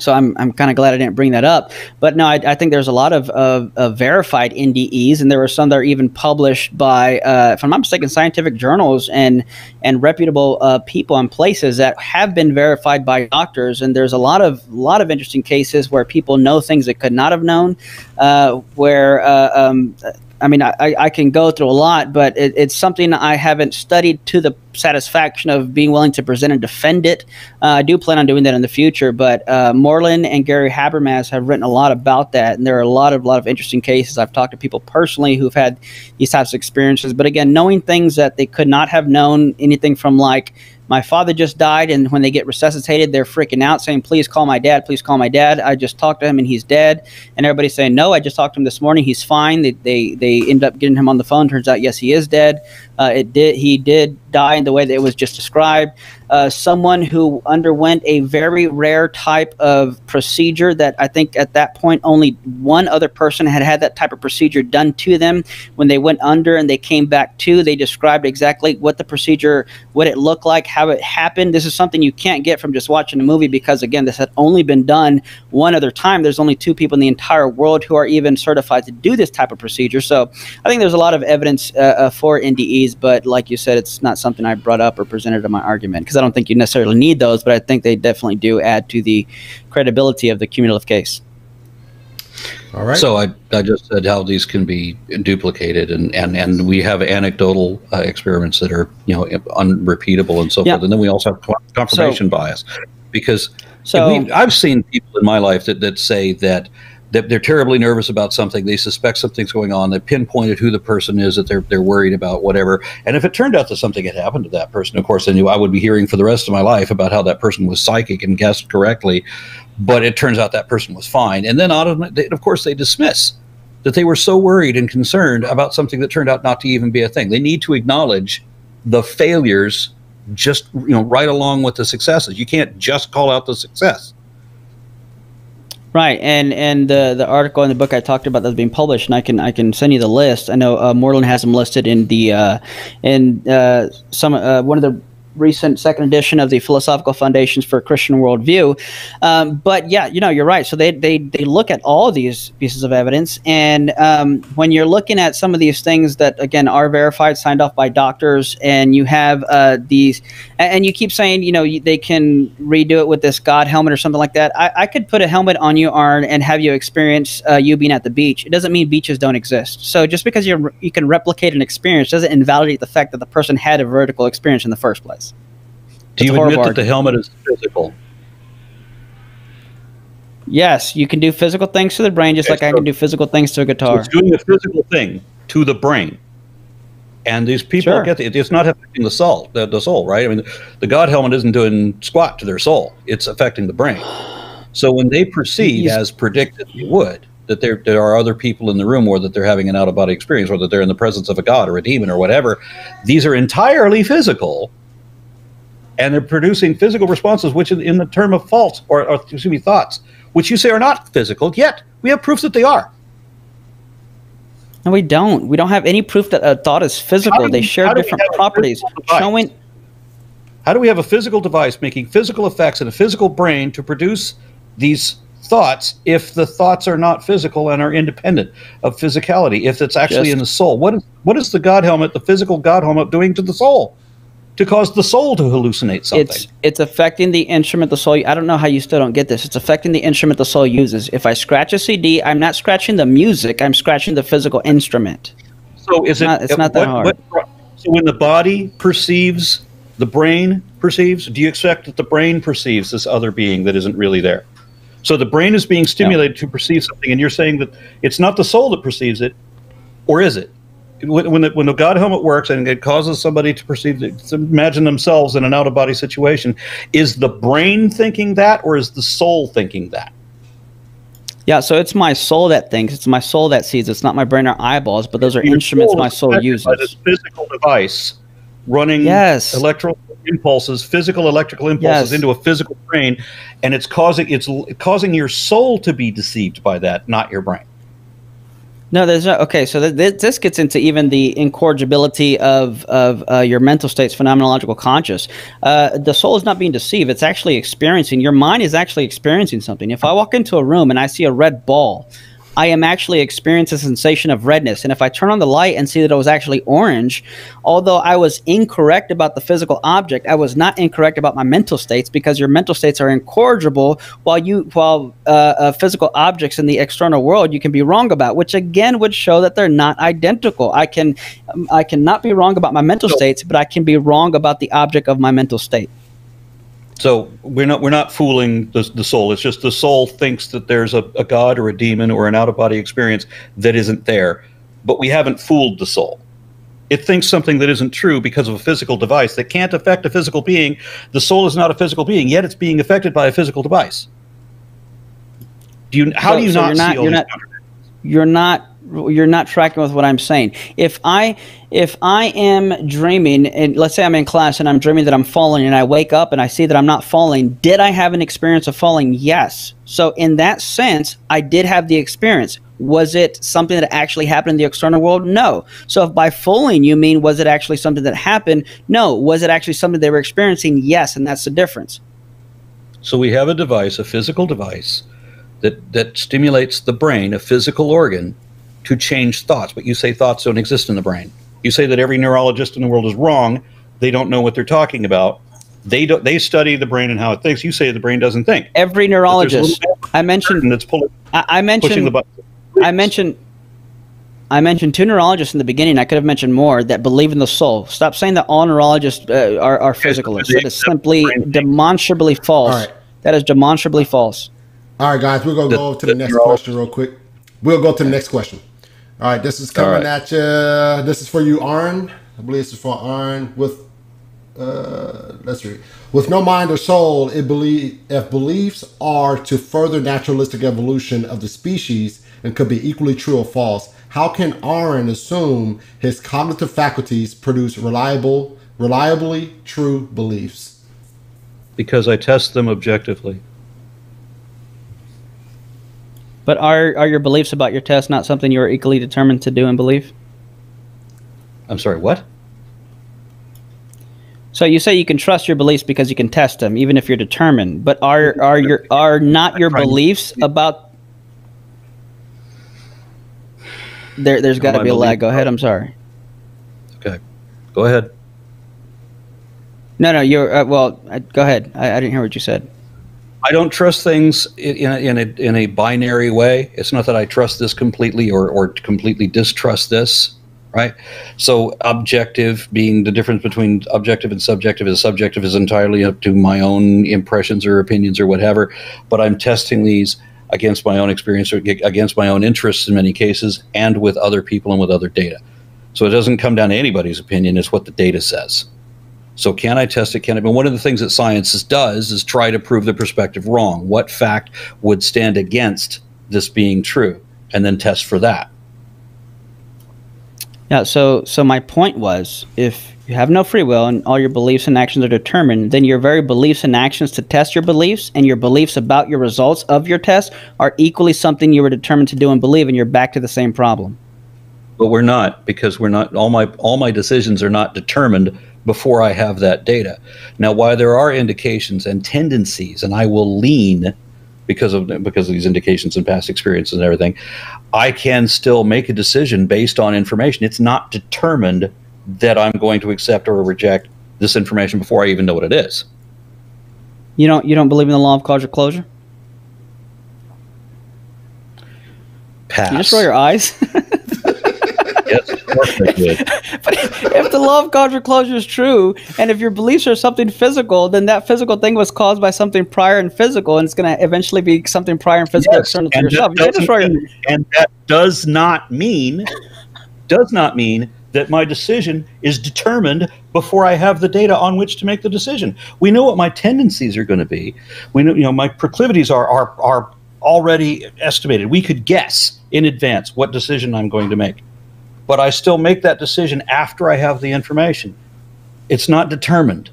So I'm I'm kind of glad I didn't bring that up. But no, I, I think there's a lot of, of, of verified N D Es, and there were some that are even published by, uh, if I'm not mistaken, scientific journals and and reputable uh, people and places that have been verified by doctors. And there's a lot of lot of interesting cases where people know things they could not have known. Uh, where uh, um, I mean, I, I can go through a lot, but it, it's something I haven't studied to the satisfaction of being willing to present and defend it. Uh, I do plan on doing that in the future, but uh, Moreland and Gary Habermas have written a lot about that, and there are a lot of lot of interesting cases. I've talked to people personally who've had these types of experiences, but again, knowing things that they could not have known, anything from like, my father just died, and when they get resuscitated, they're freaking out saying, please call my dad, please call my dad. I just talked to him and he's dead. And everybody's saying, no, I just talked to him this morning. He's fine. They they, they end up getting him on the phone. Turns out, yes, he is dead. Uh, it did. He did die in the way that it was just described. Uh, someone who underwent a very rare type of procedure that I think at that point only one other person had had that type of procedure done to them. When they went under and they came back to, they described exactly what the procedure, what it looked like, how it happened. This is something you can't get from just watching a movie because, again, this had only been done one other time. There's only two people in the entire world who are even certified to do this type of procedure. So I think there's a lot of evidence uh, for N D Es, but like you said, it's not something I brought up or presented in my argument because I don't think you necessarily need those, but I think they definitely do add to the credibility of the cumulative case. All right. So I, I just said how these can be duplicated, and, and, and we have anecdotal uh, experiments that are, you know, unrepeatable and so yeah. forth. And then we also have confirmation so, bias because so, I mean, I've seen people in my life that, that say that, that they're terribly nervous about something. They suspect something's going on. They pinpointed who the person is that they're they're worried about, whatever. And if it turned out that something had happened to that person, of course, I knew I would be hearing for the rest of my life about how that person was psychic and guessed correctly. But it turns out that person was fine. And then, of course, they dismiss that they were so worried and concerned about something that turned out not to even be a thing. They need to acknowledge the failures just, you know, right along with the successes. You can't just call out the success. Right, and and the the article in the book I talked about that's being published, and I can I can send you the list. I know uh, Moreland has them listed in the uh, in uh, some uh, one of the recent second edition of the Philosophical Foundations for a Christian Worldview. Um, but yeah, you know, you're right. So they they they look at all of these pieces of evidence, and um, when you're looking at some of these things that again are verified, signed off by doctors, and you have uh, these. And you keep saying, you know, they can redo it with this God helmet or something like that. I, I could put a helmet on you, Aron, and have you experience uh, you being at the beach. It doesn't mean beaches don't exist. So just because you you can replicate an experience doesn't invalidate the fact that the person had a vertical experience in the first place. Do you admit that the helmet is physical? Yes, you can do physical things to the brain just like I can do physical things to a guitar. So it's doing a physical thing to the brain. And these people sure. get it. It's not affecting the soul, the, the soul, right? I mean, the God helmet isn't doing squat to their soul. It's affecting the brain. So when they perceive, He's, as predicted they would, that there, there are other people in the room, or that they're having an out-of-body experience, or that they're in the presence of a God or a demon or whatever, these are entirely physical, and they're producing physical responses, which in, in the term of faults, or, or excuse me, thoughts, which you say are not physical, yet we have proof that they are. No, we don't. We don't have any proof that a thought is physical. They share different properties. Showing. How do we have a physical device making physical effects in a physical brain to produce these thoughts if the thoughts are not physical and are independent of physicality, if it's actually Just. in the soul? What is, what is the God helmet, the physical God helmet, doing to the soul? To cause the soul to hallucinate something. It's, it's affecting the instrument the soul – I don't know how you still don't get this. It's affecting the instrument the soul uses. If I scratch a C D, I'm not scratching the music. I'm scratching the physical instrument. So is it's it not, – it's not that what, hard. What, so when the body perceives, the brain perceives, do you expect that the brain perceives this other being that isn't really there? So the brain is being stimulated no. to perceive something, and you're saying that it's not the soul that perceives it, or is it? When the, when the God helmet works and it causes somebody to perceive, to imagine themselves in an out-of-body situation, is the brain thinking that, or is the soul thinking that? Yeah, so it's my soul that thinks. It's my soul that sees. It's not my brain or eyeballs, but those are Your instruments soul my soul uses. By this physical device running yes. electrical impulses, physical electrical impulses yes. into a physical brain, and it's causing it's causing your soul to be deceived by that, not your brain. No, there's no, okay. So th th this gets into even the incorrigibility of of uh, your mental state's phenomenological conscious. Uh, the soul is not being deceived; it's actually experiencing. Your mind is actually experiencing something. If I walk into a room and I see a red ball, I am actually experiencing a sensation of redness. And if I turn on the light and see that it was actually orange, although I was incorrect about the physical object, I was not incorrect about my mental states, because your mental states are incorrigible, while you, while uh, uh, physical objects in the external world you can be wrong about, which again would show that they're not identical. I can, um, I cannot be wrong about my mental states, but I can be wrong about the object of my mental state. So we're not we're not fooling the, the soul. It's just the soul thinks that there's a, a God or a demon or an out-of-body experience that isn't there. But we haven't fooled the soul. It thinks something that isn't true because of a physical device that can't affect a physical being. The soul is not a physical being, yet it's being affected by a physical device. Do you? How so, do you so not? You're not, see all you're, not you're not. You're not tracking with what I'm saying. If I if I am dreaming, and let's say I'm in class and I'm dreaming that I'm falling, and I wake up and I see that I'm not falling, did I have an experience of falling? Yes. So in that sense, I did have the experience. Was it something that actually happened in the external world? No. So if by fooling you mean was it actually something that happened? No. Was it actually something they were experiencing? Yes, and that's the difference. So we have a device, a physical device, that, that stimulates the brain, a physical organ, to change thoughts. But you say thoughts don't exist in the brain. You say that every neurologist in the world is wrong. They don't know what they're talking about. They don't, they study the brain and how it thinks. You say the brain doesn't think. Every neurologist I mentioned that's pulling, I, I mentioned pushing the button. I mentioned I mentioned two neurologists in the beginning. I could have mentioned more that believe in the soul. Stop saying that all neurologists uh, are, are physicalists. That is simply demonstrably false. Right. That is demonstrably false. All right, guys, we're going to go over to the, the next question real quick. We'll go to the next question. All right, this is coming right at you. This is for you, Aron. I believe this is for Aron. With, uh, let's read. With no mind or soul, it believe, if beliefs are to further naturalistic evolution of the species and could be equally true or false, how can Aron assume his cognitive faculties produce reliable, reliably true beliefs? Because I test them objectively. But are, are your beliefs about your test not something you're equally determined to do and believe? I'm sorry, what? So you say you can trust your beliefs because you can test them, even if you're determined. But are, are, your, are not your beliefs about... There, there's got to be a lag. Go ahead. I'm sorry. Okay. Go ahead. No, no, you're... Uh, well, I, go ahead. I, I didn't hear what you said. I don't trust things in a, in, a, in a binary way. It's not that I trust this completely or, or completely distrust this, right? So objective, being the difference between objective and subjective, is subjective is entirely up to my own impressions or opinions or whatever, but I'm testing these against my own experience or against my own interests in many cases, and with other people and with other data. So it doesn't come down to anybody's opinion, it's what the data says. So can I test it? Can it? But one of the things that science does is try to prove the perspective wrong. What fact would stand against this being true? And then test for that. Yeah, so, so my point was, if you have no free will and all your beliefs and actions are determined, then your very beliefs and actions to test your beliefs and your beliefs about your results of your test are equally something you were determined to do and believe, and you're back to the same problem. But we're not, because we're not, all my, all my decisions are not determined before I have that data. Now, while there are indications and tendencies, and I will lean because of because of these indications and past experiences and everything, I can still make a decision based on information. It's not determined that I'm going to accept or reject this information before I even know what it is. You don't you don't believe in the law of causal closure? Pass. Can you just roll your eyes? If, but if the law of causal closure is true, and if your beliefs are something physical, then that physical thing was caused by something prior and physical, and it's going to eventually be something prior and physical yes, external to and yourself. That you and, and that does not mean, does not mean that my decision is determined before I have the data on which to make the decision. We know what my tendencies are going to be. We know, you know, my proclivities are are are already estimated. We could guess in advance what decision I'm going to make. But I still make that decision after I have the information. It's not determined.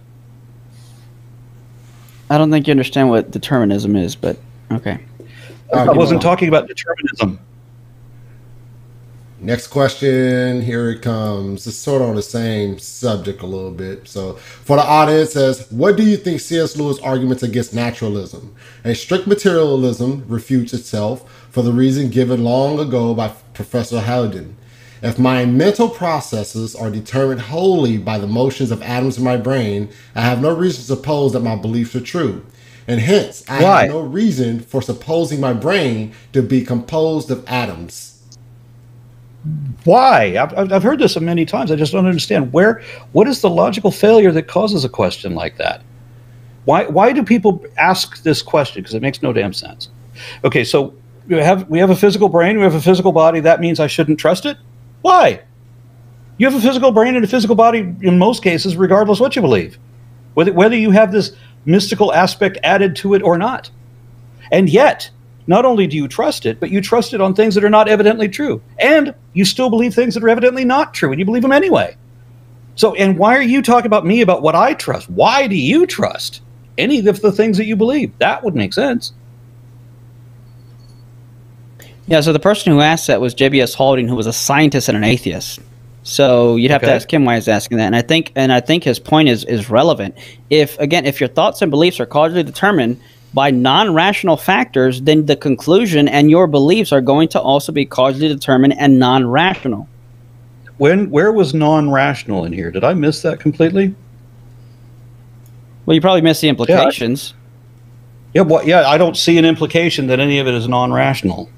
I don't think you understand what determinism is, but okay. Right, I wasn't talking about determinism. Next question, here it comes. It's sort of on the same subject a little bit. So for the audience, says, what do you think C S Lewis' arguments against naturalism and strict materialism refutes itself for the reason given long ago by Professor Haldane? If my mental processes are determined wholly by the motions of atoms in my brain, I have no reason to suppose that my beliefs are true. And hence, I Why? have no reason for supposing my brain to be composed of atoms. Why? I've, I've heard this many times. I just don't understand. Where? What is the logical failure that causes a question like that? Why? Why do people ask this question? Because it makes no damn sense. Okay, so we have we have a physical brain. We have a physical body. That means I shouldn't trust it? Why? You have a physical brain and a physical body in most cases, regardless what you believe, whether whether you have this mystical aspect added to it or not, and yet. Not only do you trust it, but you trust it on things that are not evidently true. And you still believe things that are evidently not true, and you believe them anyway. So, and why are you talking about me, about what I trust? Why do you trust any of the things that you believe? That would make sense. Yeah, so the person who asked that was J B S Haldane, who was a scientist and an atheist. So you'd have okay. to ask him why he's asking that. And I think and I think his point is, is relevant. If, again, if your thoughts and beliefs are causally determined by non-rational factors, then the conclusion and your beliefs are going to also be causally determined and non-rational. When, where was non-rational in here? Did I miss that completely? Well, you probably missed the implications. Yeah, I, yeah, well, yeah, I don't see an implication that any of it is non-rational.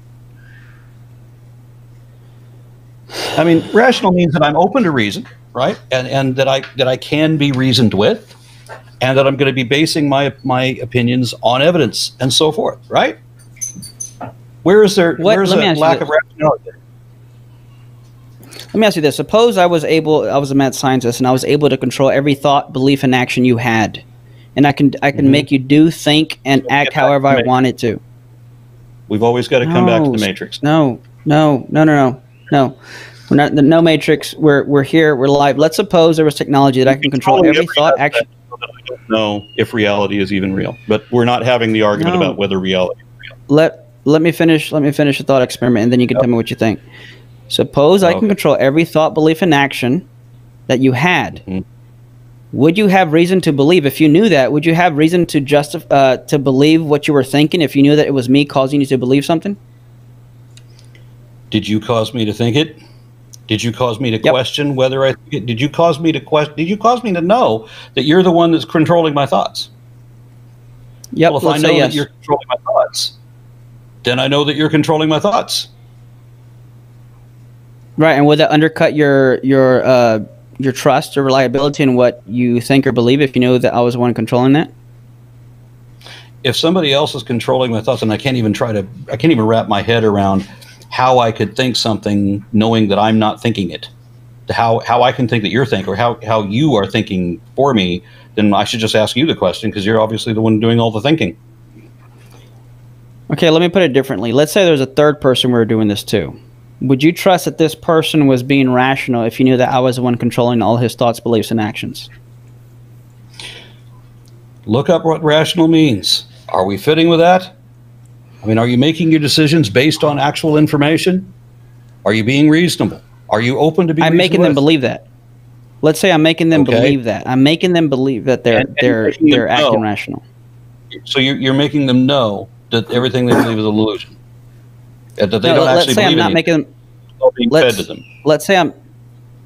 I mean, rational means that I'm open to reason, right? And, and that, I, that I can be reasoned with. And that I'm going to be basing my my opinions on evidence and so forth, right? Where is there what, where is the lack of rationality? Let me ask you this: suppose I was able, I was a mad scientist, and I was able to control every thought, belief, and action you had, and I can I can mm-hmm. make you do, think, and we'll act however I wanted to. We've always got to no, come back to the matrix. No, no, no, no, no, no. We're not the no matrix. We're we're here. We're live. Let's suppose there was technology that I can control every thought, action. I don't know if reality is even real, but we're not having the argument no. about whether reality is real. Let let me finish. Let me finish the thought experiment, and then you can yep. tell me what you think. Suppose okay. I can control every thought, belief, and action that you had. Mm-hmm. Would you have reason to believe if you knew that? Would you have reason to justify uh, to believe what you were thinking if you knew that it was me causing you to believe something? Did you cause me to think it? Did you cause me to yep. question whether I think it? Did you cause me to question? Did you cause me to know that you're the one that's controlling my thoughts? Yeah. Well, if I know yes. that you're controlling my thoughts, then I know that you're controlling my thoughts. Right, and would that undercut your your uh, your trust or reliability in what you think or believe if you know that I was the one controlling that? If somebody else is controlling my thoughts, and I can't even try to, I can't even wrap my head around how I could think something knowing that I'm not thinking it, how how I can think that you're thinking, or how, how you are thinking for me, then I should just ask you the question because you're obviously the one doing all the thinking. Okay, let me put it differently. Let's say there's a third person we were doing this to. Would you trust that this person was being rational if you knew that I was the one controlling all his thoughts, beliefs, and actions? Look up what rational means. Are we fitting with that? I mean, are you making your decisions based on actual information? Are you being reasonable? Are you open to being I'm reasonable? I'm making them believe that. Let's say I'm making them okay. believe that. I'm making them believe that they're, and, and they're, they're acting know. rational. So you're, you're making them know that everything they believe is an illusion. That they no, don't let's actually say believe I'm not making them, being let's, fed to them. Let's say I'm,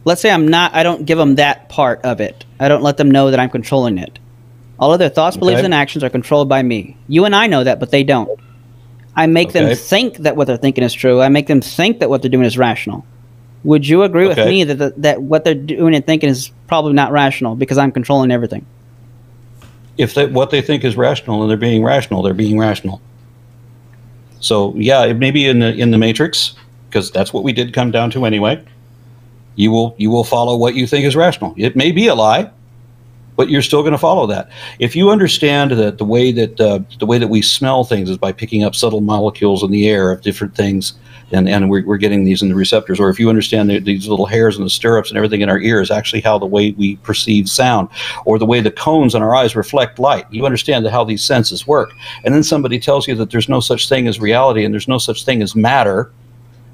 let's say I'm not, I don't give them that part of it. I don't let them know that I'm controlling it. All of their thoughts, okay. beliefs, and actions are controlled by me. You and I know that, but they don't. I make okay. them think that what they're thinking is true. I make them think that what they're doing is rational. Would you agree okay. with me that, that that what they're doing and thinking is probably not rational because I'm controlling everything? If they, what they think is rational and they're being rational, they're being rational. So yeah, it may be in the in the matrix because that's what we did come down to anyway. You will you will follow what you think is rational. It may be a lie, but you're still going to follow that. If you understand that the way that uh, the way that we smell things is by picking up subtle molecules in the air of different things, and, and we're, we're getting these in the receptors, or if you understand that these little hairs and the stirrups and everything in our ear is actually how the way we perceive sound, or the way the cones in our eyes reflect light, you understand how these senses work. And then somebody tells you that there's no such thing as reality and there's no such thing as matter,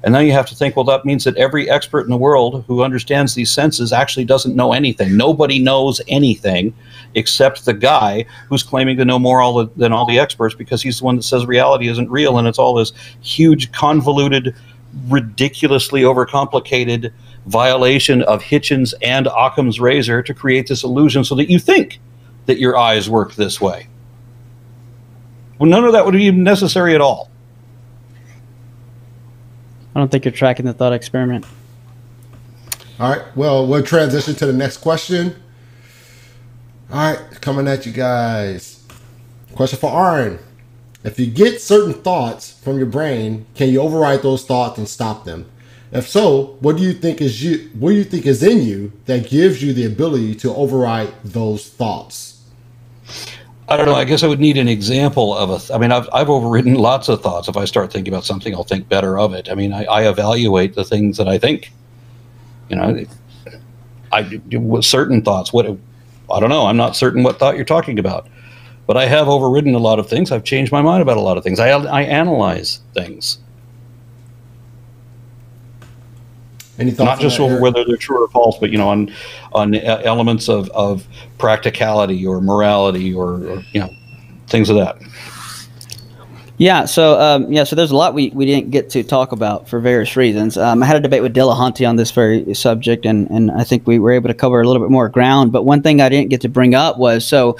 And then you have to think, well, that means that every expert in the world who understands these senses actually doesn't know anything. Nobody knows anything except the guy who's claiming to know more all the, than all the experts, because he's the one that says reality isn't real, and it's all this huge, convoluted, ridiculously overcomplicated violation of Hitchens and Occam's razor to create this illusion so that you think that your eyes work this way. Well, none of that would be necessary at all. I don't think you're tracking the thought experiment. All right. Well, we'll transition to the next question. All right. Coming at you guys. Question for Aron. If you get certain thoughts from your brain, can you override those thoughts and stop them? If so, what do you think is you, what do you think is in you that gives you the ability to override those thoughts? I don't know. I guess I would need an example of a. Th I mean, I've I've overridden lots of thoughts. If I start thinking about something, I'll think better of it. I mean, I, I evaluate the things that I think. You know, I with certain thoughts. What I don't know. I'm not certain what thought you're talking about, but I have overridden a lot of things. I've changed my mind about a lot of things. I I analyze things. Any thoughts not just over whether they're true or false, but you know, on on elements of, of practicality or morality or, or you know, things of that. Yeah. So um, yeah. So there's a lot we we didn't get to talk about for various reasons. Um, I had a debate with Delahanty on this very subject, and and I think we were able to cover a little bit more ground. But one thing I didn't get to bring up was, so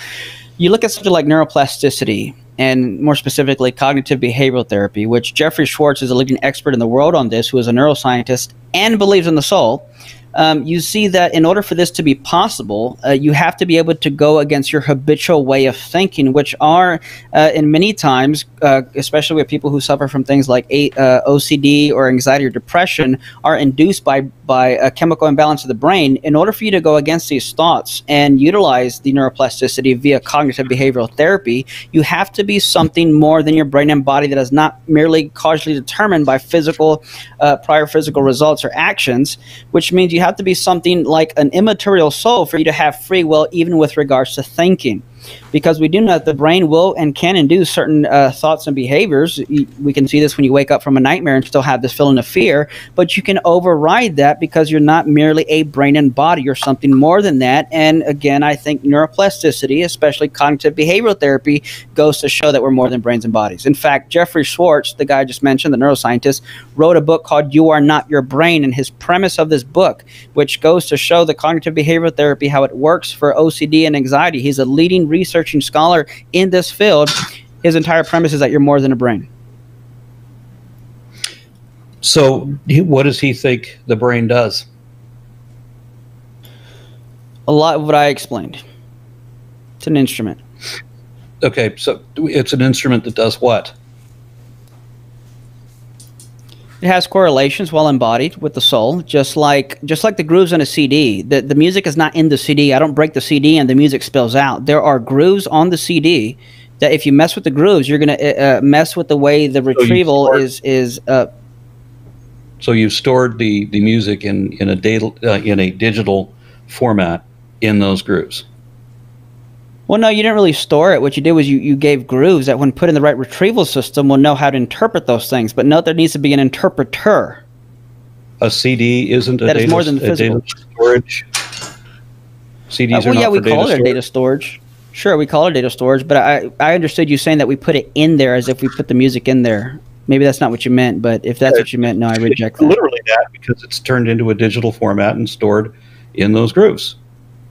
you look at something like neuroplasticity, and more specifically cognitive behavioral therapy, which Jeffrey Schwartz is a leading expert in the world on this, who is a neuroscientist and believes in the soul. Um, you see that in order for this to be possible, uh, you have to be able to go against your habitual way of thinking, which are uh, in many times, uh, especially with people who suffer from things like a, uh, O C D or anxiety or depression, are induced by, by a chemical imbalance of the brain. In order for you to go against these thoughts and utilize the neuroplasticity via cognitive behavioral therapy, you have to be something more than your brain and body that is not merely causally determined by physical, uh, prior physical results or actions, which means you have to be something like an immaterial soul for you to have free will, even with regards to thinking, because we do know that the brain will and can induce certain uh, thoughts and behaviors. We can see this when you wake up from a nightmare and still have this feeling of fear, but you can override that because you're not merely a brain and body, you're something more than that. And again, I think neuroplasticity, especially cognitive behavioral therapy, goes to show that we're more than brains and bodies. In fact, Jeffrey Schwartz, the guy I just mentioned, the neuroscientist, wrote a book called You Are Not Your Brain, and his premise of this book, which goes to show the cognitive behavioral therapy, how it works for O C D and anxiety. He's a leading researching scholar in this field. His entire premise is that you're more than a brain. So what does he think the brain does? A lot of what I explained. It's an instrument. Okay, so it's an instrument that does what? It has correlations while embodied with the soul, just like just like the grooves in a C D. The, the music is not in the C D. I don't break the C D and the music spills out. There are grooves on the C D that if you mess with the grooves, you're going to uh, mess with the way the retrieval so is is. Uh, so you've stored the the music in in a data uh, in a digital format in those grooves. Well, no, you didn't really store it. What you did was you, you gave grooves that, when put in the right retrieval system, will know how to interpret those things. But note, there needs to be an interpreter. A C D isn't a that data, is more than a data storage. C Ds uh, well, are not yeah, we for call data it a data storage. Sure, we call it data storage. But I, I understood you saying that we put it in there as if we put the music in there. Maybe that's not what you meant. But if that's what you meant, no, I reject that. It's literally that, because it's turned into a digital format and stored in those grooves.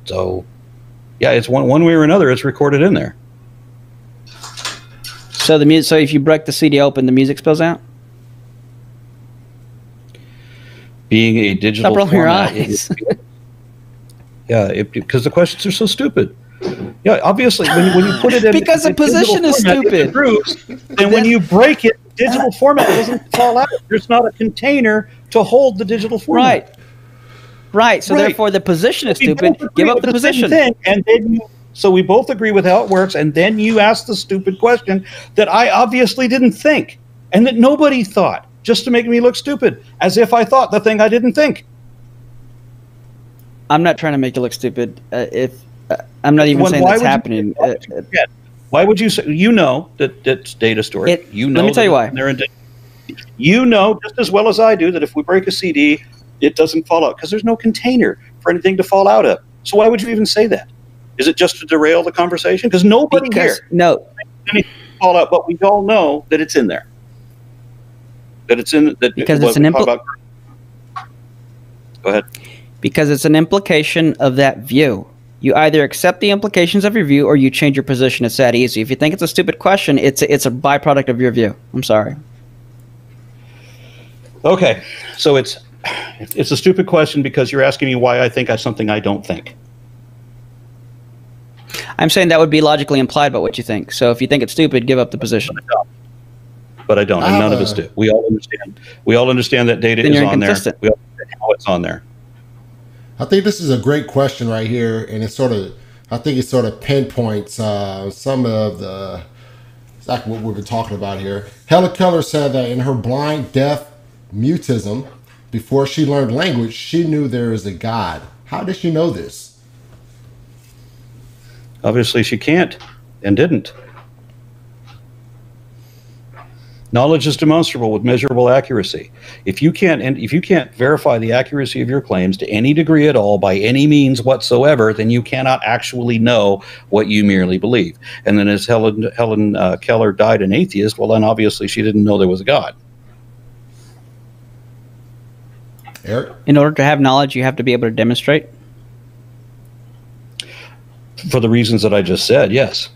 So... yeah, it's one one way or another, it's recorded in there. So the music, so if you break the C D open, the music spills out. Being a digital Stop format, your eyes. It, yeah, because the questions are so stupid. Yeah, obviously when, when you put it in because the position is stupid. And when you break it, the digital format doesn't fall out. There's not a container to hold the digital format. Right. Right, so right. Therefore the position is stupid. Give up the position. Thing, and then you, so we both agree with how it works, and then you ask the stupid question that I obviously didn't think, and that nobody thought, just to make me look stupid, as if I thought the thing I didn't think. I'm not trying to make you look stupid. Uh, if uh, I'm not even when, saying that's happening. You, why, would uh, why would you say, you know that it's data storage? It, you know let me tell you why. You know just as well as I do that if we break a C D, it doesn't fall out because there's no container for anything to fall out of. So why would you even say that? Is it just to derail the conversation? Because nobody because, here no anything fall out, but we all know that it's in there. That it's in that because it, it's an impl- about. Go ahead. Because it's an implication of that view. You either accept the implications of your view or you change your position. It's that easy. If you think it's a stupid question, it's a, it's a byproduct of your view. I'm sorry. Okay, so it's it's a stupid question because you're asking me why I think I something I don't think. I'm saying that would be logically implied by what you think. So if you think it's stupid, give up the position. But I don't, and uh, none of us do. We all understand. We all understand that data is on there. We all understand how it's on there. I think this is a great question right here, and it's sort of, I think it sort of pinpoints uh, some of the, exactly what we've been talking about here. Helen Keller said that in her blind, deaf mutism, before she learned language, she knew there is a God. How did she know this? Obviously she can't and didn't. Knowledge is demonstrable with measurable accuracy. If you can't, and if you can't verify the accuracy of your claims to any degree at all by any means whatsoever, then you cannot actually know what you merely believe. And then, as Helen Helen uh, Keller died an atheist, well, then obviously she didn't know there was a God. Eric? In order to have knowledge, you have to be able to demonstrate. For the reasons that I just said, yes.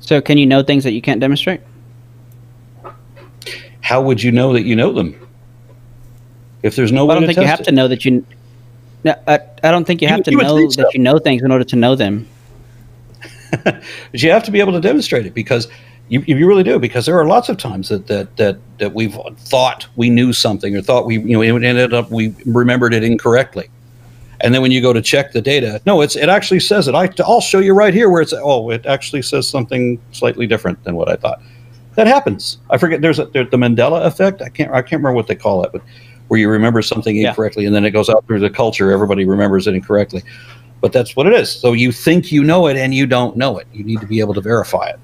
So can you know things that you can't demonstrate? How would you know that you know them? If there's no well, way to test it. I don't think you have it. to know that you... No, I, I don't think you, you have to you know that so. you know things in order to know them. But you have to be able to demonstrate it because... You, you really do, because there are lots of times that, that that that we've thought we knew something or thought we, you know, it ended up we remembered it incorrectly. And then when you go to check the data, no, it's it actually says it. I, I'll show you right here where it's, oh, it actually says something slightly different than what I thought. That happens. I forget, there's, a, there's the Mandela effect. I can't I can't remember what they call it, but where you remember something incorrectly, yeah. and then it goes out through the culture. Everybody remembers it incorrectly. But that's what it is. So you think you know it and you don't know it. You need to be able to verify it.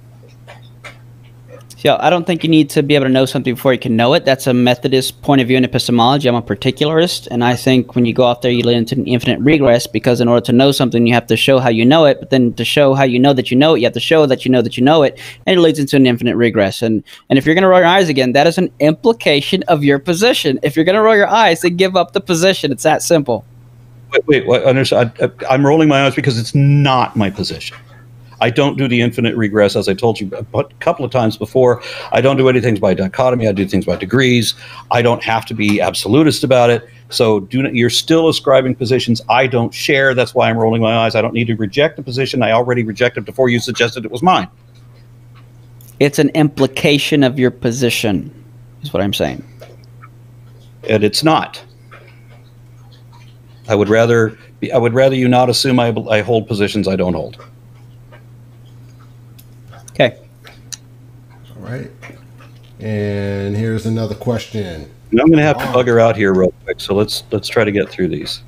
Yeah, I don't think you need to be able to know something before you can know it. That's a Methodist point of view in epistemology. I'm a particularist, and I think when you go out there, you lead into an infinite regress because in order to know something, you have to show how you know it. But then to show how you know that you know it, you have to show that you know that you know it, and it leads into an infinite regress. And and if you're going to roll your eyes again, that is an implication of your position. If you're going to roll your eyes, then give up the position. It's that simple. Wait, wait, wait understand. I, I, I'm rolling my eyes because it's not my position. I don't do the infinite regress, as I told you a couple of times before. I don't do anything by dichotomy. I do things by degrees. I don't have to be absolutist about it. So do not, you're still ascribing positions I don't share. That's why I'm rolling my eyes. I don't need to reject the position. I already rejected before you suggested it was mine. It's an implication of your position, is what I'm saying. And it's not. I would rather, be, I would rather you not assume I, I hold positions I don't hold. Okay. All right. And here's another question. And I'm going to have to bugger out here real quick, so let's let's try to get through these.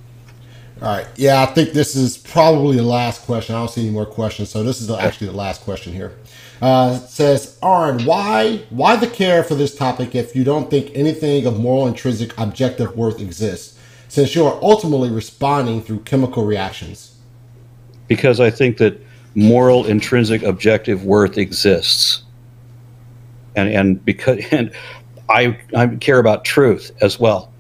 All right. Yeah, I think this is probably the last question. I don't see any more questions, so this is the, actually the last question here. Uh, it says, Aron, why why the care for this topic if you don't think anything of moral intrinsic objective worth exists, since you are ultimately responding through chemical reactions? Because I think that moral intrinsic objective worth exists, and and because and I I care about truth as well,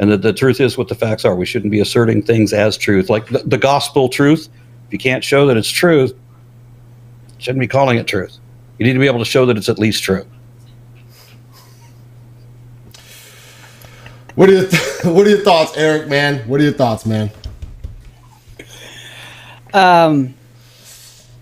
and that the truth is what the facts are. We shouldn't be asserting things as truth, like the, the gospel truth. If you can't show that it's truth, shouldn't be calling it truth. You need to be able to show that it's at least true. What are your th- what are your thoughts, Eric? Man, what are your thoughts, man? Um.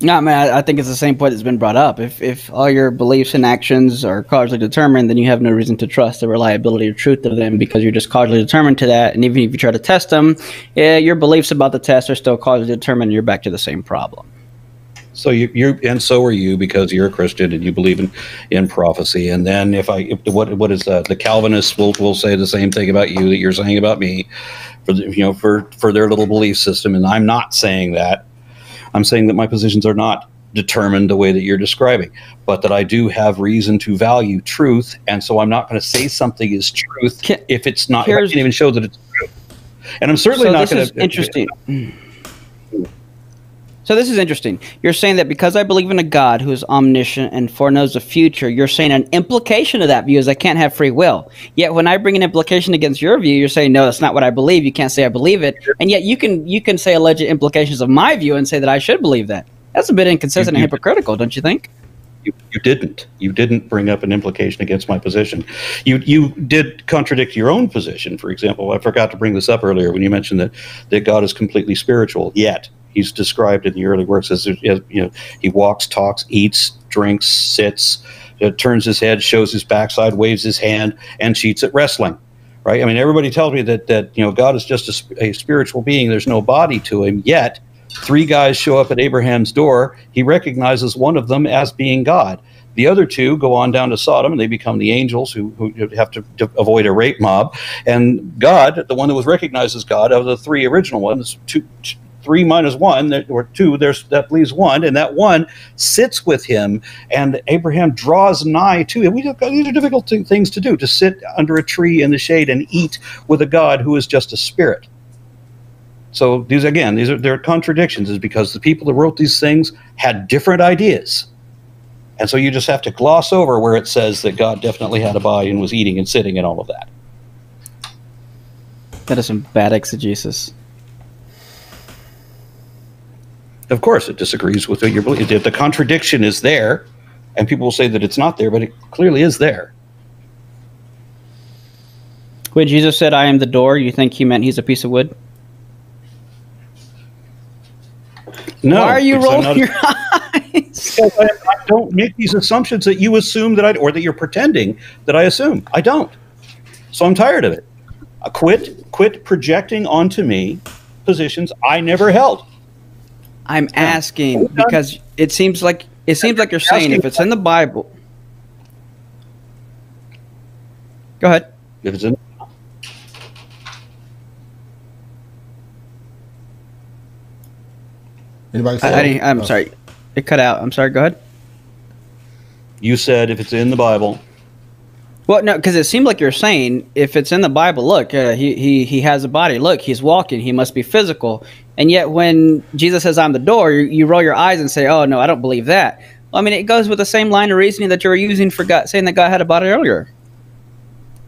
No, man, I, I think it's the same point that's been brought up. If if all your beliefs and actions are causally determined, then you have no reason to trust the reliability or truth of them because you're just causally determined to that. And even if you try to test them, yeah, your beliefs about the test are still causally determined. And you're back to the same problem. So you you and so are you because you're a Christian and you believe in, in prophecy. And then if I if, what what is that? The Calvinists will will say the same thing about you that you're saying about me, for the, you know for for their little belief system. And I'm not saying that. I'm saying that my positions are not determined the way that you're describing, but that I do have reason to value truth, and so I'm not going to say something is truth can, if it's not. If I can't even show that it's true, and I'm certainly so not going to. Interesting. So this is interesting. You're saying that because I believe in a God who is omniscient and foreknows the future, you're saying an implication of that view is I can't have free will. Yet when I bring an implication against your view, you're saying, no, that's not what I believe. You can't say I believe it. And yet you can you can say alleged implications of my view and say that I should believe that. That's a bit inconsistent you, you and hypocritical, didn't. Don't you think? You, you didn't. You didn't bring up an implication against my position. You you did contradict your own position. For example, I forgot to bring this up earlier when you mentioned that, that God is completely spiritual, yet he's described in the early works as, as you know, he walks, talks, eats, drinks, sits, uh, turns his head, shows his backside, waves his hand, and cheats at wrestling. Right? I mean, everybody tells me that that you know God is just a, a spiritual being. There's no body to him. Yet, three guys show up at Abraham's door. He recognizes one of them as being God. The other two go on down to Sodom, and they become the angels who, who have to, to avoid a rape mob. And God, the one that was recognized as God of the three original ones, two. two Three minus one, or two, there's, that leaves one, and that one sits with him, and Abraham draws nigh to him. We have, these are difficult things to do, to sit under a tree in the shade and eat with a God who is just a spirit. So these, again, these are they're contradictions, is because the people that wrote these things had different ideas. And so you just have to gloss over where it says that God definitely had a body and was eating and sitting and all of that. That is some bad exegesis. Of course, it disagrees with what you're believing. The contradiction is there, and people will say that it's not there, but it clearly is there. When Jesus said, "I am the door," you think he meant he's a piece of wood? No. Why are you rolling your eyes? I, I don't make these assumptions that you assume that I, or that you're pretending that I assume. I don't. So I'm tired of it. I quit, quit projecting onto me positions I never held. I'm asking because it seems like it seems like you're saying if it's in the Bible. Go ahead. If it's in. Anybody say I, I I'm oh. sorry. It cut out. I'm sorry. Go ahead. You said if it's in the Bible. Well, no, because it seemed like you're saying if it's in the Bible, look, uh, he, he, he has a body. Look, he's walking. He must be physical. And yet when Jesus says, "I'm the door," you, you roll your eyes and say, "Oh, no, I don't believe that." Well, I mean, it goes with the same line of reasoning that you were using for God, saying that God had a body earlier.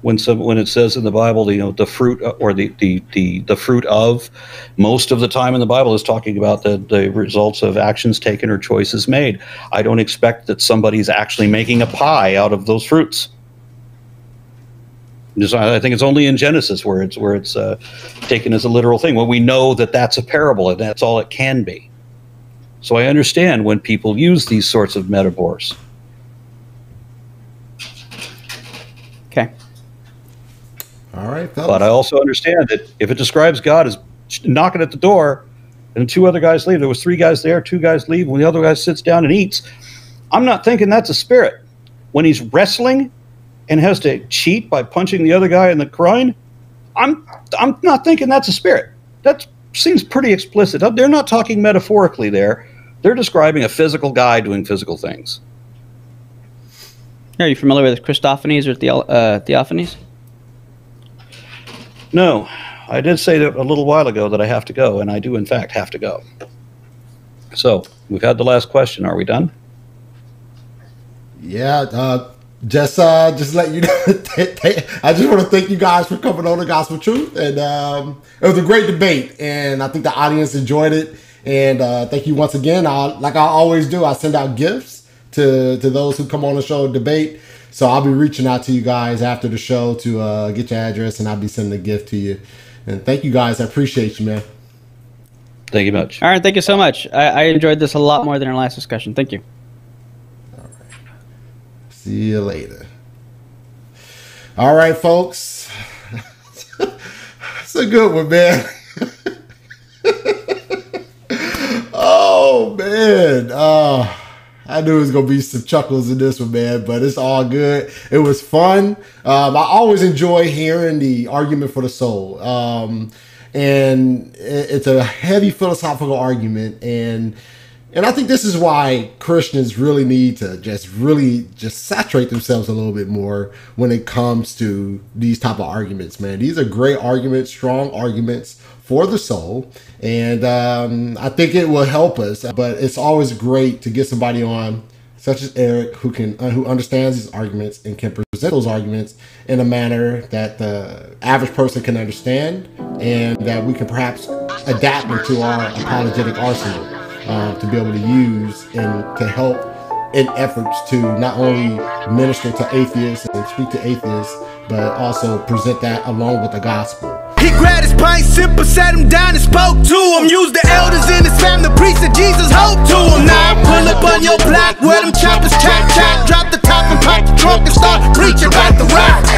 When some, when it says in the Bible, you know, the fruit or the, the, the, the fruit of, most of the time in the Bible is talking about the, the results of actions taken or choices made. I don't expect that somebody's actually making a pie out of those fruits. I think it's only in Genesis where it's where it's uh, taken as a literal thing. Well, we know that that's a parable, and that's all it can be. So I understand when people use these sorts of metaphors. Okay. All right. Fellas. But I also understand that if it describes God as knocking at the door, and two other guys leave, there was three guys there, two guys leave, when the other guy sits down and eats, I'm not thinking that's a spirit. When he's wrestling and has to cheat by punching the other guy in the groin, I'm I'm not thinking that's a spirit. That seems pretty explicit. They're not talking metaphorically there. They're describing a physical guy doing physical things. Are you familiar with Christophanies or the, uh, Theophanies? No. I did say that a little while ago that I have to go, and I do, in fact, have to go. So we've had the last question. Are we done? Yeah, uh Just, uh, just let you know. I just want to thank you guys for coming on The Gospel Truth, and um, it was a great debate, and I think the audience enjoyed it. And uh, thank you once again. I, like I always do, I send out gifts to to those who come on the show and debate. So I'll be reaching out to you guys after the show to uh, get your address, and I'll be sending a gift to you. And thank you guys. I appreciate you, man. Thank you much. All right, thank you so much. I, I enjoyed this a lot more than our last discussion. Thank you. See you later. All right, folks. It's a good one, man. Oh, man. Uh, I knew it was going to be some chuckles in this one, man, but it's all good. It was fun. Um, I always enjoy hearing the argument for the soul. Um, and it's a heavy philosophical argument, and And I think this is why Christians really need to just really just saturate themselves a little bit more when it comes to these type of arguments, man. These are great arguments, strong arguments for the soul. And um, I think it will help us. But it's always great to get somebody on such as Eric, who can uh, who understands these arguments and can present those arguments in a manner that the average person can understand, and that we can perhaps adapt them to our apologetic arsenal. Uh, to be able to use and to help in efforts to not only minister to atheists and speak to atheists, but also present that along with the gospel. He grabbed his pint, simple, sat him down and spoke to him. Used the elders in his family, preached that Jesus hope to him. Now I pull up on your block where them choppers chat, chat, drop the top and pop the trunk and start preaching about the rock.